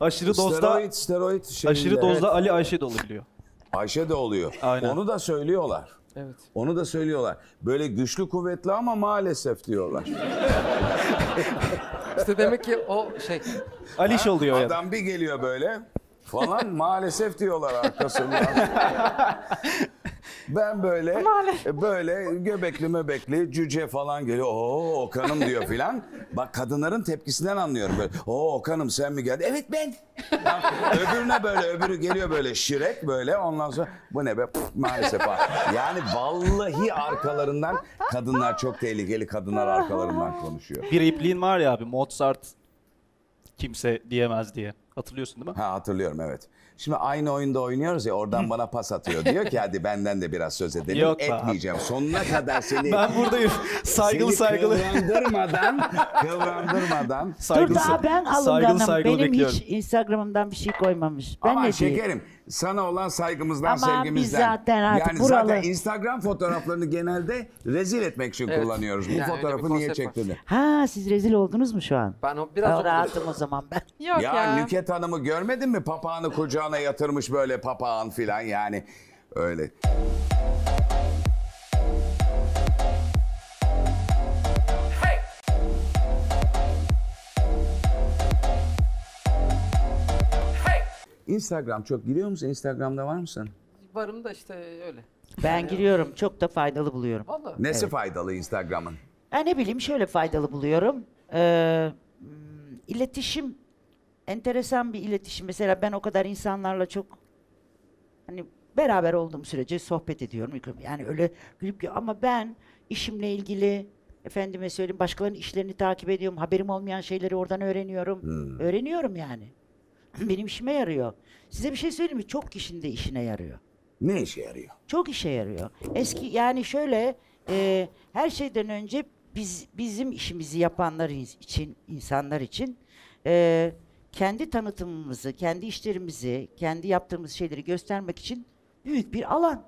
Aşırı dozda steroid, steroid şeyinde. Aşırı dozda evet. Ali Ayşe de olabiliyor. Ayşe de oluyor. Aynen. Onu da söylüyorlar. Evet. Onu da söylüyorlar. Böyle güçlü kuvvetli ama maalesef diyorlar. İşte demek ki o şey Aliş oluyor ya. Adam yani bir geliyor böyle falan maalesef diyorlar arkasından. Ben böyle maalesef böyle göbekli möbekli cüce falan geliyor. Oo Okan'ım diyor filan. Bak kadınların tepkisinden anlıyorum böyle. Oo Okan'ım sen mi geldin? Evet ben. Ya, öbürüne böyle öbürü geliyor böyle Şirek böyle. Ondan sonra bu ne be puf, maalesef. Yani vallahi arkalarından kadınlar, çok tehlikeli kadınlar arkalarından konuşuyor. Bir ipliğin var ya abi, Mozart kimse diyemez diye. Hatırlıyorsun değil mi? Ha, hatırlıyorum evet. Şimdi aynı oyunda oynuyoruz ya, oradan bana pas atıyor. Diyor ki hadi benden de biraz söz edelim. Yok etmeyeceğim. Abi. Sonuna kadar seni... Ben buradayım. Saygılı saygılı. Kıvrandırmadan, kıvrandırmadan. Saygılı, dur daha ben alınganım. Benim bekliyorum. Hiç Instagram'dan bir şey koymamış. Ben ama şekerim sana olan saygımızdan, ama sevgimizden. Ama biz zaten artık yani buralı. Zaten Instagram fotoğraflarını genelde rezil etmek için evet kullanıyoruz. Bu yani fotoğrafı niye çektirdin? Ha, siz rezil oldunuz mu şu an? Ben biraz rahatım o zaman ben. Yok ya. Ya Nükhet Hanım'ı görmedin mi? Papağanı kucağına yatırmış böyle, papağan filan yani öyle. Instagram çok giriyor musun? Instagram'da var mısın? Varım da işte öyle. Ben giriyorum. Çok da faydalı buluyorum. Vallahi. Nesi evet faydalı Instagram'ın? Ya ne bileyim, şöyle faydalı buluyorum. Ee, iletişim, enteresan bir iletişim. Mesela ben o kadar insanlarla çok hani beraber olduğum sürece sohbet ediyorum. Yani öyle gülüp ama ben işimle ilgili, efendime söyleyeyim, başkalarının işlerini takip ediyorum. Haberim olmayan şeyleri oradan öğreniyorum. Hmm. Öğreniyorum yani. Benim işime yarıyor. Size bir şey söyleyeyim mi? Çok kişinin de işine yarıyor. Ne işe yarıyor? Çok işe yarıyor. Eski yani şöyle e, her şeyden önce biz bizim işimizi yapanlar için, insanlar için e, kendi tanıtımımızı, kendi işlerimizi, kendi yaptığımız şeyleri göstermek için büyük bir alan.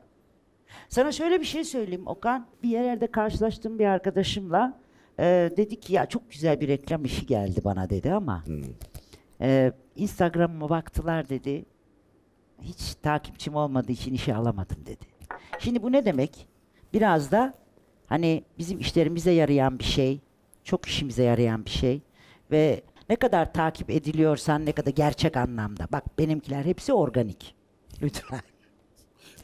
Sana şöyle bir şey söyleyeyim Okan. Bir yerlerde karşılaştığım bir arkadaşımla e, dedi ki ya çok güzel bir reklam işi geldi bana dedi ama... Hmm. Ee, Instagram'ıma baktılar dedi. Hiç takipçim olmadığı için işe alamadım dedi. Şimdi bu ne demek? Biraz da hani bizim işlerimize yarayan bir şey, çok işimize yarayan bir şey ve ne kadar takip ediliyorsan, ne kadar gerçek anlamda. Bak benimkiler hepsi organik. Lütfen.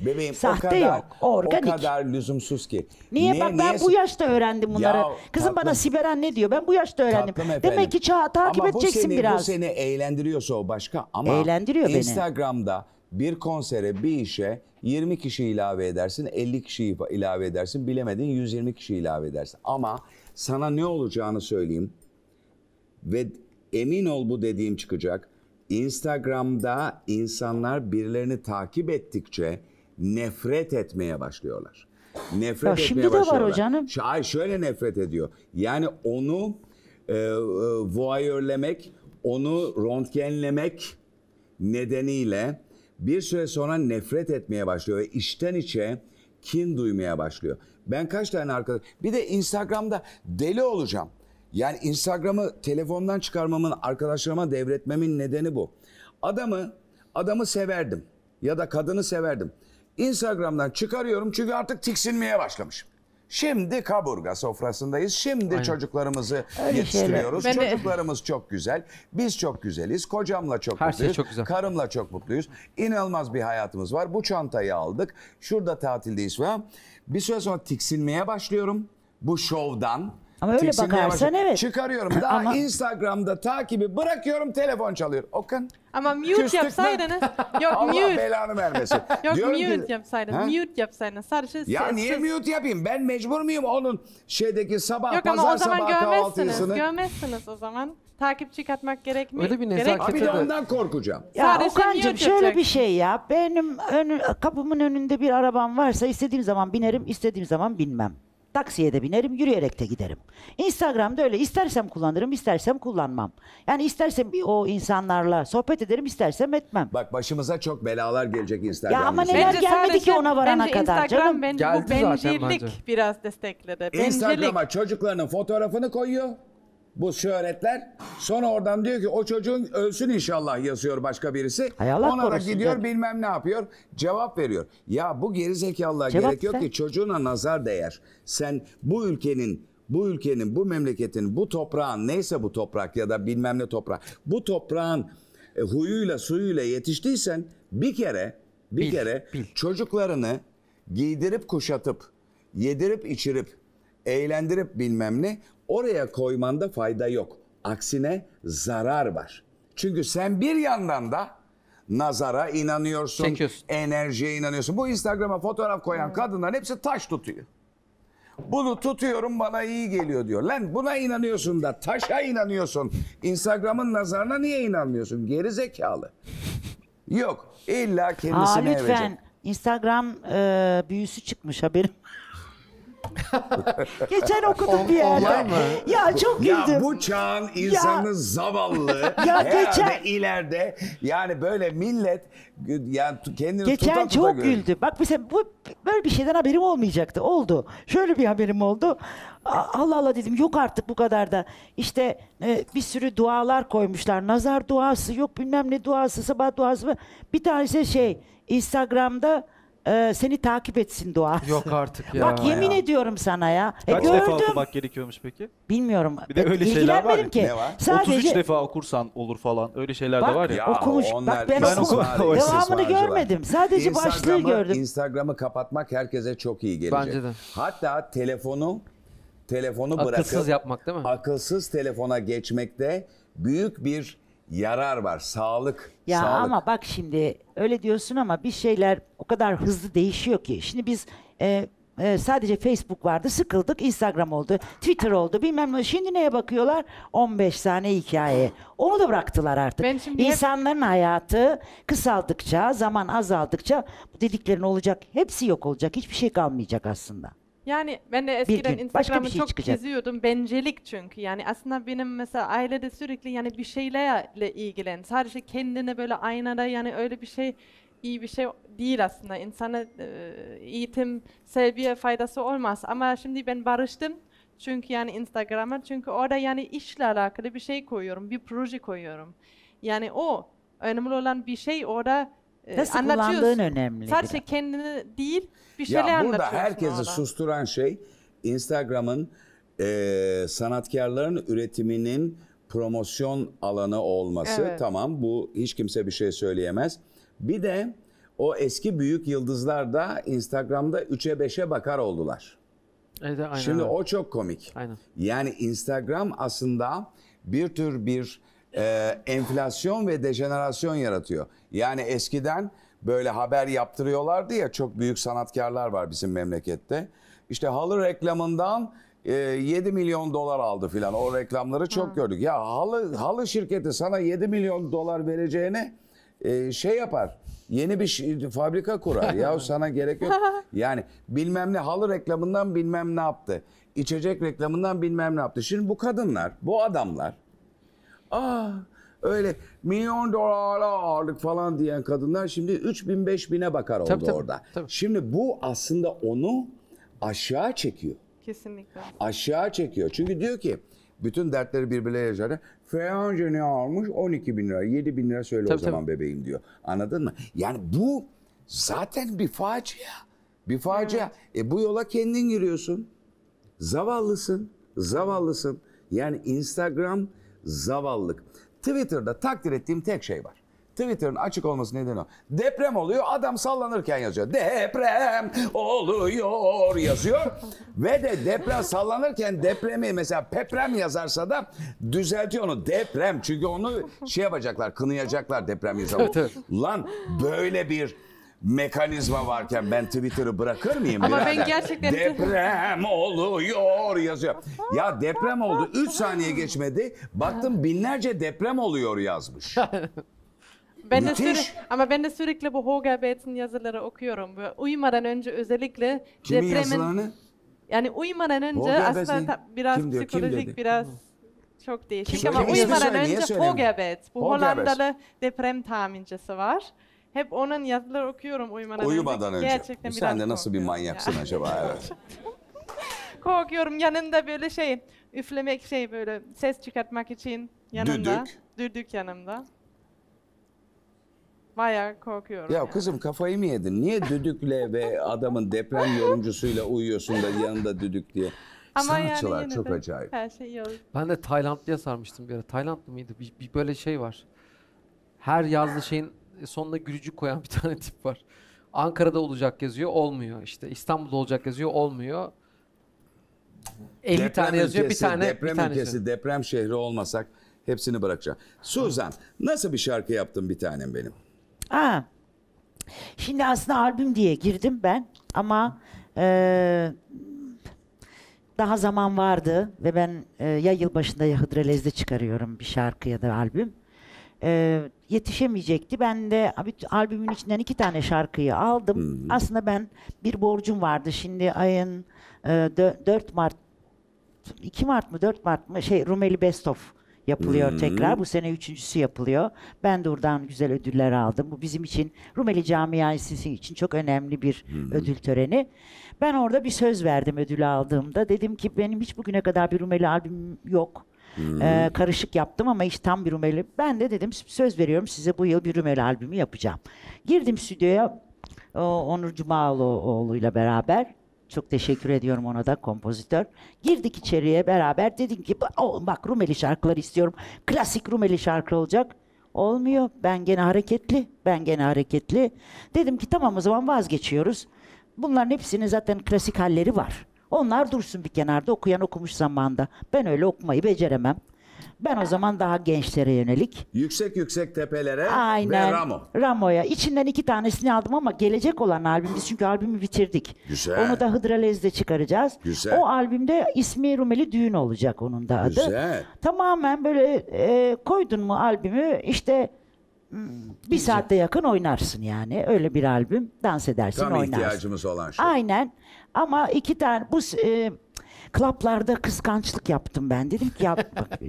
Bebeğim sahte o kadar, yok, organik. O kadar lüzumsuz ki. Niye? niye Bak ben niye... bu yaşta öğrendim bunları. Ya, Kızım tatlım, bana Siberen ne diyor? Ben bu yaşta öğrendim. Demek ki çağı takip ama edeceksin seni, biraz. Ama bu seni eğlendiriyorsa o başka. Ama eğlendiriyor Instagram'da beni. Bir konsere, bir işe yirmi kişi ilave edersin, elli kişi ilave edersin. Bilemedin yüz yirmi kişi ilave edersin. Ama sana ne olacağını söyleyeyim. Ve emin ol bu dediğim çıkacak. Instagram'da insanlar birilerini takip ettikçe nefret etmeye başlıyorlar. Nefret ya etmeye şimdi de başlıyorlar. Var o canım. Ay şöyle nefret ediyor. Yani onu e, e, voyörlemek, onu röntgenlemek nedeniyle bir süre sonra nefret etmeye başlıyor ve içten içe kin duymaya başlıyor. Ben kaç tane arkadaş... Bir de Instagram'da deli olacağım. Yani Instagram'ı telefondan çıkarmamın, arkadaşlarıma devretmemin nedeni bu. Adamı, adamı severdim ya da kadını severdim. Instagram'dan çıkarıyorum çünkü artık tiksinmeye başlamışım. Şimdi kaburga sofrasındayız. Şimdi aynen. Çocuklarımızı öyle yetiştiriyoruz. Şeyler. Çocuklarımız de... çok güzel. Biz çok güzeliz. Kocamla çok her mutluyuz. Şey çok güzel. Karımla çok mutluyuz. İnanılmaz bir hayatımız var. Bu çantayı aldık. Şurada tatildeyiz falan. Bir süre sonra tiksinmeye başlıyorum. Bu şovdan. Ama öyle bakarsan evet. Çıkarıyorum. Daha ama... Instagram'da takibi bırakıyorum, telefon çalıyor. Okan. Ama mute küstük yapsaydınız. Yok Allah mute. Allah belanı vermesin. Yok diyorum mute ki... yapsaydınız. Mute yapsaydınız. Sadece ya siz... niye mute yapayım? Ben mecbur muyum onun şeydeki sabah, yok, pazar sabahı kahvaltısını? Görmezsiniz o zaman. Takipçi katmak gerekmiyor. Öyle bir nezaket. Bir de ondan korkacağım. Ya Okan'cığım şöyle yapacak bir şey ya. Benim ön, kapımın önünde bir arabam varsa istediğim zaman binerim, istediğim zaman binmem. Taksiye de binerim, yürüyerek de giderim. Instagram'da öyle istersem kullanırım, istersem kullanmam. Yani istersem o insanlarla sohbet ederim, istersem etmem. Bak başımıza çok belalar gelecek Instagram'da. Ya ama neler bence gelmedi sadece, ki ona varana kadar Instagram canım. Ben, geldi bencillik bence. Biraz destekledi. Instagram'a çocuklarının fotoğrafını koyuyor. Bu şöhretler. Sonra oradan diyor ki o çocuğun ölsün inşallah yazıyor başka birisi. Ona da gidiyor yani. Bilmem ne yapıyor. Cevap veriyor. Ya bu gerizekalılığa gerek yok ki, çocuğuna nazar değer. Sen bu ülkenin, bu ülkenin, bu memleketin, bu toprağın, neyse bu toprak ya da bilmem ne toprak. Bu toprağın e, huyuyla suyuyla yetiştiysen bir kere, bir bil, kere bil. Çocuklarını giydirip kuşatıp, yedirip içirip, eğlendirip bilmem ne, oraya koymanda fayda yok. Aksine zarar var. Çünkü sen bir yandan da nazara inanıyorsun, çekiyorsun, enerjiye inanıyorsun. Bu Instagram'a fotoğraf koyan kadınların hepsi taş tutuyor. Bunu tutuyorum bana iyi geliyor diyor. Lan buna inanıyorsun da taşa inanıyorsun. Instagram'ın nazarına niye inanmıyorsun? Geri zekalı. Yok illa kendisine verecek. Lütfen Instagram e, büyüsü çıkmış haberim. Geçen okudum bir yerde. Ya çok güldüm. Ya bu çağın insanı ya, zavallı. Ya geçen ileride yani böyle millet yani kendini geçen çok güldü. Bak mesela bu böyle bir şeyden haberim olmayacaktı. Oldu. Şöyle bir haberim oldu. Allah Allah dedim, yok artık bu kadar da. İşte e, bir sürü dualar koymuşlar. Nazar duası, yok bilmem ne duası, sabah duası mı? Bir tanesi şey Instagram'da Ee, seni takip etsin duası. Yok artık ya. Bak yemin ya. ediyorum sana ya. Kaç e, defa okumak gerekiyormuş peki? Bilmiyorum. Bir de öyle şeyler var ki. Ne var? Sadece... otuz üç defa okursan olur falan. Öyle şeyler bak, de var ya. ya okumuş. Bak ben okum... devamını görmedim. Sadece başlığı gördüm. Instagram'ı kapatmak herkese çok iyi gelecek. Bence de. Hatta telefonu telefonu akılsız bırakıp akılsız yapmak değil mi? Akılsız telefona geçmekte büyük bir yarar var. Sağlık. Ya sağlık. Ama bak şimdi öyle diyorsun ama bir şeyler o kadar hızlı değişiyor ki. Şimdi biz e, e, sadece Facebook vardı, sıkıldık. Instagram oldu, Twitter oldu, bilmem ne. Şimdi neye bakıyorlar? on beş tane hikaye. Onu da bıraktılar artık. İnsanların hep... hayatı kısaldıkça, zaman azaldıkça bu dediklerin olacak. Hepsi yok olacak. Hiçbir şey kalmayacak aslında. Yani ben de eskiden Instagram'ı şey çok çıkacak. geziyordum. Bencelik çünkü. Yani aslında benim mesela ailede sürekli yani bir şeylerle ilgilen. Sadece kendine böyle aynada yani öyle bir şey iyi bir şey değil aslında. İnsana eğitim, sevgiye faydası olmaz. Ama şimdi ben barıştım. Çünkü yani Instagram'a. Çünkü orada yani işle alakalı bir şey koyuyorum. Bir proje koyuyorum. Yani o önemli olan bir şey orada. Nasıl kullandığın önemli. Sadece biraz. Kendini değil bir şeyler anlatıyorsun. Burada herkesi orada susturan şey Instagram'ın e, sanatkarların üretiminin promosyon alanı olması, evet, tamam, bu hiç kimse bir şey söyleyemez. Bir de o eski büyük yıldızlar da Instagram'da üçe beşe bakar oldular. Evet, aynen. Şimdi o çok komik. Aynen. Yani Instagram aslında bir tür bir e, enflasyon ve dejenerasyon yaratıyor. Yani eskiden böyle haber yaptırıyorlardı ya, çok büyük sanatkarlar var bizim memlekette. İşte halı reklamından yedi milyon dolar aldı filan. O reklamları çok ha. gördük. Ya halı halı şirketi sana yedi milyon dolar vereceğine e, şey yapar. Yeni bir şi, fabrika kurar. Yahu sana gerek yok. Yani bilmem ne halı reklamından bilmem ne yaptı. İçecek reklamından bilmem ne yaptı. Şimdi bu kadınlar, bu adamlar, aa öyle milyon dolara aldık falan diyen kadınlar şimdi üç bin beş bine bakar oldu, tabii, tabii, orada. Tabii. Şimdi bu aslında onu aşağı çekiyor. Kesinlikle. Aşağı çekiyor. Çünkü diyor ki bütün dertleri birbirleriyle yaşar. Feyanca ne almış? on iki bin lira. yedi bin lira söyle, tabii, o zaman, tabii, bebeğim diyor. Anladın mı? Yani bu zaten bir facia. Bir facia. Evet. E bu yola kendin giriyorsun. Zavallısın. Zavallısın. Yani Instagram zavallık. Twitter'da takdir ettiğim tek şey var. Twitter'ın açık olması nedeni o. Deprem oluyor, adam sallanırken yazıyor. Deprem oluyor yazıyor. Ve de deprem sallanırken depremi mesela peprem yazarsa da düzeltiyor onu. Deprem, çünkü onu şey yapacaklar, kınayacaklar deprem yazarı. Lan böyle bir mekanizma varken ben Twitter'ı bırakır mıyım? Ama birader, ben gerçekten... Deprem oluyor yazıyor. Ya deprem oldu, üç saniye geçmedi. Baktım binlerce deprem oluyor yazmış. Ben de sürekli, ama ben de sürekli bu Hogerbert'in yazıları okuyorum. Böyle uyumadan önce özellikle... Kimin depremin, yazılarını? Yani uyumadan önce aslında biraz kim diyor, psikolojik, biraz çok değişik. Kim? Ama kim? Uyumadan önce Hogerbert, bu Hollandalı deprem tahmincisi var. Hep onun yazıları okuyorum uyumadan, uyumadan önce. önce. Gerçekten sen biraz de nasıl bir manyaksın yani acaba? Evet. Korkuyorum, yanında böyle şey, üflemek şey böyle, ses çıkartmak için yanımda. Düdük. Düdük yanımda. Bayağı korkuyorum. Ya yani kızım, kafayı mı yedin? Niye düdükle ve adamın deprem yorumcusuyla uyuyorsun da yanında düdük diye? Ama sanatçılar yani çok acayip. Her şey yok. Ben de Taylandlı'ya sarmıştım bir ara. Taylandlı mıydı? Bir, bir böyle şey var. Her yazdığı şeyin sonuna gülücük koyan bir tane tip var. Ankara'da olacak yazıyor, olmuyor. İşte İstanbul'da olacak yazıyor, olmuyor. elli tane yazıyor, ülkesi, bir tane. Deprem bir tane ülkesi, yazıyor. Deprem şehri olmasak hepsini bırakacağım. Suzan, nasıl bir şarkı yaptın bir tanem benim? Aa, şimdi aslında albüm diye girdim ben ama e, daha zaman vardı ve ben e, ya yılbaşında ya Hıdrellez'de çıkarıyorum bir şarkı ya da albüm. E, yetişemeyecekti. Ben de albümün içinden iki tane şarkıyı aldım. Hmm. Aslında ben bir borcum vardı. Şimdi ayın e, dört Mart, iki Mart mı dört Mart mı şey Rumeli Best of yapılıyor, hmm, tekrar. Bu sene üçüncüsü yapılıyor. Ben de oradan güzel ödüller aldım. Bu bizim için, Rumeli camiası için çok önemli bir, hmm, ödül töreni. Ben orada bir söz verdim ödülü aldığımda. Dedim ki benim hiç bugüne kadar bir Rumeli albüm yok. Hmm. Ee, karışık yaptım ama hiç tam bir Rumeli. Ben de dedim söz veriyorum size, bu yıl bir Rumeli albümü yapacağım. Girdim stüdyoya o, Onur Cumaoğlu'yla beraber. Çok teşekkür ediyorum ona da, kompozitör. Girdik içeriye beraber, dedim ki bak Rumeli şarkıları istiyorum. Klasik Rumeli şarkı olacak. Olmuyor. Ben gene hareketli. Ben gene hareketli. Dedim ki tamam, o zaman vazgeçiyoruz. Bunların hepsinin zaten klasik halleri var. Onlar dursun bir kenarda, okuyan okumuş zamanda. Ben öyle okumayı beceremem. Ben o zaman daha gençlere yönelik. Yüksek yüksek tepelere. Aynen. Ve Ramo. Ramo'ya. İçinden iki tanesini aldım ama gelecek olan albümümüz, çünkü albümü bitirdik. Güzel. Onu da Hıdrellez'de çıkaracağız. Güzel. O albümde ismi Rumeli Düğün olacak onun da adı. Güzel. Tamamen böyle e, koydun mu albümü işte bir Güzel. saatte yakın oynarsın yani. Öyle bir albüm. Dans edersin, tam oynarsın. Tam ihtiyacımız olan şey. Aynen. Ama iki tane bu... E, klaplarda kıskançlık yaptım ben. Dedim ki ya, bak,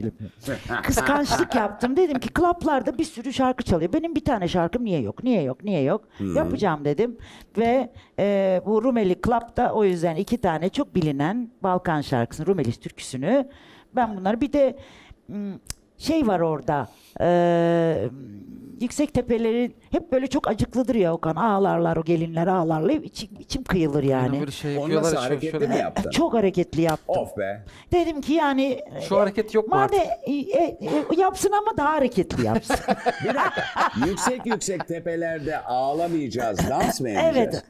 kıskançlık yaptım. Dedim ki klaplarda bir sürü şarkı çalıyor. Benim bir tane şarkım niye yok? Niye yok? Niye yok? Hmm. Yapacağım dedim. Ve e, bu Rumeli Klap'ta o yüzden iki tane çok bilinen Balkan şarkısını, Rumeli türküsünü, ben bunları bir de şey var orada. Ee, yüksek tepelerin hep böyle çok acıklıdır ya Okan. Ağlarlar o gelinler, ağlarlar. İçim, içim kıyılır yani. Böyle şey onu nasıl hareketli şöyle mi yaptın? Çok hareketli yaptım. Of be. Dedim ki yani. Şu e, hareket yok mu artık? E, e, yapsın ama daha hareketli yapsın. Yüksek yüksek tepelerde ağlamayacağız. Dans mı edeceğiz? Evet.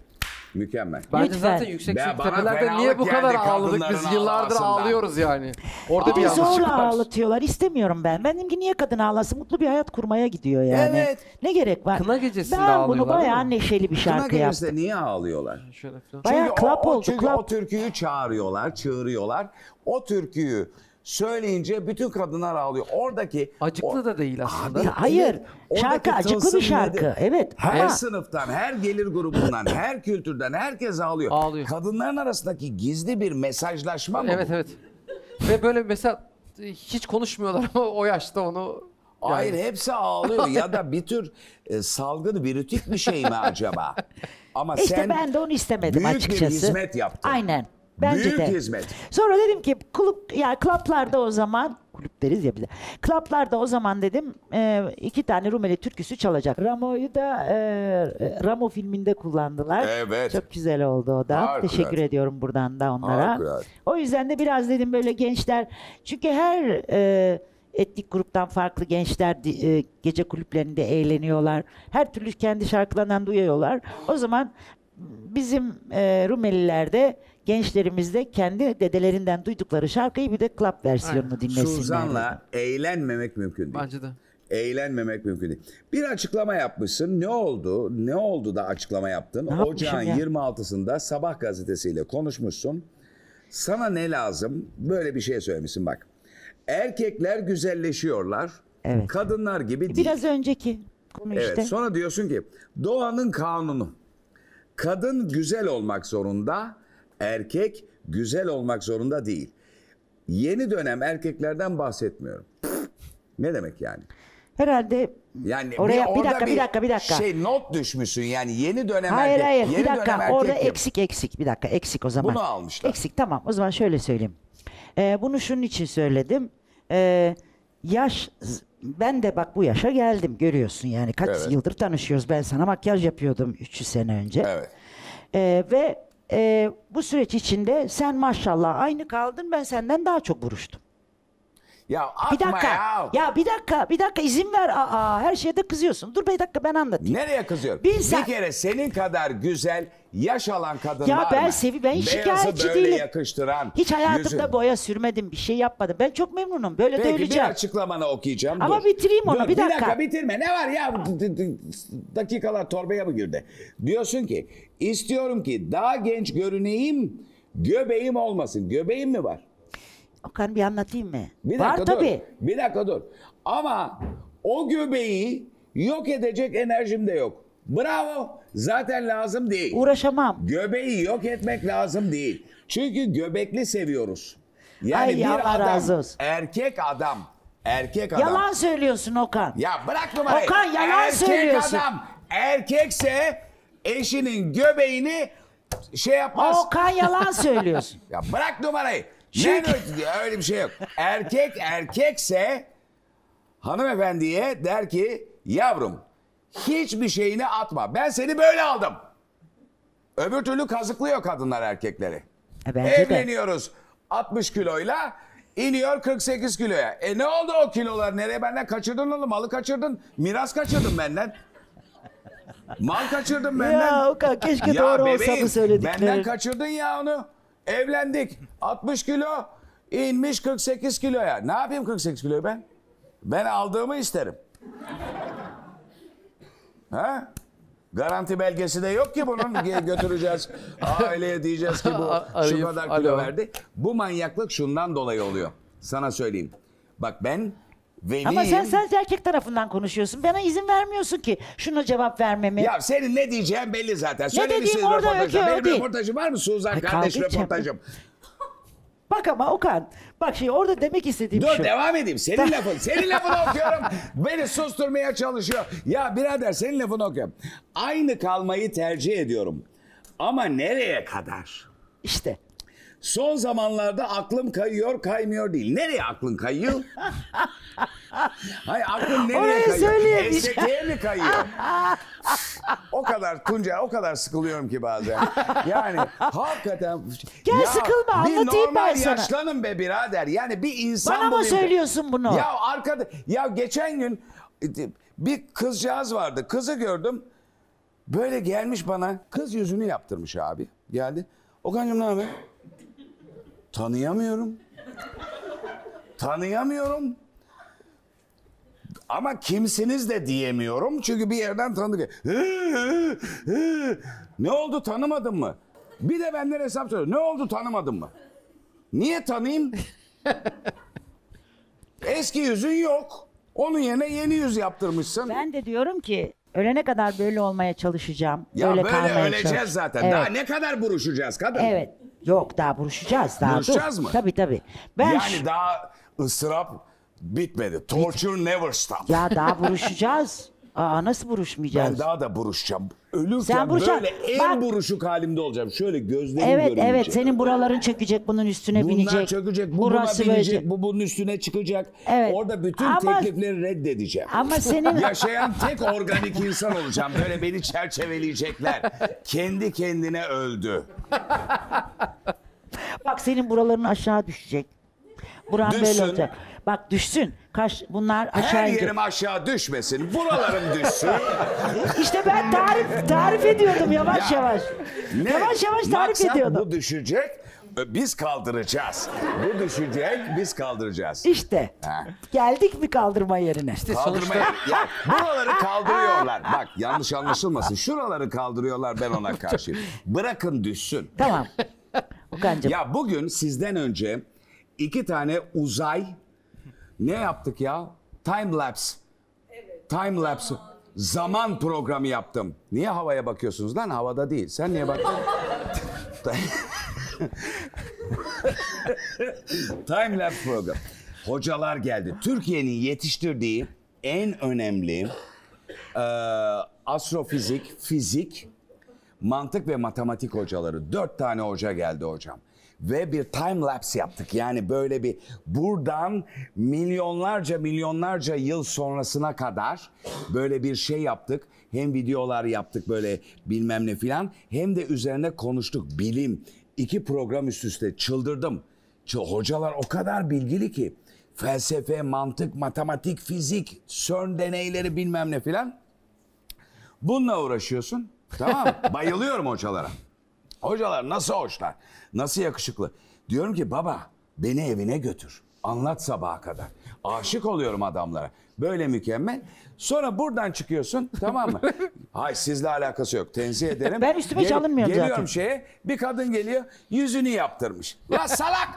Mükemmel. Bence lütfen. Zaten yüksek yüksek tepelerde niye bu kadar ağladık? Biz yıllardır ağlıyoruz ben. Yani. Orada aa, bir yanlış çıkar. Zorla ağlatıyorlar. İstemiyorum ben. Benim ki niye kadın ağlasın? Mutlu bir hayat kurmaya gidiyor yani. Evet. Ne gerek var? Kına gecesinde ben ağlıyorlar. Ben bunu bayağı neşeli bir şarkı yaptım. Kına gecesinde yaptım. Niye ağlıyorlar? Şöyle falan. Bayağı çünkü klap o, oldu. Çünkü klap. O türküyü çağırıyorlar, çığırıyorlar. O türküyü söyleyince bütün kadınlar ağlıyor. Oradaki... Acıklı o, da değil aslında. Abi, hayır. Şarkı acıklı bir şarkı. Nedir? Evet. Her ama... sınıftan, her gelir grubundan, her kültürden herkes ağlıyor. Ağlıyor. Kadınların arasındaki gizli bir mesajlaşma mı? Evet, bu? Evet. Ve böyle mesela hiç konuşmuyorlar ama o yaşta onu... Yani. Hayır, hepsi ağlıyor. Ya da bir tür e, salgın, virütik bir şey mi acaba? Ama işte sen ben de onu istemedim büyük açıkçası. Bir hizmet yaptın. Aynen. Bence büyük de. Hizmet. Sonra dedim ki kulüp yani klaplarda o zaman kulüp deriz ya bize. Klaplarda o zaman dedim e, iki tane Rumeli türküsü çalacak. Ramo'yu da e, Ramo filminde kullandılar. Evet. Çok güzel oldu o da. Harikulat. Teşekkür ediyorum buradan da onlara. Harikulat. O yüzden de biraz dedim böyle gençler çünkü her e, etnik gruptan farklı gençler e, gece kulüplerinde eğleniyorlar. Her türlü kendi şarkılarından duyuyorlar. O zaman bizim e, Rumeliler de gençlerimiz de kendi dedelerinden duydukları şarkıyı bir de klap versiyonunu dinlesinler. Suzan'la eğlenmemek mümkün değil. Bence de. Eğlenmemek mümkün değil. Bir açıklama yapmışsın. Ne oldu? Ne oldu da açıklama yaptın? Ne Ocağın ya? yirmi altısında Sabah gazetesiyle konuşmuşsun. Sana ne lazım? Böyle bir şey söylemişsin bak. Erkekler güzelleşiyorlar. Evet. Kadınlar gibi değil. Biraz önceki konu evet, işte. Sonra diyorsun ki doğanın kanunu. Kadın güzel olmak zorunda. Erkek güzel olmak zorunda değil. Yeni dönem erkeklerden bahsetmiyorum. Ne demek yani? Herhalde yani oraya bir, bir dakika bir, bir dakika bir dakika. Şey not düşmüşsün yani yeni dönem hayır, erkek. Hayır hayır bir dakika orada yok. Eksik eksik bir dakika eksik o zaman. Bunu almışlar. Eksik tamam o zaman şöyle söyleyeyim. Ee, bunu şunun için söyledim. Ee, yaş ben de bak bu yaşa geldim görüyorsun yani kaç evet. yıldır tanışıyoruz. Ben sana makyaj yapıyordum üç yüz sene önce. Evet. Ee, ve Ee, bu süreç içinde sen maşallah aynı kaldın ben senden daha çok buruştum. Ya bir dakika. Ya. ya bir dakika, bir dakika izin ver. Aa, her şeye de kızıyorsun. Dur bir dakika ben anlatayım. Nereye kızıyorum? Bilsen... Bir kere senin kadar güzel yaş alan kadın ya var ben mı? Sevi, ben hiç şikayetçi değilim. Yakıştıran hiç hayatımda yüzün. Boya sürmedim, bir şey yapmadım. Ben çok memnunum. Böyle peki, de öleceğim. Peki bir açıklamanı okuyacağım. Ama dur. bitireyim onu dur, bir dakika. Bir dakika bitirme. Ne var ya? Dakikalar torbaya mı girdi? Diyorsun ki istiyorum ki daha genç görüneyim, göbeğim olmasın. Göbeğim mi var? Okan bir anlatayım mı? Bir dakika, var tabii. Dur. Bir dakika dur. Ama o göbeği yok edecek enerjim de yok. Bravo. Zaten lazım değil. Uğraşamam. Göbeği yok etmek lazım değil. Çünkü göbekli seviyoruz. Yani ay bir adam, erkek adam, erkek adam. Yalan söylüyorsun Okan. Ya bırak numarayı. Okan yalan erkek söylüyorsun. Erkek adam erkekse eşinin göbeğini şey yapmaz. Okan yalan söylüyorsun. Ya bırak numarayı. Çünkü... Öyle bir şey yok. Erkek erkekse hanımefendiye der ki yavrum hiçbir şeyini atma. Ben seni böyle aldım. Öbür türlü kazıklıyor kadınlar erkekleri. E evleniyoruz altmış kiloyla iniyor kırk sekiz kiloya. E ne oldu o kilolar? Nereye benden kaçırdın oğlum? Malı kaçırdın. Miras kaçırdın benden. Mal kaçırdın benden. Ya Okan keşke ya doğru bebeğim, olsa bu söyledikleri. Benden kaçırdın ya onu. Evlendik. altmış kilo inmiş kırk sekiz kiloya. Ne yapayım kırk sekiz kiloyu ben? Ben aldığımı isterim. Ha? Garanti belgesi de yok ki bunun. Götüreceğiz aileye diyeceğiz ki bu şu kadar kilo verdi. Bu manyaklık şundan dolayı oluyor. Sana söyleyeyim. Bak ben... Veliyim. Ama sen sadece erkek tarafından konuşuyorsun. Bana izin vermiyorsun ki şuna cevap vermemi. Ya senin ne diyeceğin belli zaten. Ne dediğim orada öküyor değil. Benim röportajım var mı Suzan ay, kardeş röportajım? Bak ama Okan. Bak şey orada demek istediğim dur, şu. Dur devam edeyim. Senin lafın. Senin lafını okuyorum. Beni susturmaya çalışıyor. Ya birader senin lafını okuyorum. Aynı kalmayı tercih ediyorum. Ama nereye kadar? İşte. Son zamanlarda aklım kayıyor, kaymıyor değil. Nereye aklın kayıyor? Hayır, aklım nereye orayı kayıyor? Estetiğe mi kayıyor? O kadar Tunca, o kadar sıkılıyorum ki bazen. Yani hakikaten. Gel ya, sıkılma, anlatayım ben sana. Yaşlanın be birader. Yani bir insan bana mı söylüyorsun bunu? Ya arkada, ya geçen gün bir kızcağız vardı. Kızı gördüm. Böyle gelmiş bana. Kız yüzünü yaptırmış abi. Geldi. Okan'cığım ne haber? Tanıyamıyorum. Tanıyamıyorum. Ama kimsiniz de diyemiyorum. Çünkü bir yerden tanıdık. Ne oldu, tanımadın mı? Bir de benden hesap soruyor. Ne oldu, tanımadın mı? Niye tanıyayım? Eski yüzün yok. Onun yerine yeni yüz yaptırmışsın. Ben de diyorum ki ölene kadar böyle olmaya çalışacağım. Ya böyle, böyle öleceğiz çalış. Zaten. Evet. Daha ne kadar buruşacağız kadın? Evet. Yok, daha buruşacağız. Daha buruşacağız dur. Mı? Tabii tabii. Ben yani şu... daha ıstırap bitmedi. Torture Bit. Never stop. Ya daha buruşacağız. Aa, nasıl buruşmayacağız? Ben daha da buruşacağım. Ölürken böyle en bak, buruşuk halimde olacağım. Şöyle gözlerim evet, görünecek. Evet evet, senin buraların çökecek, bunun üstüne bunlar binecek. Bunlar çökecek, bu burası buna binecek, böyle... bu bunun üstüne çıkacak. Evet. Orada bütün ama, teklifleri reddedeceğim. Ama senin... Yaşayan tek organik insan olacağım. Böyle beni çerçeveleyecekler. Kendi kendine öldü. Bak senin buraların aşağı düşecek. Buran düşsün. Böyle olacak. Bak düşsün. Kaş, bunlar aşağı her yerim aşağı düşmesin. Buralarım düşsün. İşte ben tarif tarif ediyordum yavaş ya, yavaş. Ne? Yavaş yavaş tarif Maksat ediyordum. Bu düşecek, biz kaldıracağız. Bu düşecek, biz kaldıracağız. İşte. Ha. Geldik mi kaldırma yerine? İşte kaldırma yerine. Ya, buraları kaldırıyorlar. Bak yanlış anlaşılmasın. Şuraları kaldırıyorlar, ben ona karşıyım. Bırakın düşsün. Tamam. Okan'cığım. Ya bugün sizden önce iki tane uzay ne yaptık ya? Time lapse. Evet. Time lapse. Zaman programı yaptım. Niye havaya bakıyorsunuz lan? Havada değil. Sen niye bakıyorsun? Time lapse program. Hocalar geldi. Türkiye'nin yetiştirdiği en önemli e, astrofizik, fizik, mantık ve matematik hocaları. Dört tane hoca geldi hocam. Ve bir time lapse yaptık. Yani böyle bir buradan milyonlarca milyonlarca yıl sonrasına kadar böyle bir şey yaptık. Hem videolar yaptık böyle bilmem ne filan, hem de üzerine konuştuk. Bilim. İki program üst üste çıldırdım. Hocalar o kadar bilgili ki. Felsefe, mantık, matematik, fizik, CERN deneyleri bilmem ne filan. Bununla uğraşıyorsun. Tamam. Bayılıyorum hocalara. Hocalar nasıl hoşlar, nasıl yakışıklı. Diyorum ki baba beni evine götür. Anlat sabaha kadar. Aşık oluyorum adamlara. Böyle mükemmel. Sonra buradan çıkıyorsun, tamam mı? Hay sizle alakası yok. Tenzih ederim. Ben üstüme Gel çalınmıyorum zaten. Geliyorum şeye, bir kadın geliyor yüzünü yaptırmış. La salak!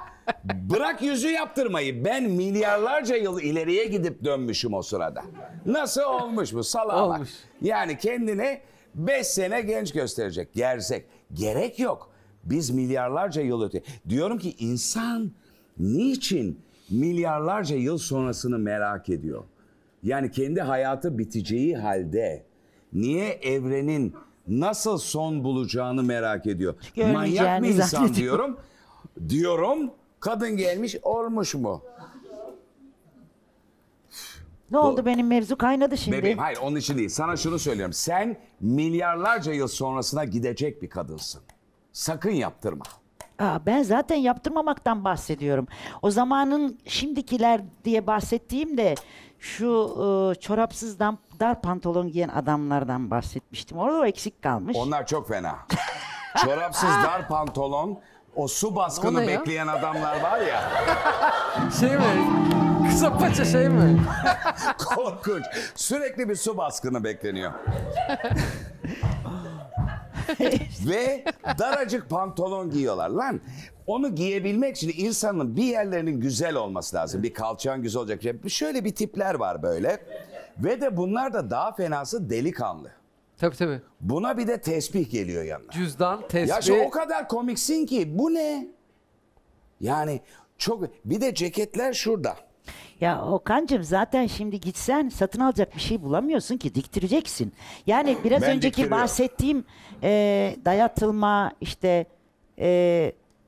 Bırak yüzü yaptırmayı. Ben milyarlarca yıl ileriye gidip dönmüşüm o sırada. Nasıl olmuş bu salak? Yani kendini beş sene genç gösterecek. Gerzek. Gerek yok. Biz milyarlarca yıl öte. Diyorum ki insan niçin milyarlarca yıl sonrasını merak ediyor? Yani kendi hayatı biteceği halde niye evrenin nasıl son bulacağını merak ediyor? Çünkü manyak mı insan diyorum. Diyorum kadın gelmiş olmuş mu? Ne oldu, benim mevzu kaynadı şimdi. Bebeğim hayır, onun için değil. Sana şunu söylüyorum. Sen milyarlarca yıl sonrasına gidecek bir kadınsın. Sakın yaptırma. Aa, ben zaten yaptırmamaktan bahsediyorum. O zamanın şimdikiler diye bahsettiğimde şu e, çorapsız dar pantolon giyen adamlardan bahsetmiştim. Orada o eksik kalmış. Onlar çok fena. Çorapsız dar pantolon, o su baskını bekleyen adamlar var ya. Şey mi? Kısa paça şey mi? Korkunç. Sürekli bir su baskını bekleniyor. Ve daracık pantolon giyiyorlar lan. Onu giyebilmek için insanın bir yerlerinin güzel olması lazım. Bir kalçan güzel olacak. Şöyle bir tipler var böyle. Ve de bunlar da daha fenası delikanlı. Tabii tabii. Buna bir de tesbih geliyor yanına. Cüzdan, tesbih. Ya şu o kadar komiksin ki bu ne? Yani çok... Bir de ceketler şurada. Ya Okan'cığım zaten şimdi gitsen satın alacak bir şey bulamıyorsun ki, diktireceksin. Yani biraz ben önceki diktiriyor. bahsettiğim e, dayatılma işte e,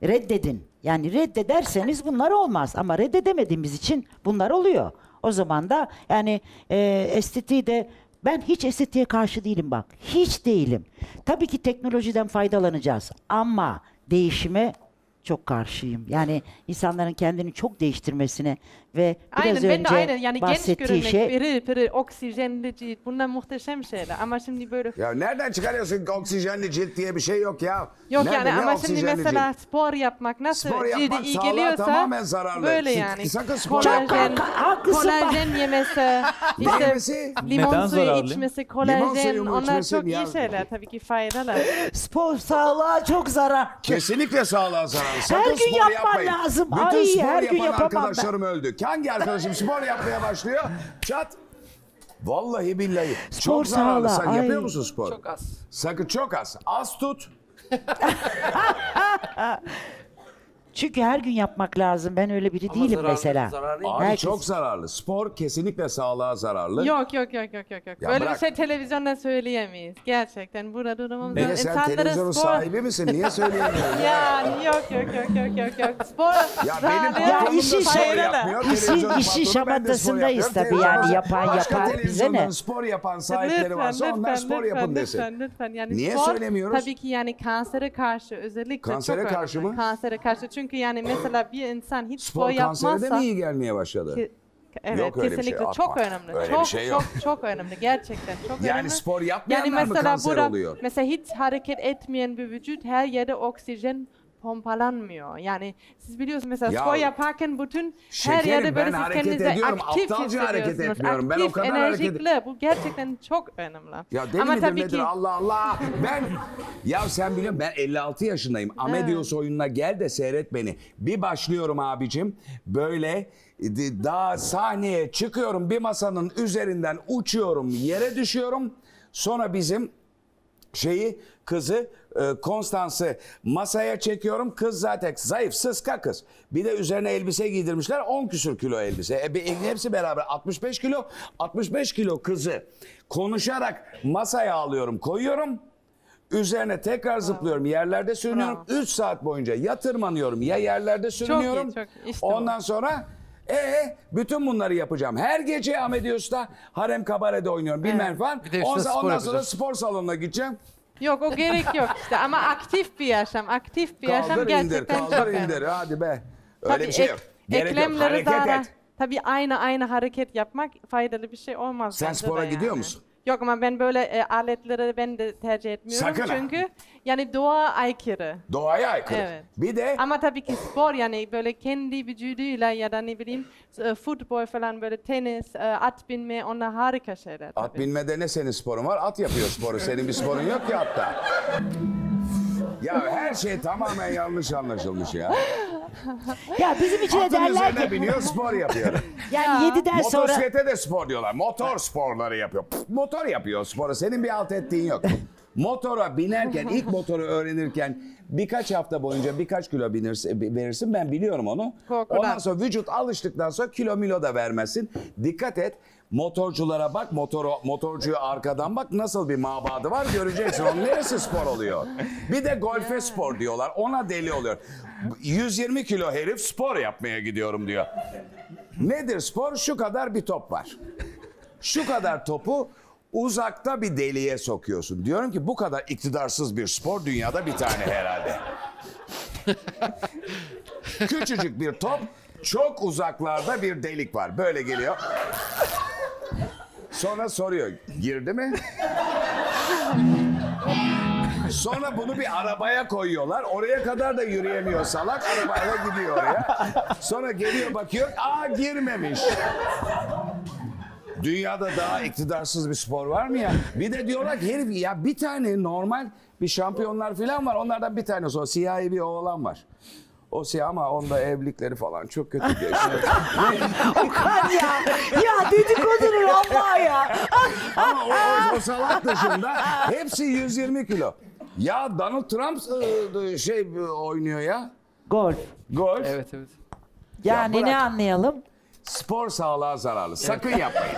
reddedin. Yani reddederseniz bunlar olmaz. Ama reddedemediğimiz için bunlar oluyor. O zaman da yani e, estetiği de, ben hiç estetiğe karşı değilim bak. Hiç değilim. Tabii ki teknolojiden faydalanacağız. Ama değişime çok karşıyım. Yani insanların kendini çok değiştirmesine ve biraz aynen, önce ben de aynen. Yani bahsettiği şey... Pırıl pırıl, oksijenli cilt. Bunlar muhteşem şeyler. Ama şimdi böyle... Ya nereden çıkarıyorsun oksijenli cilt diye bir şey yok ya. Yok nerede, yani ama şimdi mesela cilt? Spor yapmak nasıl spor yapmak, cildi iyi geliyorsa... tamamen zararlı. Böyle yani. Sakın spor yapmak. Kolajen yemesi, işte limon suyu içmesi, kolajen. Onlar çok iyi şeyler. Tabii ki faydalar. Spor sağlığa çok zarar. Kesinlikle sağlığa zarar. Sakın her gün yapman yapmayın. Lazım. Bütün ay, spor her yapan gün arkadaşlarım ben. Öldü. Hangi arkadaşım spor yapmaya başlıyor? Çat. Vallahi billahi. Spor çok zararlı. Sen ay. Yapıyor musun spor? Çok az. Sakın çok az. Az tut. Çünkü her gün yapmak lazım. Ben öyle biri ama değilim zararlı, mesela. Zararlı. Abi herkes... çok zararlı. Spor kesinlikle sağlığa zararlı. Yok yok yok yok yok. Ya böyle bırak. Bir şey televizyonda söyleyemeyiz. Gerçekten burada durmamız lazım. Sen televizyonun spor... sahibi misin? Niye söyleyemiyorsun? Ya yok yok yok yok yok yok. Spor. Ya benim ya işi şey yapmıyor. İşi işi şabatasındayız tabii yani yapan yapar bize ne? Spor yapan sahipleri lütfen, varsa lütfen, onlar spor lütfen, yapın desin. Lütfen lütfen yani niye spor, söylemiyoruz? Tabii ki yani kansere karşı özellikle. Kansere karşı mı? Kansere karşı. Çünkü yani mesela bir insan hiç spor, spor yapmazsa... Spor kansere de mi iyi gelmeye başladı? Ki, evet yok, kesinlikle şey, çok önemli. Öyle çok şey çok çok önemli gerçekten çok yani önemli. Yani spor yapmayanlar yani mı kanser bura, oluyor? Mesela hiç hareket etmeyen bir vücut her yere oksijen pompalanmıyor. Yani siz biliyorsunuz mesela ya, spor yaparken bütün şekerim, her yerde böyle siz kendinize aktif hissediyorsunuz. Aktif, ben o kadar enerjikli. Hareket... Bu gerçekten çok önemli. Ya deli ama midir nedir ki... Allah Allah. Ben ya sen biliyorsun ben elli altı yaşındayım. Amadeus oyununa gel de seyret beni. Bir başlıyorum abicim. Böyle daha sahneye çıkıyorum. Bir masanın üzerinden uçuyorum. Yere düşüyorum. Sonra bizim şeyi kızı Konstans'ı masaya çekiyorum. Kız zaten zayıf, sıska kız. Bir de üzerine elbise giydirmişler. on küsür kilo elbise. E, hepsi beraber altmış beş kilo. altmış beş kilo kızı konuşarak masaya alıyorum, koyuyorum. Üzerine tekrar zıplıyorum. Yerlerde sürünüyorum. üç saat boyunca ya tırmanıyorum ya yerlerde sürünüyorum. Çok iyi, çok iyi. İşte ondan bu. Sonra... Ee, bütün bunları yapacağım. Her gece Amadeus'ta harem kabarede oynuyorum. Bilmem evet. Falan. Ondan, ondan sonra spor salonuna gideceğim. Yok o gerek yok işte ama aktif bir yaşam, aktif bir kaldır yaşam indir, gerçekten kaldır çok önemli. Indir, hadi be. Öyle tabii bir şey ek, yok. Gerek eklemleri yok. Hareket daha, et. Tabii aynı aynı hareket yapmak faydalı bir şey olmaz. Sen spora gidiyor yani. Musun? Yok ama ben böyle e, aletleri ben de tercih etmiyorum. Sakın çünkü ha. Yani doğa aykırı. Doğaya aykırı. Evet. Bir de ama tabii ki spor yani böyle kendi vücuduyla ya da ne bileyim futbol falan böyle tenis, at binme onlar harika şeyler. Tabii. At binmede ne senin sporun var? At yapıyor sporu. Senin bir sporun yok ki hatta. Ya her şey tamamen yanlış anlaşılmış ya. Ya bizim için de derler üzerine ki... biniyor spor yapıyor. Yani yediden sonra... Motosiklete de spor diyorlar. Motor sporları yapıyor. Pff, motor yapıyor sporu. Senin bir alt ettiğin yok. Motora binerken, ilk motoru öğrenirken birkaç hafta boyunca birkaç kilo binirsin, verirsin. Ben biliyorum onu. Korkudan. Ondan sonra vücut alıştıktan sonra kilo milo da vermezsin. Dikkat et. Motorculara bak, motoru, motorcuyu arkadan bak nasıl bir mabadı var göreceksin. Onun neresi spor oluyor? Bir de golfe spor diyorlar. Ona deli oluyor. yüz yirmi kilo herif spor yapmaya gidiyorum diyor. Nedir spor? Şu kadar bir top var. Şu kadar topu uzakta bir deliğe sokuyorsun. Diyorum ki bu kadar iktidarsız bir spor dünyada bir tane herhalde. Küçücük bir top. Çok uzaklarda bir delik var. Böyle geliyor. Sonra soruyor. Girdi mi? Sonra bunu bir arabaya koyuyorlar. Oraya kadar da yürüyemiyor salak. Arabayla gidiyor oraya. Sonra geliyor bakıyor. Aa girmemiş. Dünyada daha iktidarsız bir spor var mı ya? Bir de diyorlar ki herif ya bir tane normal bir şampiyonlar falan var. Onlardan bir tane sonra siyahi bir oğlan var. O siyah ama onda evlilikleri falan çok kötü geçiyor. Okan ya. Ya dedikodunu Allah ya. Ama o, o, o salak dışında hepsi yüz yirmi kilo. Ya Donald Trump şey oynuyor ya. Golf. Golf. Evet evet. Yani ya ne anlayalım? Spor sağlığa zararlı. Sakın evet. Yapmayın.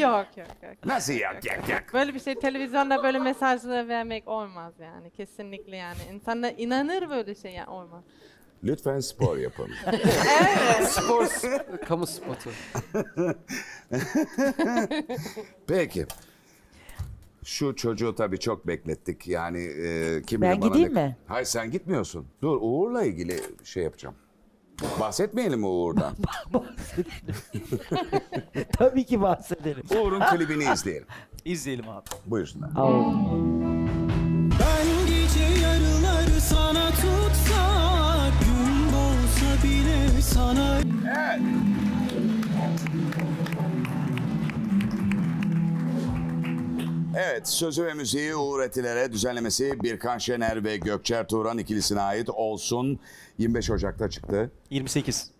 Yok yok yok. Nasıl yok yok, yok yok yok? Böyle bir şey televizyonda böyle mesajları vermek olmaz yani. Kesinlikle yani. İnsanlar inanır böyle şeye olmaz. Lütfen spor yapın. Evet. Spor, kamu spotu. Peki. Şu çocuğu tabii çok beklettik. Yani e, kim bilir bana ne... Ben gideyim mi? Hayır, sen gitmiyorsun. Dur, Uğur'la ilgili şey yapacağım. Bahsetmeyelim mi Uğur'dan? Tabii ki bahsedelim. Uğur'un klibini izleyelim. İzleyelim abi. Buyursunlar. Ben gece yarıları sana tutsa, gün bolsa bile sana... Evet. Evet, sözü ve müziği Uğur Etiler'e, düzenlemesi Birkan Şener ve Gökçer Turan ikilisine ait. Olsun yirmi beş Ocak'ta çıktı. yirmi sekiz.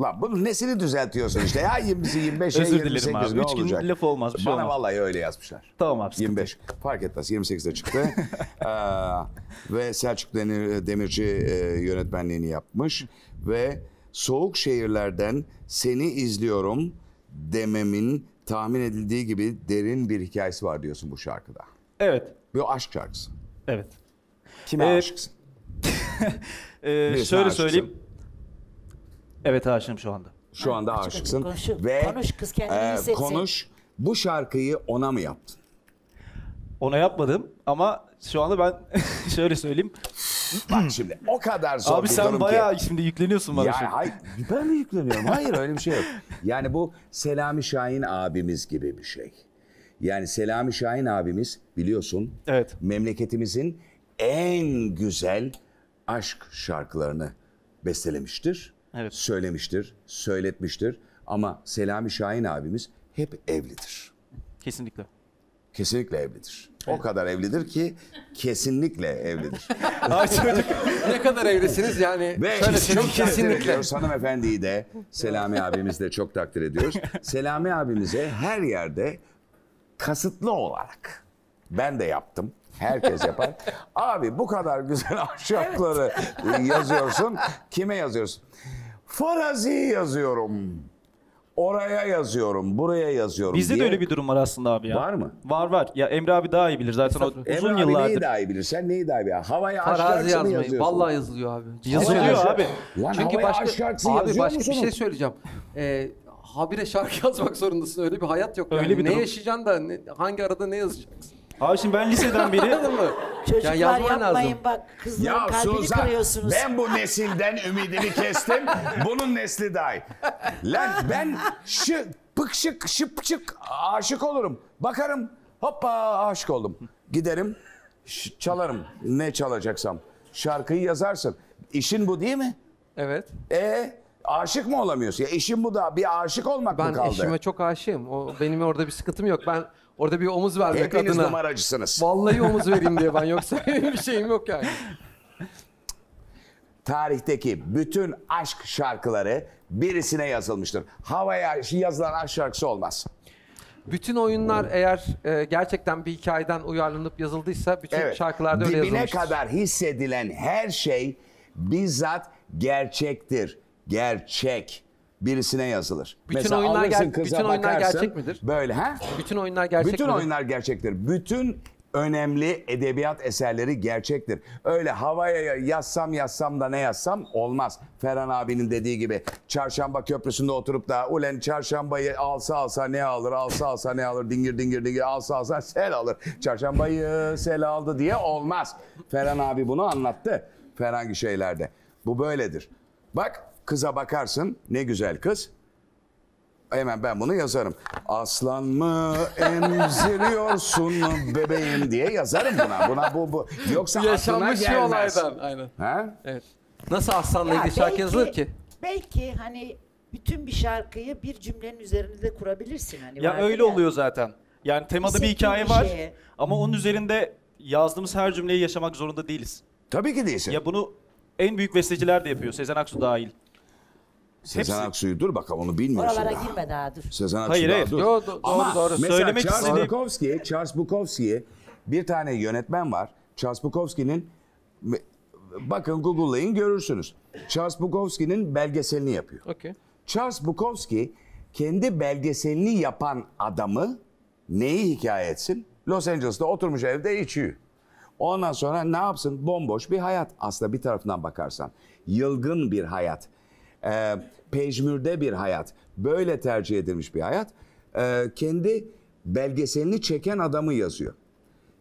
Lan bunun nesini düzeltiyorsun işte ya, yirmisi yirmi beşe yirmi sekiz, özür dilerim abi. üç gün laf olmaz, bir şey bana olmaz. Vallahi öyle yazmışlar. Tamam abi. yirmi beş fark etmez, yirmi sekizde çıktı. ee, ve Selçuk Demirci e, yönetmenliğini yapmış ve soğuk şehirlerden seni izliyorum dememin tahmin edildiği gibi derin bir hikayesi var diyorsun bu şarkıda. Evet. Bu aşk şarkısı. Evet. Kime ee, aşıksın? e, şöyle söyleyeyim. Aşıksın? Evet, aşığım şu anda. Şu anda açık aşıksın. Açık konuş, ve konuş kız, kendini hissetsin. Konuş. Bu şarkıyı ona mı yaptın? Ona yapmadım ama şu anda ben şöyle söyleyeyim. Bak şimdi o kadar zor abi, bir durum ki. Abi sen bayağı şimdi yükleniyorsun bana. Ya şimdi. Hayır, ben mi yükleniyorum? Hayır, öyle bir şey yok. Yani bu Selami Şahin abimiz gibi bir şey. Yani Selami Şahin abimiz biliyorsun, evet, memleketimizin en güzel aşk şarkılarını bestelemiştir. Evet. Söylemiştir, söyletmiştir ama Selami Şahin abimiz hep evlidir. Kesinlikle. Kesinlikle evlidir. Evet. O kadar evlidir ki kesinlikle evlidir. Ay çocuk, ne kadar evlisiniz yani. Ve çok kesinlikle. Hanımefendiyi de, Selami abimiz de çok takdir ediyoruz. Selami abimize her yerde kasıtlı olarak, ben de yaptım, herkes yapar. Abi bu kadar güzel ahşapları yazıyorsun, kime yazıyorsun? Farazi'yi yazıyorum, oraya yazıyorum, buraya yazıyorum. Bizde diye de öyle bir durum var aslında abi ya. Var mı? Var var. Ya Emre abi daha iyi bilir zaten. O uzun Emre yıllardır. Emre abi neyi daha iyi bilir? Sen neyi daha iyi bilir? Havaya aşk şarkısı mı yazıyorsun? Vallahi yazılıyor abi. Yazılıyor, yazılıyor abi. Lan çünkü havaya başka, aşk şarkısı abi, yazıyor başka musunuz? Bir şey söyleyeceğim. Ee, habire şarkı yazmak zorundasın. Öyle bir hayat yok. Öyle yani. Bir ne durum. Yaşayacaksın da ne, hangi arada ne yazacaksın? Abi şimdi ben liseden biri... Çocuklar ya yapmayın lazım. Bak kızların ya kalbini Suzan, kırıyorsunuz. Ben bu nesilden ümidimi kestim. Bunun nesli dahi. Lan ben şı, pıkşık şıpçık aşık olurum. Bakarım hoppa aşık oldum. Giderim çalarım ne çalacaksam. Şarkıyı yazarsın. İşin bu değil mi? Evet. Eee? Aşık mı olamıyorsun? Ya işin bu da, bir aşık olmak ben mı kaldı? Ben eşime çok aşığım. O, benim orada bir sıkıntım yok. Ben orada bir omuz vermek hepiniz adına. Hepiniz numaracısınız. Vallahi omuz vereyim diye ben, yoksa bir şeyim yok yani. Tarihteki bütün aşk şarkıları birisine yazılmıştır. Havaya yazılan aşk şarkısı olmaz. Bütün oyunlar eğer e, gerçekten bir hikayeden uyarlanıp yazıldıysa bütün evet, şarkılarda öyle yazılmıştır. Dibine kadar hissedilen her şey bizzat gerçektir. Gerçek birisine yazılır. Bütün mesela oyunlar, ger bütün oyunlar gerçek midir? Böyle ha? Bütün oyunlar gerçek. Bütün midir? Oyunlar gerçektir. Bütün önemli edebiyat eserleri gerçektir. Öyle havaya yazsam yazsam da ne yazsam olmaz. Ferhan abinin dediği gibi Çarşamba Köprüsü'nde oturup da ulen çarşambayı alsa alsa ne alır, alsa alsa ne alır, dingir dingir dingir alsa alsa sel alır. Çarşambayı sel aldı diye olmaz. Ferhan abi bunu anlattı. Ferhangi şeylerde. Bu böyledir. Bak kıza bakarsın, ne güzel kız. Hemen ben bunu yazarım. Aslan mı emziriyorsun bebeğim diye yazarım buna. Buna bu bu. Yoksa yaşanmış bir olaydan. Aynen. Ha? Evet. Nasıl aslanla ilgili şarkı yazılır ki? Belki hani bütün bir şarkıyı bir cümlenin üzerinde de kurabilirsin. Hani ya öyle yani. Oluyor zaten. Yani temada bir hikaye var şeye. Ama onun üzerinde yazdığımız her cümleyi yaşamak zorunda değiliz. Tabii ki değilsin. Ya bunu en büyük besteciler de yapıyor. Sezen Aksu dahil. Sezen Hepsi. Aksu'yu dur bakalım, onu bilmiyorsun. Oralara daha. girme daha dur. Sezen Aksu hayır, daha hayır. dur. Yo, do Ama doğru, doğru. mesela Charles Bukowski, Charles Bukowski'ye bir tane yönetmen var. Charles Bukowski'nin, bakın Google'layın görürsünüz. Charles Bukowski'nin belgeselini yapıyor. Okay. Charles Bukowski kendi belgeselini yapan adamı neyi hikaye etsin? Los Angeles'ta oturmuş evde içiyor. Ondan sonra ne yapsın? Bomboş bir hayat aslında bir tarafından bakarsan. Yılgın bir hayat. E, pejmürde bir hayat. Böyle tercih edilmiş bir hayat. E, kendi belgeselini çeken adamı yazıyor.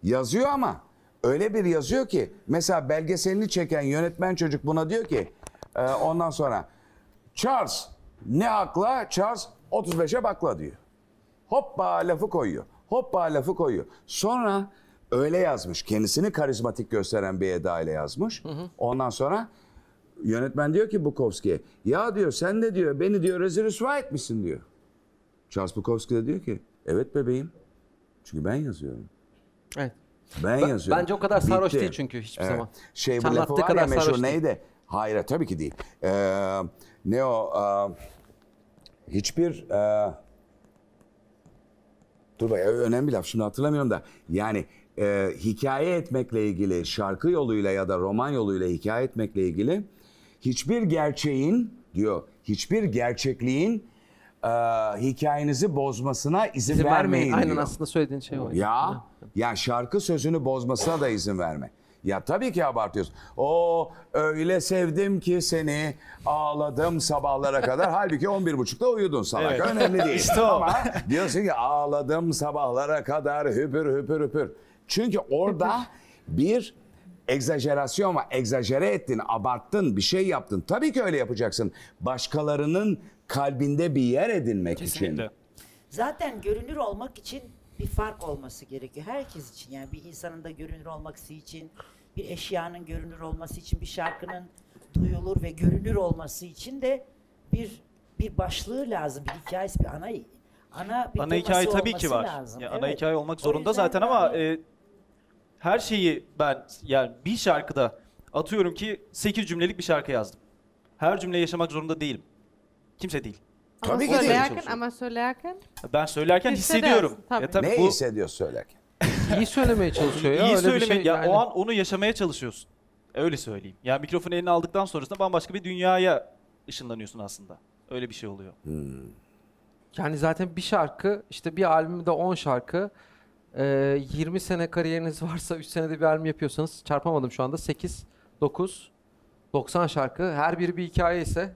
Yazıyor ama öyle bir yazıyor ki. Mesela belgeselini çeken yönetmen çocuk buna diyor ki. E, ondan sonra Charles ne akla? Charles otuz beşe bakla diyor. Hoppa lafı koyuyor. Hoppa lafı koyuyor. Sonra öyle yazmış. Kendisini karizmatik gösteren bir eda ile yazmış. Hı hı. Ondan sonra yönetmen diyor ki Bukowski'ye, ya diyor sen de diyor beni diyor rezil rüsva etmişsin diyor. Charles Bukowski de diyor ki evet bebeğim. Çünkü ben yazıyorum. Evet. Ben, ben yazıyorum. Bence o kadar sarhoş Bitti. değil çünkü hiçbir evet. zaman. Şey bu lafı var ya meşhur neydi? Hayır tabii ki değil. Ee, ne o? Uh, hiçbir... Uh, Dur bak, önemli bir laf şimdi hatırlamıyorum da. Yani e, hikaye etmekle ilgili şarkı yoluyla ya da roman yoluyla hikaye etmekle ilgili hiçbir gerçeğin diyor, hiçbir gerçekliğin e, hikayenizi bozmasına izin, izin vermeyin diyor. Aynen aslında söylediğin şey o. Ya, ya şarkı sözünü bozmasına da izin verme. Ya tabii ki abartıyorsun. O öyle sevdim ki seni, ağladım sabahlara kadar. Halbuki on bir buçukta uyudun salak. Evet. Önemli değil. İşte ama diyorsun ki ağladım sabahlara kadar hüpür hüpür hüpür. Çünkü orada bir egzajerasyon var. Egzajere ettin, abarttın, bir şey yaptın. Tabii ki öyle yapacaksın. Başkalarının kalbinde bir yer edinmek Kesinlikle. için. Zaten görünür olmak için bir fark olması gerekiyor. Herkes için yani bir insanın da görünür olması için, bir eşyanın görünür olması için, bir şarkının duyulur ve görünür olması için de bir bir başlığı lazım, bir hikayesi, bir ana ana bir ana hikaye tabii ki var. Lazım. Ya, evet. Ana hikaye olmak zorunda zaten ama e, her şeyi ben yani bir şarkıda atıyorum ki sekiz cümlelik bir şarkı yazdım. Her cümleyi yaşamak zorunda değilim. Kimse değil. Ama tabii söylerken, ama söylerken? Ben söylerken hissediyorum. Tabii. Ya, tabii ne bu... hissediyor söylerken? İyi söylemeye çalışıyor ya. İyi öyle söylemeye, şey, ya yani. O an onu yaşamaya çalışıyorsun. Öyle söyleyeyim. Ya yani mikrofonu eline aldıktan sonrasında bambaşka bir dünyaya ışınlanıyorsun aslında. Öyle bir şey oluyor. Hmm. Yani zaten bir şarkı, işte bir albümde on şarkı, yirmi sene kariyeriniz varsa, üç senede bir albüm yapıyorsanız, çarpamadım şu anda, sekiz, dokuz, doksan şarkı, her biri bir hikaye ise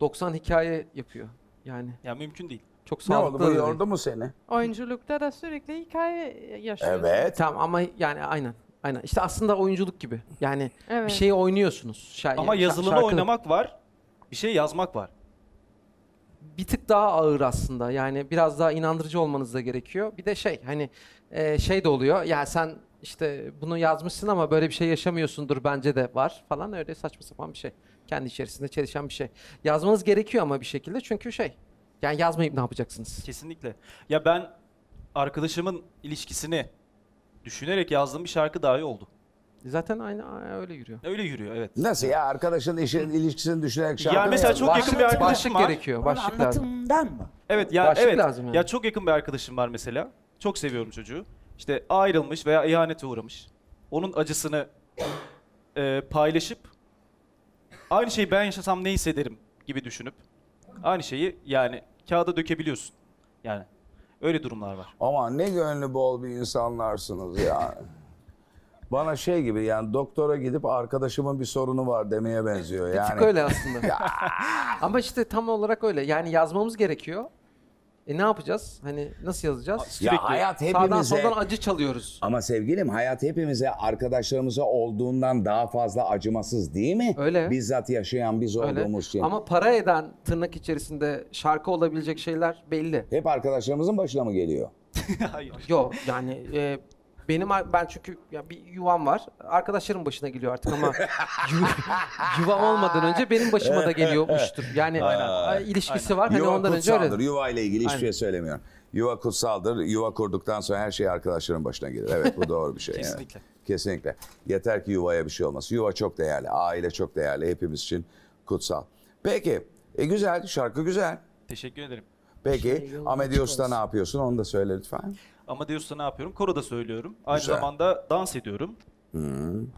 doksan hikaye yapıyor. Yani ya mümkün değil. Çok sağlıklı. Ne oldu, yordu mu seni? Oyunculukta da sürekli hikaye yaşıyorsun. Evet. Tamam ama yani aynen. Aynen. İşte aslında oyunculuk gibi. Yani evet. bir şeyi oynuyorsunuz. Şa ama yazılımı oynamak var. Bir şey yazmak var. Bir tık daha ağır aslında. Yani biraz daha inandırıcı olmanız da gerekiyor. Bir de şey hani e, şey de oluyor. Ya sen işte bunu yazmışsın ama böyle bir şey yaşamıyorsundur bence de var falan. Öyle saçma sapan bir şey. Kendi içerisinde çelişen bir şey. Yazmanız gerekiyor ama bir şekilde çünkü şey... Yani yazmayıp ne yapacaksınız? Kesinlikle. Ya ben arkadaşımın ilişkisini düşünerek yazdığım bir şarkı daha iyi oldu. Zaten aynı öyle yürüyor. Öyle yürüyor evet. Nasıl ya arkadaşın işin ilişkisini düşünerek şarkı mı? Ya mesela çok yakın bir arkadaşım var. Başlık gerekiyor. Başlık lazım. Anlatımdan mı? Evet ya başlık evet. Lazım yani. Ya çok yakın bir arkadaşım var mesela. Çok seviyorum çocuğu. İşte ayrılmış veya ihanete uğramış. Onun acısını e, paylaşıp aynı şeyi ben yaşasam ne hissederim gibi düşünüp aynı şeyi yani kağıda dökebiliyorsun. Yani öyle durumlar var. Aman ne gönlü bol bir insanlarsınız yani. Bana şey gibi yani doktora gidip arkadaşımın bir sorunu var demeye benziyor. Yani. Bir tık öyle aslında. Ama işte tam olarak öyle. Yani yazmamız gerekiyor. E ne yapacağız? Hani nasıl yazacağız? Sürekli ya hayat hepimize, sağdan soldan acı çalıyoruz. Ama sevgilim hayat hepimize arkadaşlarımıza olduğundan daha fazla acımasız değil mi? Öyle. Bizzat yaşayan biz Öyle. olduğumuz şey. Ama para eden tırnak içerisinde şarkı olabilecek şeyler belli. Hep arkadaşlarımızın başına mı geliyor? Hayır. Yok yani e, benim ben çünkü ya bir yuvam var. Arkadaşlarım başına geliyor artık ama yuvam olmadan önce benim başıma da geliyormuştur. Yani Aynen. ilişkisi Aynen. var. Yuva hani ondan kutsaldır. Önce öyle. Yuva ile ilgili hiçbir şey söylemiyorum. Yuva kutsaldır. Yuva kurduktan sonra her şey arkadaşların başına gelir. Evet bu doğru bir şey. Kesinlikle. Yani. Kesinlikle. Yeter ki yuvaya bir şey olmasın. Yuva çok değerli. Aile çok değerli. Hepimiz için kutsal. Peki. E güzel. Şarkı güzel. Teşekkür ederim. Peki. Şey, Amadeus'ta ne yapıyorsun? Onu da söyle lütfen. Amadeus'ta ne yapıyorum? Koroda söylüyorum. Aynı Güzel. zamanda dans ediyorum. Hmm. Evet.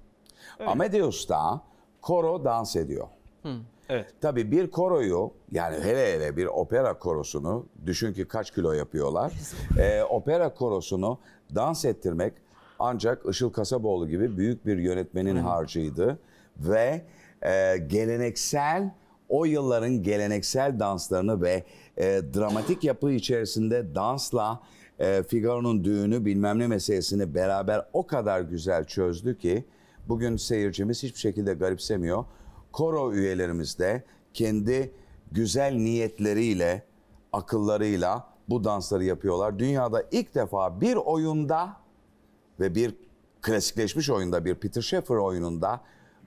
Amadeus'ta koro dans ediyor. Hmm. Evet. Tabii bir koroyu yani hele hele bir opera korosunu düşün ki kaç kilo yapıyorlar. ee, opera korosunu dans ettirmek Ancak Işıl Kasaboğlu gibi büyük bir yönetmenin harcıydı. Ve e, geleneksel, o yılların geleneksel danslarını ve e, dramatik yapı içerisinde dansla e, Figaro'nun düğünü bilmem ne meselesini beraber o kadar güzel çözdü ki bugün seyircimiz hiçbir şekilde garipsemiyor. Koro üyelerimiz de kendi güzel niyetleriyle, akıllarıyla bu dansları yapıyorlar. Dünyada ilk defa bir oyunda ve bir klasikleşmiş oyunda, bir Peter Sheffer oyununda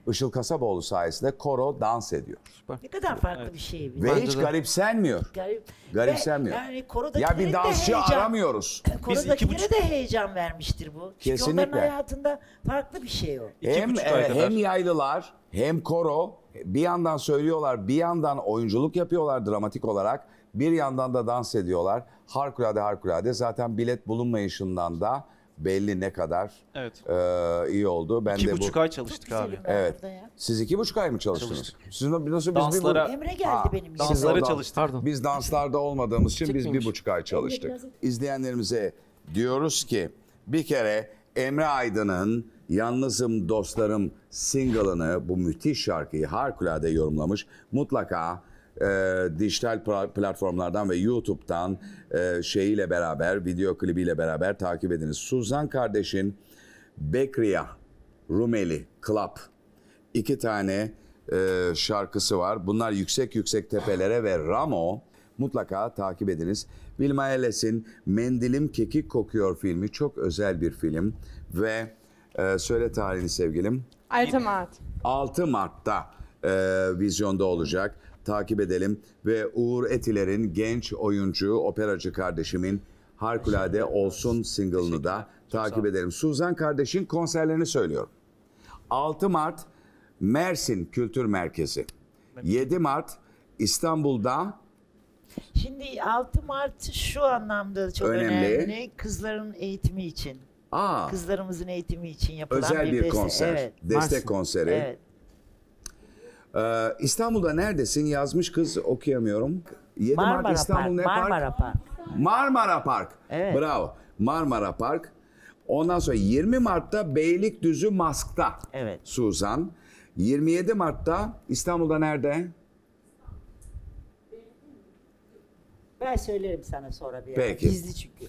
Işıl Kasaboğlu sayesinde koro dans ediyor. Ne kadar farklı evet. bir şey. Ve bence hiç de... garipsenmiyor. Garip... Garipsenmiyor. Yani ya bir dansçı heyecan... aramıyoruz. Korodakilere buçuk... de heyecan vermiştir bu. Kesinlikle. Çünkü onların hayatında farklı bir şey o. Hem, evet, hem yaylılar hem koro bir yandan söylüyorlar, bir yandan oyunculuk yapıyorlar dramatik olarak. Bir yandan da dans ediyorlar. Harikulade harikulade. Zaten bilet bulunmayışından da belli ne kadar evet. e, iyi oldu. Ben iki de buçuk bu... ay çalıştık çok abi. Evet. Siz iki buçuk ay mı çalıştınız? Çalıştık. Siz nasıl danslara... biz bir... Emre geldi Aa, benim. Danslara çalıştık. Pardon. Biz danslarda olmadığımız için biz bir buçuk ay çalıştık. Biraz... İzleyenlerimize diyoruz ki bir kere Emre Aydın'ın Yalnızım Dostlarım single'ını, bu müthiş şarkıyı harikulade yorumlamış. Mutlaka E, dijital platformlardan ve YouTube'dan e, şeyiyle beraber, video klibiyle beraber takip ediniz. Suzan Kardeş'in Bekriya, Rumeli, Club iki tane e, şarkısı var. Bunlar Yüksek Yüksek Tepelere ve Ramo. Mutlaka takip ediniz. Wilma Elles'in Mendilim Kekik Kokuyor filmi çok özel bir film. Ve e, söyle tarihini sevgilim. altı Mart. altı Mart'ta e, vizyonda olacak. Takip edelim ve Uğur Etiler'in genç oyuncu, operacı kardeşimin Harikulade Olsun single'ını da takip edelim. Suzan Kardeş'in konserlerini söylüyorum. altı Mart Mersin Kültür Merkezi. yedi Mart İstanbul'da. Şimdi altı Mart şu anlamda çok önemli. önemli. Kızların eğitimi için. Aa, kızlarımızın eğitimi için yapılan özel bir, bir konser. Evet. Destek Mersin. Konseri. Evet. İstanbul'da neredesin? Yazmış kız, okuyamıyorum. yedi Marmara Mart İstanbul ne park? Marmara Park. Marmara Park. Evet. Bravo. Marmara Park. Ondan sonra yirmi Mart'ta Beylikdüzü Mask'ta. Evet. Suzan. yirmi yedi Mart'ta İstanbul'da nerede? Ben söylerim sana sonra bir yer. Gizli çünkü.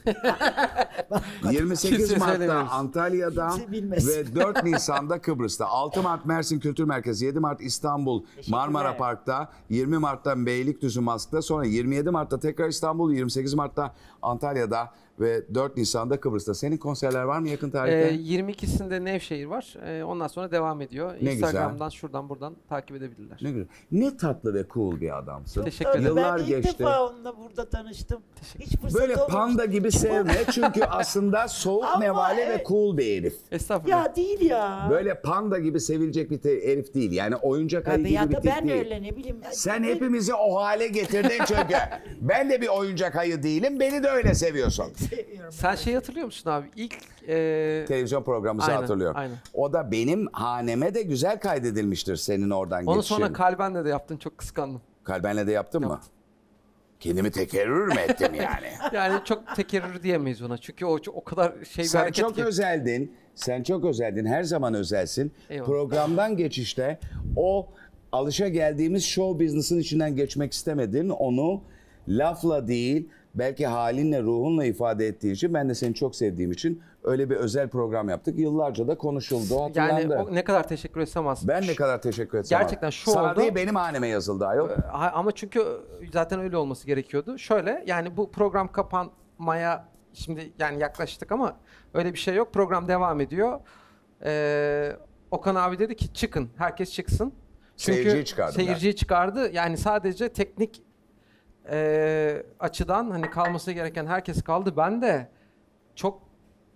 yirmi sekiz Mart'ta Antalya'da ve dört Nisan'da Kıbrıs'ta. altı Mart Mersin Kültür Merkezi, yedi Mart İstanbul Marmara Park'ta, yirmi Mart'ta Beylikdüzü Mask'ta, sonra yirmi yedi Mart'ta tekrar İstanbul, yirmi sekiz Mart'ta Antalya'da ve dört Nisan'da Kıbrıs'ta. Senin konserler var mı yakın tarihte? Ee, yirmi ikisinde Nevşehir var. Ee, ondan sonra devam ediyor. Ne Instagram'dan güzel. Şuradan buradan takip edebilirler. Ne güzel. Ne tatlı ve cool bir adamsın. Teşekkür ederim. Yıllar ben geçti. Ben ilk defa onunla burada tanıştım. Hiç fırsat böyle olmamış. Panda gibi sevme çünkü aslında soğuk nevale evet. ve cool bir herif. Estağfurullah. Ya değil ya. Böyle panda gibi sevilecek bir herif değil. Yani oyuncak ayı gibi bir tip değil. Ya da ben öyle ne bileyim. Sen ben... hepimizi o hale getirdin çünkü. Ben de bir oyuncak ayı değilim. Beni de öyle seviyorsun. Sen şey hatırlıyor musun abi? İlk e... televizyon programımızı aynen, hatırlıyorum. Aynen. O da benim haneme de güzel kaydedilmiştir senin oradan geçişin. Onu sonra Kalben'le de yaptın, çok kıskandım. Kalben'le de yaptın Yok. mı? Kendimi tekerrür mü ettim yani? Yani çok tekerrür diyemeyiz ona çünkü o, o kadar şey bir hareket. Sen çok ki... özeldin, sen çok özeldin, her zaman özelsin. Eyvallah. Programdan geçişte o alışa geldiğimiz show business'ın içinden geçmek istemedin, onu lafla değil... Belki halinle, ruhunla ifade ettiği için, ben de seni çok sevdiğim için öyle bir özel program yaptık. Yıllarca da konuşuldu, hatırlandı. Yani ne kadar teşekkür etsem az. Ben ne kadar teşekkür etsem gerçekten şu oldu. Sadece benim haneme yazıldı ayol. Ama çünkü zaten öyle olması gerekiyordu. Şöyle, yani bu program kapanmaya şimdi yani yaklaştık ama öyle bir şey yok. Program devam ediyor. Ee, Okan abi dedi ki çıkın, herkes çıksın. Çünkü seyirciyi çıkardı. Seyirciyi çıkardı. Yani sadece teknik... E, açıdan hani kalması gereken herkes kaldı. Ben de çok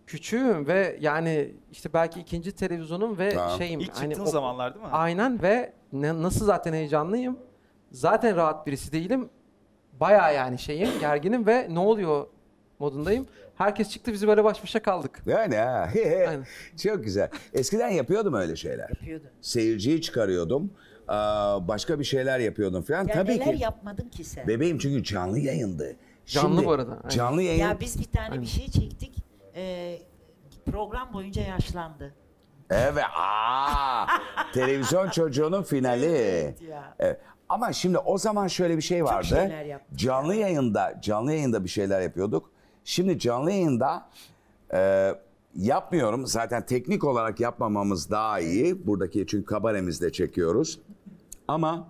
küçüğüm ve yani işte belki ikinci televizyonum ve tamam. şeyim. İlk hani çıktığın o, zamanlar değil mi? Aynen ve ne, nasıl zaten heyecanlıyım. Zaten rahat birisi değilim. Bayağı yani şeyim, gerginim ve ne oluyor modundayım. Herkes çıktı, biz böyle baş başa kaldık. Yani ha. Çok güzel. Eskiden yapıyordum öyle şeyler. Yapıyordum. Seyirciyi çıkarıyordum. Başka bir şeyler yapıyordun falan. Ya tabii neler ki, yapmadın ki sen? Bebeğim çünkü canlı yayındı. Canlı Şimdi, bu arada. Canlı yayın. Ya biz bir tane aynen. bir şey çektik. Ee, Program boyunca yaşlandı. Evet. Aa, televizyon çocuğunun finali. Evet ya. Evet. Ama şimdi o zaman şöyle bir şey vardı. Canlı yayında, canlı yayında bir şeyler yapıyorduk. Şimdi canlı yayında e, yapmıyorum. Zaten teknik olarak yapmamamız daha iyi. Buradaki çünkü kabaremizde çekiyoruz. Ama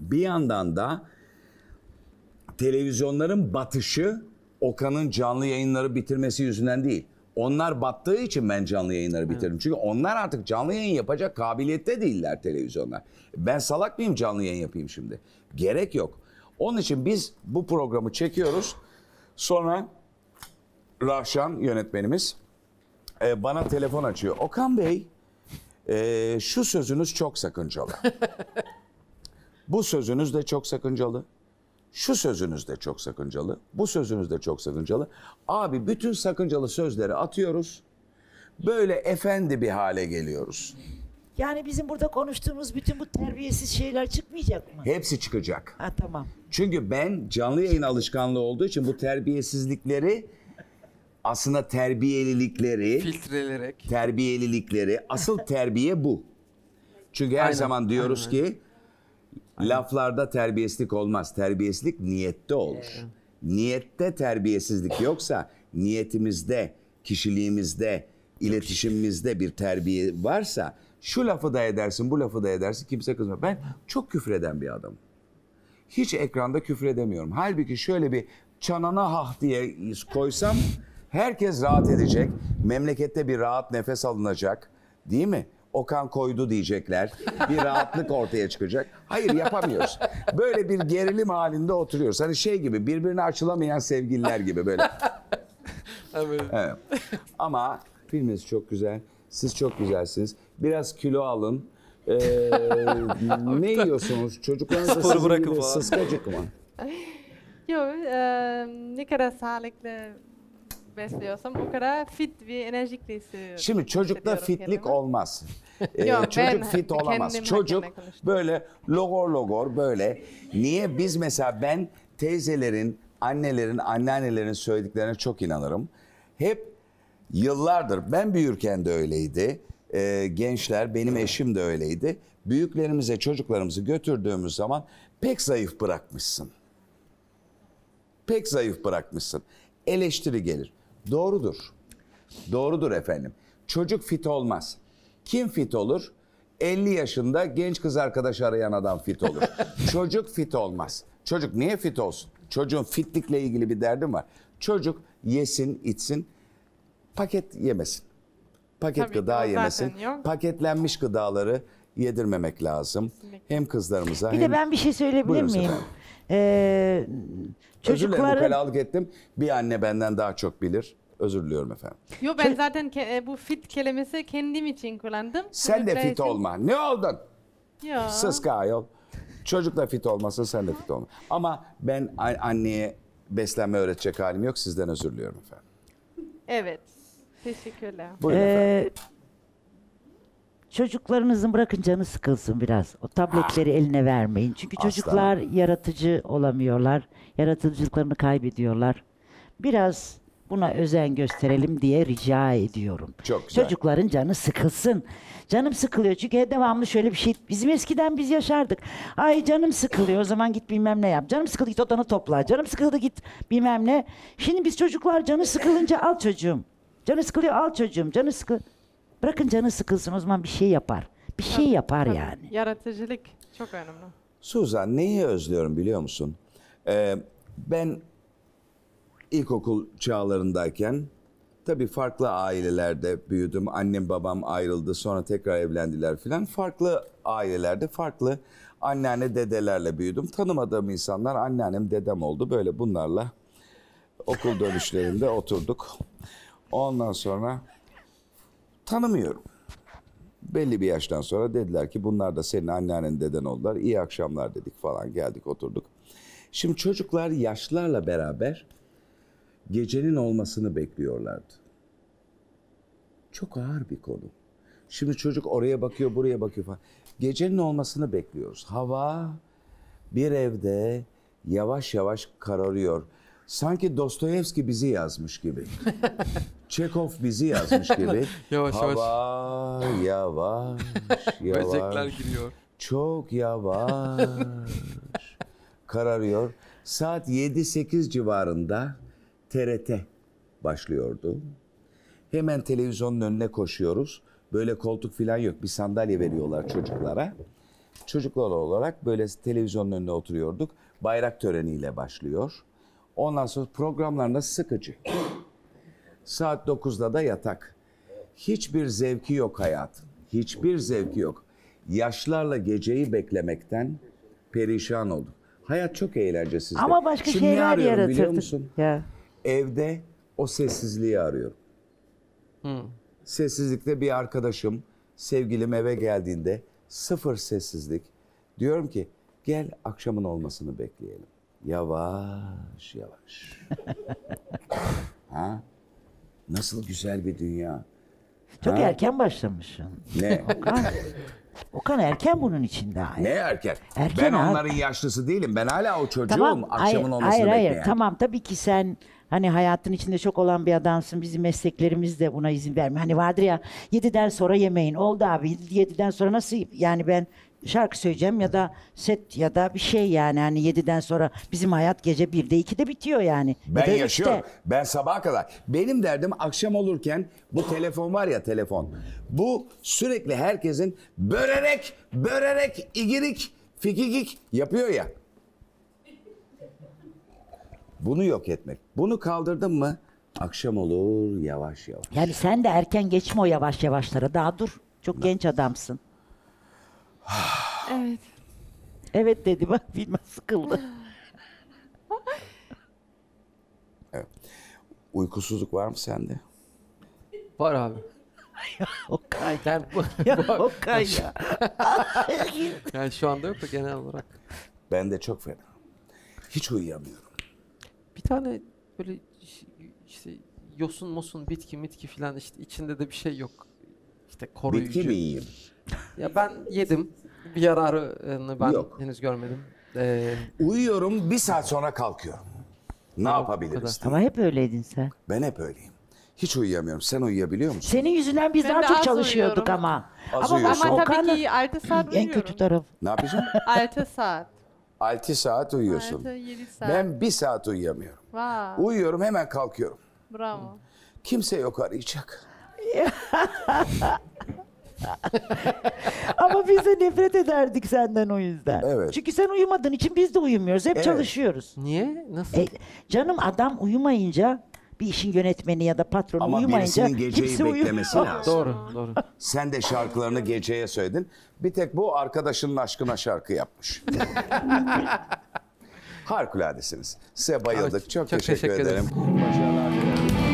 bir yandan da televizyonların batışı Okan'ın canlı yayınları bitirmesi yüzünden değil. Onlar battığı için ben canlı yayınları bitirdim. Evet. Çünkü onlar artık canlı yayın yapacak kabiliyette değiller televizyonlar. Ben salak mıyım canlı yayın yapayım şimdi? Gerek yok. Onun için biz bu programı çekiyoruz. Sonra Rahşan yönetmenimiz bana telefon açıyor. Okan Bey, şu sözünüz çok sakıncalı. Bu sözünüz de çok sakıncalı. Şu sözünüz de çok sakıncalı. Bu sözünüz de çok sakıncalı. Abi bütün sakıncalı sözleri atıyoruz. Böyle efendi bir hale geliyoruz. Yani bizim burada konuştuğumuz bütün bu terbiyesiz şeyler çıkmayacak mı? Hepsi çıkacak. Ha, tamam. Çünkü ben canlı yayın alışkanlığı olduğu için bu terbiyesizlikleri aslında terbiyelilikleri filtrelerek. Terbiyelilikleri asıl terbiye bu. Çünkü her aynen, zaman diyoruz aynen. ki laflarda terbiyesizlik olmaz. Terbiyesizlik niyette olur. Evet. Niyette terbiyesizlik yoksa niyetimizde, kişiliğimizde, iletişimimizde bir terbiye varsa şu lafı da edersin, bu lafı da edersin kimse kızmıyor. Ben çok küfreden bir adamım. Hiç ekranda küfredemiyorum. Halbuki şöyle bir çanana hah diye koysam herkes rahat edecek. Memlekette bir rahat nefes alınacak. Değil mi? Okan koydu diyecekler. Bir rahatlık ortaya çıkacak. Hayır yapamıyoruz. Böyle bir gerilim halinde oturuyoruz. Hani şey gibi birbirine açılamayan sevgililer gibi böyle. Evet. Evet. Ama filminiz çok güzel. Siz çok güzelsiniz. Biraz kilo alın. Ee, ne yiyorsunuz? Çocuklarınızda sizin gibi sıskacık mı? Yok. E, ne kadar sağlıklı besliyorsam o kadar fit ve enerjikli hissediyorum. Şimdi çocukta fitlik kendime. Olmaz. Ee, Yok, çocuk fit olamaz. Çocuk böyle logor logor böyle. Niye? Biz mesela ben teyzelerin, annelerin, anneannelerin söylediklerine çok inanırım. Hep yıllardır ben büyürken de öyleydi. Ee, gençler benim eşim de öyleydi. Büyüklerimize çocuklarımızı götürdüğümüz zaman pek zayıf bırakmışsın. Pek zayıf bırakmışsın. Eleştiri gelir. Doğrudur. Doğrudur efendim. Çocuk fit olmaz. Kim fit olur? elli yaşında genç kız arkadaş arayan adam fit olur. Çocuk fit olmaz. Çocuk niye fit olsun? Çocuğun fitlikle ilgili bir derdim var. Çocuk yesin, içsin, paket yemesin. Paket tabii gıda yemesin. Paketlenmiş gıdaları yedirmemek lazım. Kesinlikle. Hem kızlarımıza bir hem... Bir de ben bir şey söyleyebilir buyurun miyim? Ee, çocukların... Özür dilerim, ukalalık ettim. Bir anne benden daha çok bilir. Özür diliyorum efendim. Yo ben zaten bu fit kelimesi kendim için kullandım. Sen de fit olma. Ne oldun? Yo. Sıska ayol. Çocuk da fit olmasın, sen de fit olma. Ama ben anneye beslenme öğretecek halim yok. Sizden özür diliyorum efendim. Evet. Teşekkürler. Buyurun ee... efendim. Çocuklarınızın bırakın canı sıkılsın biraz. O tabletleri eline vermeyin. Çünkü aslan. Çocuklar yaratıcı olamıyorlar. Yaratıcılıklarını kaybediyorlar. Biraz buna özen gösterelim diye rica ediyorum. Çok güzel. Çocukların canı sıkılsın. Canım sıkılıyor çünkü devamlı şöyle bir şey. Bizim eskiden biz yaşardık. Ay canım sıkılıyor o zaman git bilmem ne yap. Canım sıkıldı git odanı topla. Canım sıkıldı git bilmem ne. Şimdi biz çocuklar canı sıkılınca al çocuğum. Canı sıkılıyor al çocuğum. Canı sıkı. Bırakın canı sıkılsın o zaman bir şey yapar. Bir tabii, şey yapar tabii. Yani. Yaratıcılık çok önemli. Suzan neyi özlüyorum biliyor musun? Ee, ben ilkokul çağlarındayken tabii farklı ailelerde büyüdüm. Annem babam ayrıldı sonra tekrar evlendiler filan. Farklı ailelerde farklı anneanne dedelerle büyüdüm. Tanımadığım insanlar anneannem dedem oldu. Böyle bunlarla okul dönüşlerinde oturduk. Ondan sonra... Tanımıyorum. Belli bir yaştan sonra dediler ki bunlar da senin anneannen deden oldular. İyi akşamlar dedik falan geldik oturduk. Şimdi çocuklar yaşlarla beraber gecenin olmasını bekliyorlardı. Çok ağır bir konu. Şimdi çocuk oraya bakıyor buraya bakıyor falan. Gecenin olmasını bekliyoruz. Hava bir evde yavaş yavaş kararıyor. Sanki Dostoyevski bizi yazmış gibi. Çekov bizi yazmış gibi. Yavaş yavaş. Hava yavaş yavaş. Böcekler giriyor. Çok yavaş kararıyor. Saat yedi sekiz civarında T R T başlıyordu. Hemen televizyonun önüne koşuyoruz. Böyle koltuk falan yok. Bir sandalye veriyorlar çocuklara. Çocuklar olarak böyle televizyonun önüne oturuyorduk. Bayrak töreniyle başlıyor. Ondan sonra programlarında sıkıcı. Saat dokuzda da yatak. Hiçbir zevki yok hayatın. Hiçbir zevki yok. Yaşlarla geceyi beklemekten perişan olduk. Hayat çok eğlencesizdi. Ama başka şimdi şeyler yaratırdık. Ya. Evde o sessizliği arıyorum. Hmm. Sessizlikte bir arkadaşım, sevgilim eve geldiğinde sıfır sessizlik. Diyorum ki gel akşamın olmasını bekleyelim. Yavaş yavaş. Ha? Nasıl güzel bir dünya. Çok ha? erken başlamışsın. Ne? Okan, Okan erken bunun için daha. Ne erken? erken ben ha? onların yaşlısı değilim. Ben hala o çocuğum. Tamam, akşamın hayır, olmasını hayır, bekleyen. Hayır. Tamam tabii ki sen... Hani hayatın içinde çok olan bir adamsın. Bizim mesleklerimiz de buna izin vermiyor. Hani vardır ya yediden sonra yemeyin. Oldu abi yediden sonra nasıl yani ben şarkı söyleyeceğim ya da set ya da bir şey yani. Hani yediden sonra bizim hayat gece birde ikide bitiyor yani. Ben ya yaşıyorum. Işte. Ben sabaha kadar. Benim derdim akşam olurken bu telefon var ya telefon. Bu sürekli herkesin börerek börerek igirik fikikik yapıyor ya. Bunu yok etmek. Bunu kaldırdın mı akşam olur yavaş yavaş. Yani sen de erken geçme o yavaş yavaşlara. Daha dur. Çok ben... genç adamsın. Evet. Evet dedi bak Wilma sıkıldı. Evet. Uykusuzluk var mı sende? Var abi. Okay. Yani, ya, okay ya. Yani şu anda yok da genel olarak. Ben de çok fena. Hiç uyuyamıyorum. Bir tane böyle işte yosun mosun bitki mitki filan işte içinde de bir şey yok. İşte koruyucu. Bitki mi yiyeyim? Ya ben yedim. Bir yararını ben yok. Henüz görmedim. Ee, Uyuyorum bir saat sonra kalkıyorum. Ne yapabiliriz? Ama hep öyleydin sen. Ben hep öyleyim. Hiç uyuyamıyorum. Sen uyuyabiliyor musun? Senin yüzünden biz ben daha çok çalışıyorduk uyuyorum. Ama. Az ama, ama tabii ki altı saat uyuyorum. En kötü taraf. Ne yapıyorsun? altı saat. altı saat uyuyorsun. altı, yedi saat. Ben bir saat uyuyamıyorum. Wow. Uyuyorum hemen kalkıyorum. Bravo. Kimse yok arayacak. Ama biz de nefret ederdik senden o yüzden. Evet. Çünkü sen uyumadığın için biz de uyumuyoruz. Hep evet. çalışıyoruz. Niye? Nasıl? E, canım adam uyumayınca bir işin yönetmeni ya da patronu ama uyumayınca ama birisinin geceyi beklemesi uyumuyor. Lazım. Doğru, doğru. Sen de şarkılarını geceye söyledin. Bir tek bu arkadaşının aşkına şarkı yapmış. Harikuladesiniz. Size bayıldık. Evet, çok, çok teşekkür, teşekkür ederim. ederim.